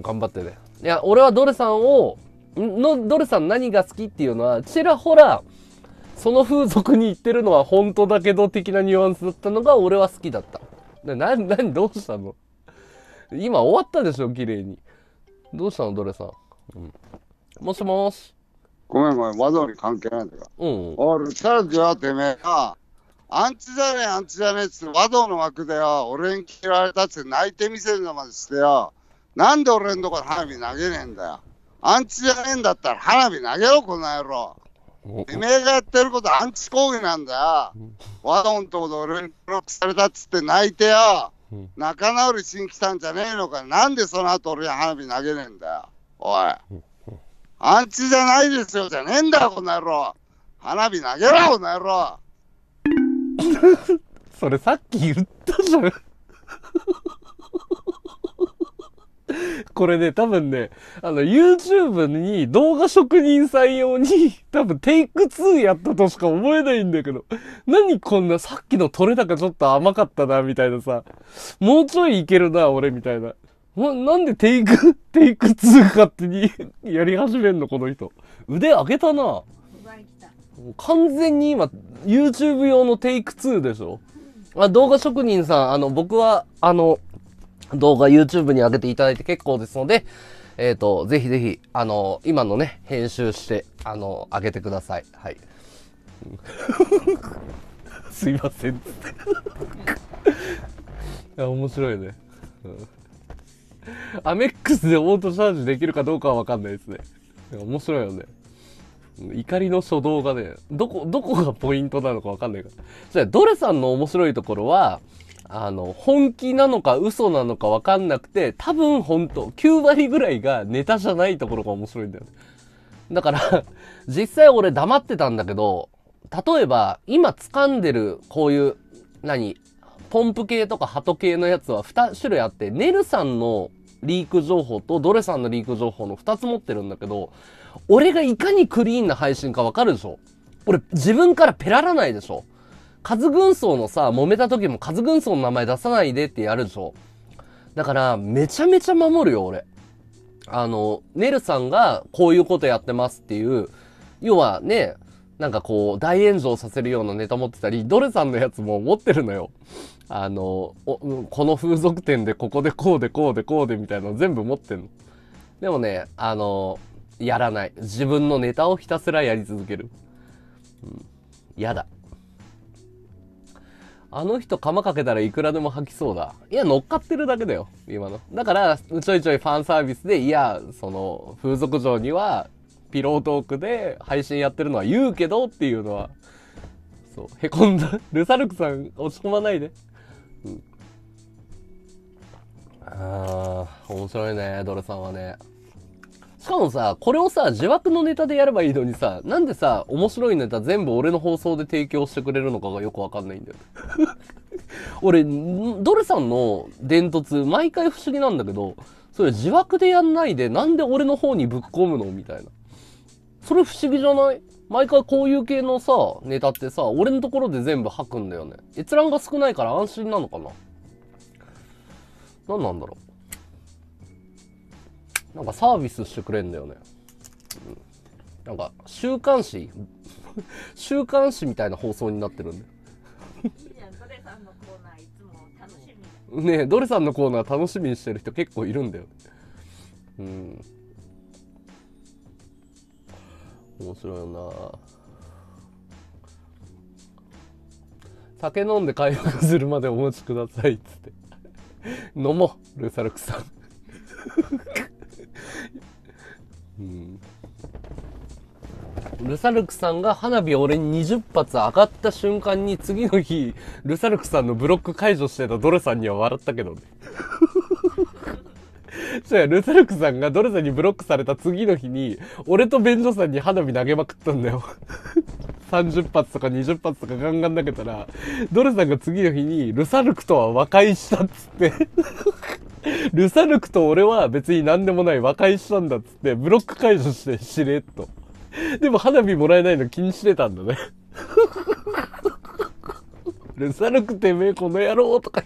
頑張ってね。いや、俺はドレさんを、ドレさん何が好きっていうのは、ちらほら、その風俗に行ってるのは本当だけど的なニュアンスだったのが俺は好きだった。何どうしたの？今終わったでしょ、綺麗に。どうしたの、ドレさん。うん、もしもーし。ごめんごめん、窓に関係ないんだから。うん。俺、ルサルクよ、てめえが。アンチじゃねえ、アンチじゃねえっつって、窓の枠でよ、俺に嫌われたっつって泣いてみせるのまでしてよ。なんで俺んとこで花火投げねえんだよ。アンチじゃねえんだったら花火投げろ、この野郎。てめえがやってることアンチ抗議なんだよ。ワドンとこで俺にブロックされたっつって泣いてよ。仲直りしに来たんじゃねえのか。なんでその後俺に花火投げねえんだよ。おい。アンチじゃないですよじゃねえんだよ、この野郎。花火投げろ、この野郎。それさっき言ったじゃん。これね、多分ね、YouTube に動画職人さん用に多分テイク2やったとしか思えないんだけど、何こんなさっきの撮れ高ちょっと甘かったな、みたいなさ、もうちょいいけるな、俺、みたいな。なんでテイク2勝手にやり始めんの、この人。腕上げたな。完全に今、YouTube 用のテイク2でしょ。あ、動画職人さん、僕は、動画 YouTube に上げていただいて結構ですので、ぜひぜひ、今のね、編集して、上げてください。はい。すいません。いや、面白いね。アメックスでオートチャージできるかどうかはわかんないですね。面白いよね。怒りの初動がね、どこがポイントなのかわかんないから。じゃあ、ドレさんの面白いところは、本気なのか嘘なのか分かんなくて、多分本当9割ぐらいがネタじゃないところが面白いんだよね。だから、実際俺黙ってたんだけど、例えば、今掴んでるこういう、ポンプ系とかハト系のやつは2種類あって、ネルさんのリーク情報とドレさんのリーク情報の2つ持ってるんだけど、俺がいかにクリーンな配信か分かるでしょ。俺、自分からペラらないでしょ。カズ軍曹のさ、揉めた時もカズ軍曹の名前出さないでってやるでしょ。だから、めちゃめちゃ守るよ、俺。ネルさんがこういうことやってますっていう、要はね、なんかこう、大炎上させるようなネタ持ってたり、ドレさんのやつも持ってるのよ。この風俗店でここでこうでこうでこうでみたいなの全部持ってんの。でもね、やらない。自分のネタをひたすらやり続ける。うん。やだ。あの人釜かけたらいくらでも吐きそうだ。いや、乗っかってるだけだよ、今の。だから、ちょいちょいファンサービスで、いや、風俗嬢には、ピロートークで配信やってるのは言うけどっていうのは、そう、へこんだ。ルサルクさん、落ち込まないで。うん。面白いね、ドレさんはね。しかもさ、これをさ、自爆のネタでやればいいのにさ、なんでさ、面白いネタ全部俺の放送で提供してくれるのかがよくわかんないんだよ。俺、ドレさんの伝突、毎回不思議なんだけど、それ自爆でやんないで、なんで俺の方にぶっ込むのみたいな。それ不思議じゃない？毎回こういう系のさ、ネタってさ、俺のところで全部吐くんだよね。閲覧が少ないから安心なのかな？なんなんだろう。なんかサービスしてくれんだよね。うん、なんか、週刊誌週刊誌みたいな放送になってるんだよ。いいじゃん、ドレさんのコーナーいつも楽しみだ。ねえ、ドレさんのコーナー楽しみにしてる人結構いるんだよね。うん。面白いよな。酒飲んで回復するまでお待ちくださいっつって。飲もう、ルサルクさん。ルサルクさんが花火俺に20発上がった瞬間に次の日ルサルクさんのブロック解除してたドルさんには笑ったけどね。そうや、ルサルクさんがドルさんにブロックされた次の日に俺と便所さんに花火投げまくったんだよ。30発とか20発とかガンガン投げたらドルさんが次の日にルサルクとは和解したっつってルサルクと俺は別に何でもない和解したんだっつってブロック解除してしれっと。でも花火もらえないの気にしてたんだね。ルサルクてめえこの野郎とか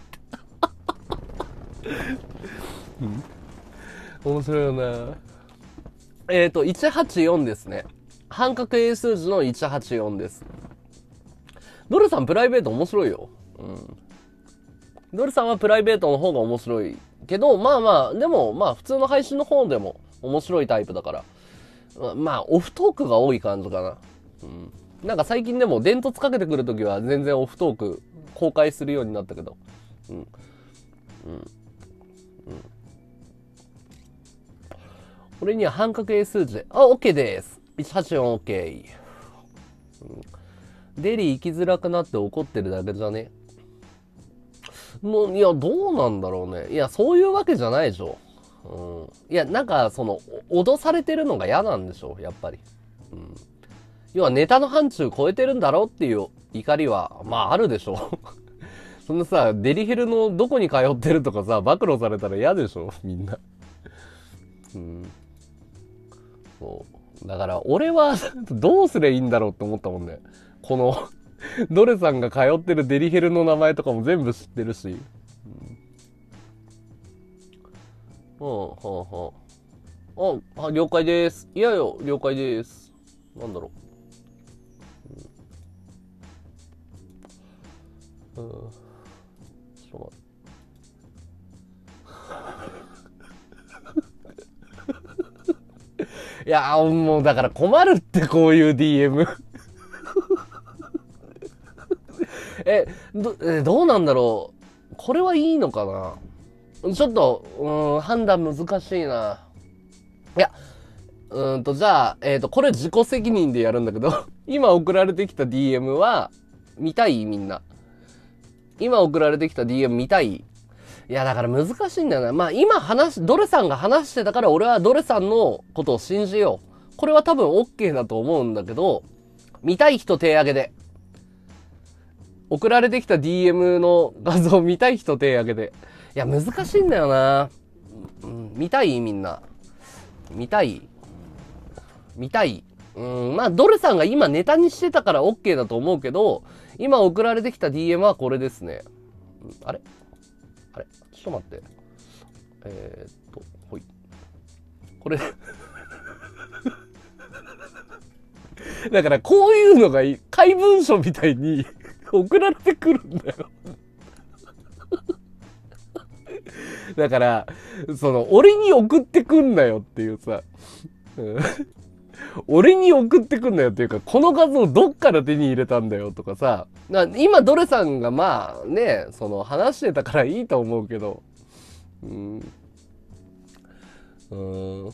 言って、うん、面白いよね。184ですね。半角英数字の184です。ドルさんプライベート面白いよ、うん、ドルさんはプライベートの方が面白いけど、まあまあでもまあ普通の配信の方でも面白いタイプだから、まあオフトークが多い感じかな、うん、なんか最近でも伝突かけてくるときは全然オフトーク公開するようになったけど、うんうんうん、俺には半角英数字、あ、OK です。 184OK、うん、デリー行きづらくなって怒ってるだけじゃねもう。いやどうなんだろうね。いやそういうわけじゃないでしょ。うん、いやなんかその脅されてるのが嫌なんでしょやっぱり、うん、要はネタの範疇超えてるんだろうっていう怒りはまああるでしょ。そのさデリヘルのどこに通ってるとかさ暴露されたら嫌でしょみんな。うん、そうだから俺はどうすりゃいいんだろうって思ったもんね。このドレさんが通ってるデリヘルの名前とかも全部知ってるし、ほうほうほう、あ、了解です。いやよ了解です。なんだろう、うん、ちょっと待って。いやもうだから困るってこういう DM。 どうなんだろうこれはいいのかな。ちょっと、判断難しいな。いや、じゃあ、これ自己責任でやるんだけど、今送られてきた DM は、見たい？みんな。今送られてきた DM 見たい？いや、だから難しいんだよな。まあ、今ドルさんが話してたから、俺はドルさんのことを信じよう。これは多分 OK だと思うんだけど、見たい人手挙げで。送られてきた DM の画像見たい人手挙げで。いや難しいんだよな、うん、見たいみんな見たい見たい、うん、まあドルさんが今ネタにしてたから OK だと思うけど、今送られてきた DM はこれですね、うん、あれあれちょっと待って、ほいこれだからこういうのがいい怪文書みたいに送られてくるんだよ。だからその俺に送ってくんなよっていうさ、うん、俺に送ってくんなよっていうかこの画像どっから手に入れたんだよとかさ、今ドレさんがまあねその話してたからいいと思うけど、うん、うん、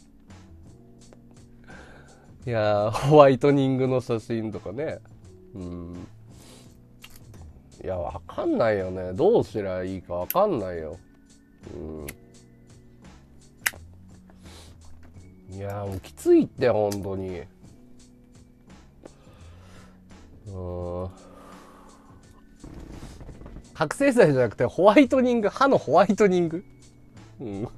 いやホワイトニングの写真とかね、うん、いやわかんないよねどうしたらいいかわかんないよ。うん、いやもうきついって本当に、うん、覚醒剤じゃなくてホワイトニング、歯のホワイトニング、うん、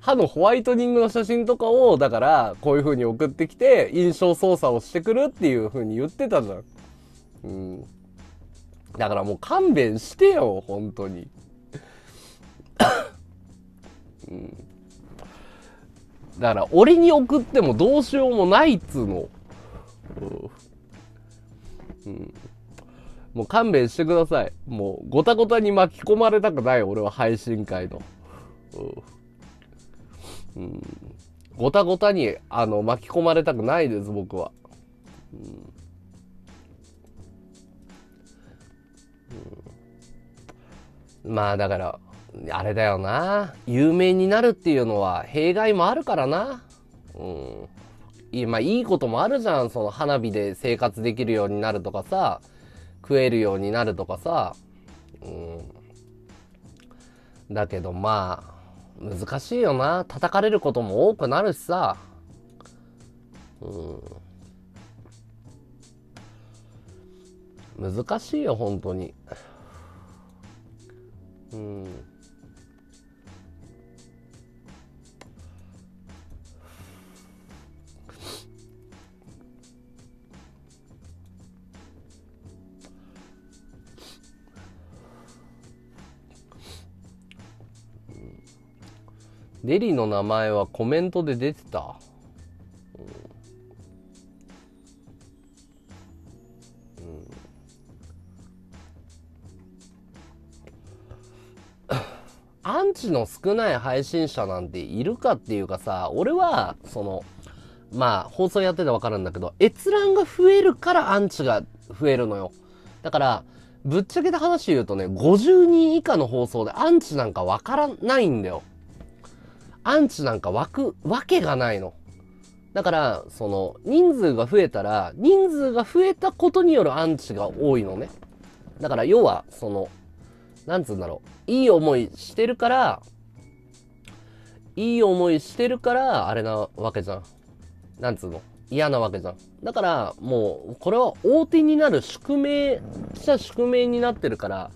歯のホワイトニングの写真とかをだからこういう風に送ってきて印象操作をしてくるっていう風に言ってたじゃん、うん、だからもう勘弁してよ本当に。うん、だから俺に送ってもどうしようもないっつうの、うん、もう勘弁してください。もうごたごたに巻き込まれたくない俺は配信会の、うん、ごたごたに巻き込まれたくないです僕は、うんうん、まあだからあれだよな、有名になるっていうのは弊害もあるからな。うん、まあいいこともあるじゃん。その花火で生活できるようになるとかさ、食えるようになるとかさ、うん、だけどまあ難しいよな。叩かれることも多くなるしさ、うん、難しいよ本当に。うん、デリの名前はコメントで出てた。アンチの少ない配信者なんているかっていうかさ、俺はそのまあ放送やってて分かるんだけど、閲覧が増えるからアンチが増えるのよ。だからぶっちゃけた話言うとね、50人以下の放送でアンチなんか分からないんだよ。アンチなんか湧くわけがないの。だからその人数が増えたら、人数が増えたことによるアンチが多いのね。だから要はそのなんつうんだろう、いい思いしてるから、いい思いしてるからあれなわけじゃん。なんつうの、嫌なわけじゃん。だからもうこれは横転になる宿命、記者宿命になってるから、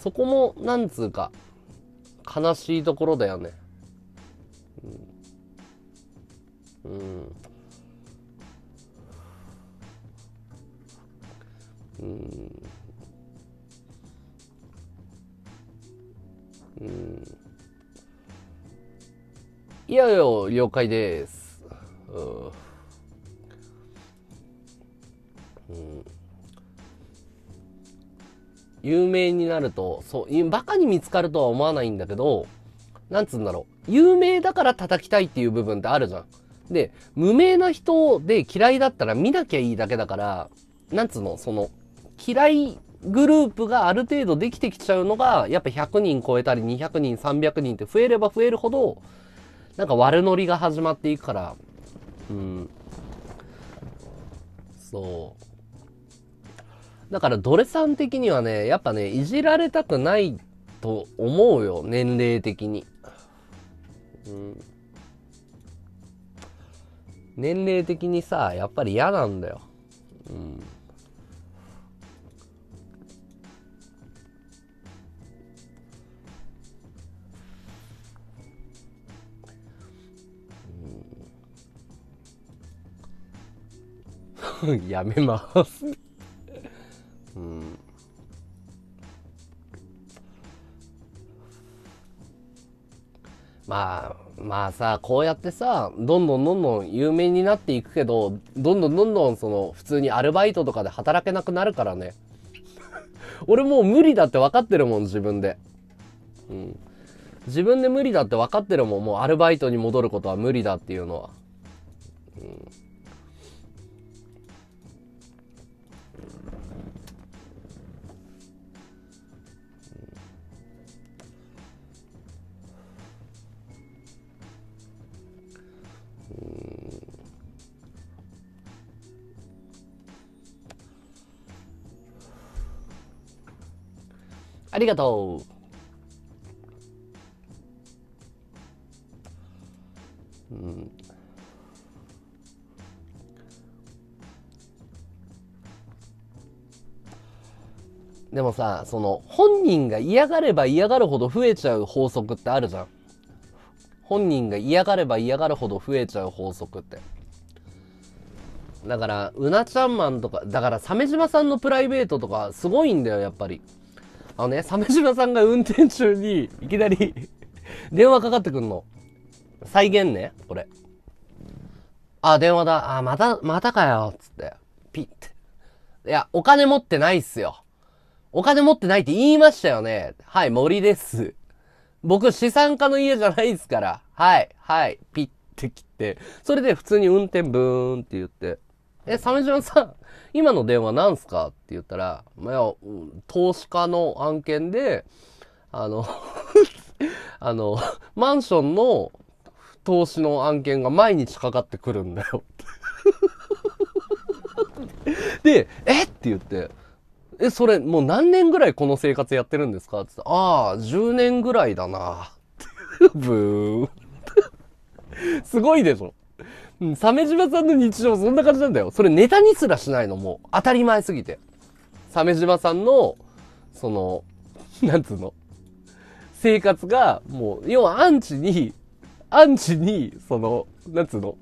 そこもなんつうか悲しいところだよね。うん、いやいや了解です。有名になると、そうバカに見つかるとは思わないんだけど、なんつうんだろう、有名だから叩きたいっていう部分ってあるじゃん。で無名な人で嫌いだったら見なきゃいいだけだから、なんつうの、その嫌いグループがある程度できてきちゃうのが、やっぱ100人超えたり200人300人って増えれば増えるほど、なんか悪ノリが始まっていくから、うん、そうだからドレさん的にはね、やっぱねいじられたくないと思うよ、年齢的に、うん、年齢的にさやっぱり嫌なんだよ、うんやめます、うん、まあさ、こうやってさどんどんどんどん有名になっていくけど、どんどんどんどんその普通にアルバイトとかで働けなくなるからね俺もう無理だって分かってるもん自分で、うん、自分で無理だって分かってるもん。もうアルバイトに戻ることは無理だっていうのは、うんありがとう。うん。でもさ、その本人が嫌がれば嫌がるほど増えちゃう法則ってあるじゃん。本人が嫌がれば嫌がるほど増えちゃう法則って。だからうなちゃんマンとか、だから鮫島さんのプライベートとかすごいんだよやっぱり。あのね、鮫島さんが運転中にいきなり電話かかってくんの。再現ね、これ。あ、電話だ。あ、またかよ。つって。ピッて。いや、お金持ってないっすよ。お金持ってないって言いましたよね。はい、森です。僕、資産家の家じゃないっすから。はい、はい、ピッて切って。それで普通に運転ブーンって言って。鮫島さん、今の電話なんすかって言ったら、まあ、投資家の案件で、マンションの投資の案件が毎日かかってくるんだよで、えって言って、え、それもう何年ぐらいこの生活やってるんですかって言って、ああ、10年ぐらいだな。ブーン。すごいでしょ。鮫島さんの日常そんな感じなんだよ。それネタにすらしないのもう当たり前すぎて。鮫島さんの、その、なんつうの、生活がもう、要はアンチに、その、なんつうの、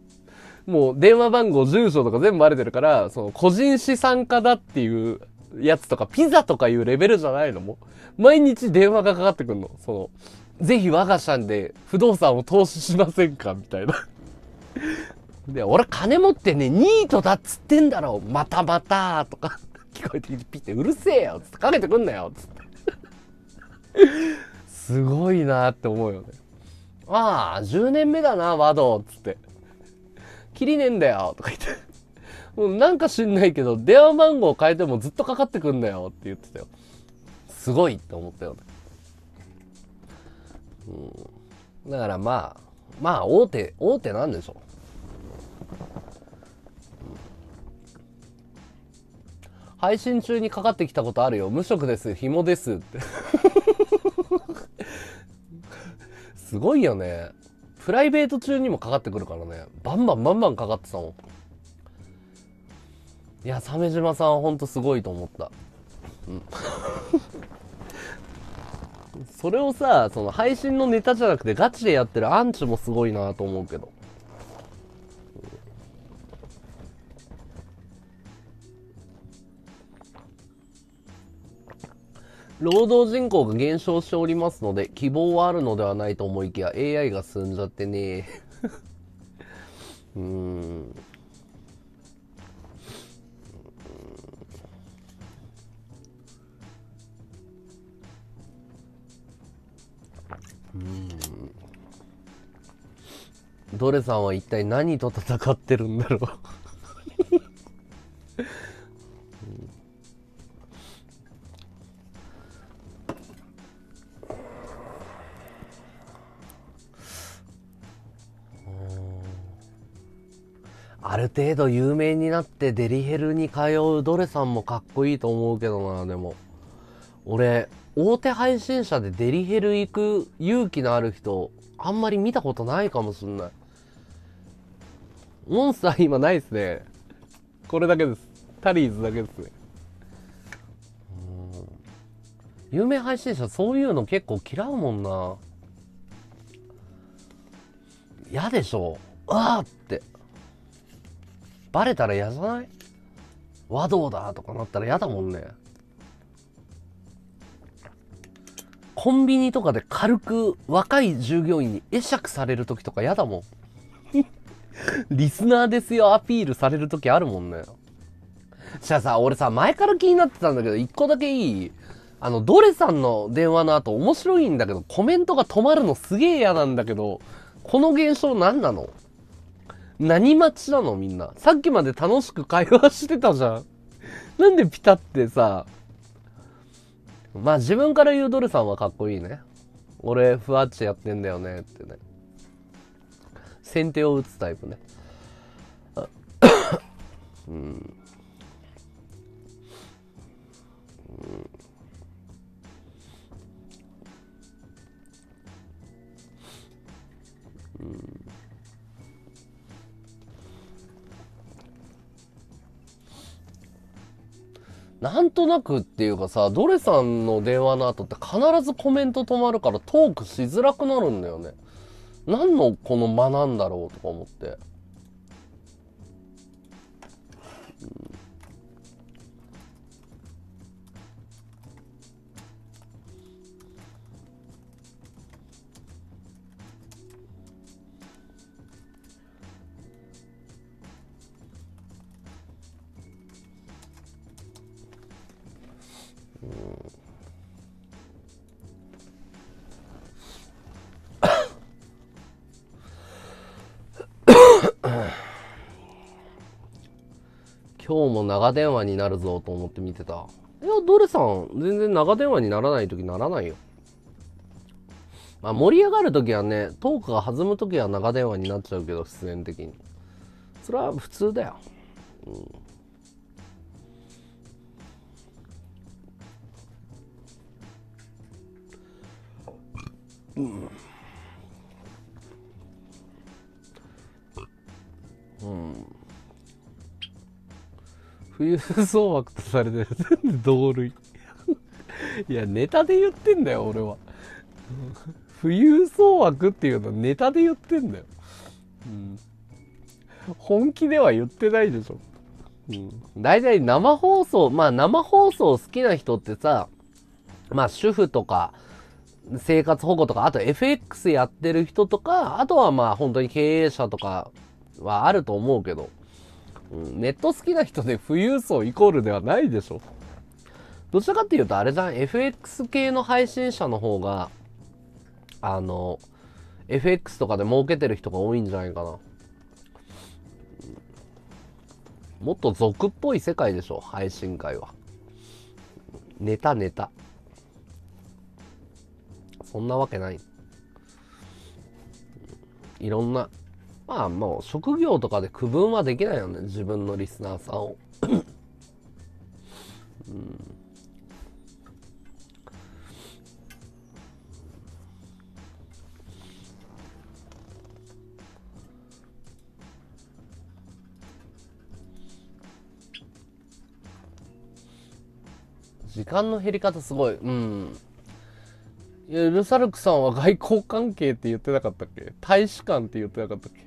もう電話番号、住所とか全部バレてるから、その個人資産家だっていうやつとか、ピザとかいうレベルじゃないのもう。毎日電話がかかってくるの。その、ぜひ我が社で不動産を投資しませんかみたいな。で、俺金持ってね、ニートだっつってんだろ、またまたとか、聞こえてきてピッて、うるせえよつってかけてくんなよつって。すごいなって思うよね。ああ、10年目だな、ワドつって。切りねえんだよとか言ってもうなんか知んないけど電話番号変えてもずっとかかってくんだよって言ってたよ。すごいって思ったよね。うん、だからまあ大手なんでしょう。配信中にかかってきたことあるよ。無職です、紐ですってすごいよね。プライベート中にもかかってくるからね。バンバンかかってたもん。いや、鮫島さんほんとすごいと思った。うん、それをさ、その配信のネタじゃなくてガチでやってるアンチもすごいなと思うけど。労働人口が減少しておりますので、希望はあるのではないと思いきや、AI が進んじゃってね。ドレさんは一体何と戦ってるんだろうある程度有名になってデリヘルに通うドレさんもかっこいいと思うけどな。でも俺大手配信者でデリヘル行く勇気のある人あんまり見たことないかもしんない。モンスター今ないっすね。これだけです。タリーズだけですね。有名配信者そういうの結構嫌うもんな。嫌でしょ。ああってバレたら嫌じゃない？和道だとかなったら嫌だもんね。コンビニとかで軽く若い従業員に会釈される時とか嫌だもんリスナーですよアピールされる時あるもんね。じゃあさ、俺さ前から気になってたんだけど一個だけいい？ドレさんの電話の後面白いんだけどコメントが止まるのすげえ嫌なんだけど、この現象何なの？何待ちなのみんな。さっきまで楽しく会話してたじゃん。なんでピタってさ。まあ自分から言うドルさんはかっこいいね。俺、ふわっちやってんだよねってね。先手を打つタイプね。うん。うんうんなんとなくっていうかさ、ドレさんの電話の後って必ずコメント止まるからトークしづらくなるんだよね。何のこの間なんだろうとか思って。今日も長電話になるぞと思って見てた。いや、ドレさん全然長電話にならない時ならないよ。まあ、盛り上がるときはね、トークが弾むときは長電話になっちゃうけど、必然的に。それは普通だよ。うん、うんうん、富裕層枠とされてる同類いやネタで言ってんだよ俺は富裕層枠っていうのネタで言ってんだよ、うん、本気では言ってないでしょ、うん、大体生放送、まあ生放送好きな人ってさ、まあ主婦とか生活保護とか、あと FX やってる人とか、あとはまあ本当に経営者とかはあると思うけど、うん、ネット好きな人で富裕層イコールではないでしょ。どちらかっていうとあれじゃん、 FX 系の配信者の方がFX とかで儲けてる人が多いんじゃないかな。もっと俗っぽい世界でしょ配信界は。ネタネタ、そんなわけない。いろんな、まあもう職業とかで区分はできないよね、自分のリスナーさんを、うん、時間の減り方すごい。うん、いやルサルクさんは外交関係って言ってなかったっけ、大使館って言ってなかったっけ。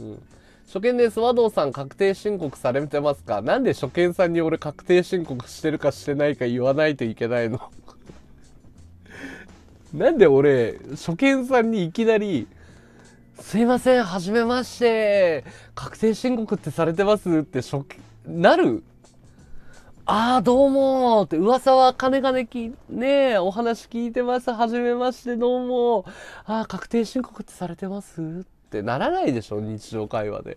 うん、初見です。和道さん確定申告されてますか。なんで初見さんに俺確定申告してるかしてないか言わないといけないのなんで俺初見さんにいきなりすいませんはじめまして確定申告ってされてますってなる。あーどうもーって噂は金がねきねえお話聞いてますはじめましてどうもあー確定申告ってされてますってならないでしょ日常会話で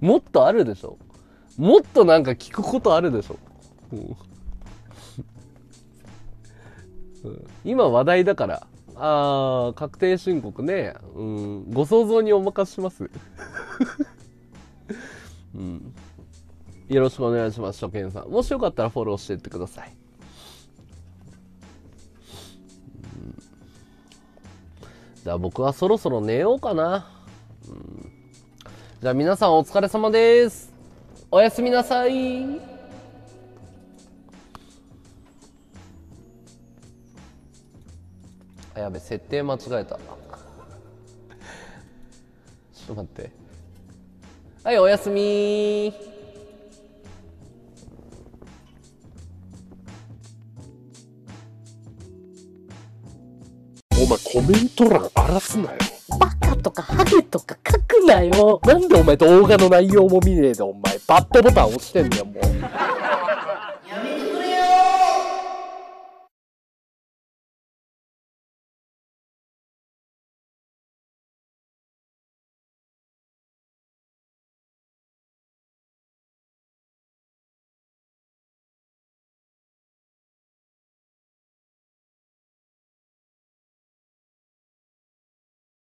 もっとあるでしょ、もっとなんか聞くことあるでしょ、うん、今話題だから、あー確定申告ね、うん、ご想像にお任せします、うん、よろしくお願いします初見さん、もしよかったらフォローしていってください。じゃあ僕はそろそろ寝ようかな、うん、じゃあ皆さんお疲れ様です。おやすみなさい。あやべ設定間違えたちょっと待って、はいおやすみ。お前コメント欄荒らすなよ。バカとかハゲとか書くなよ。なんでお前動画の内容も見ねえでお前バッドボタン押してんだよ。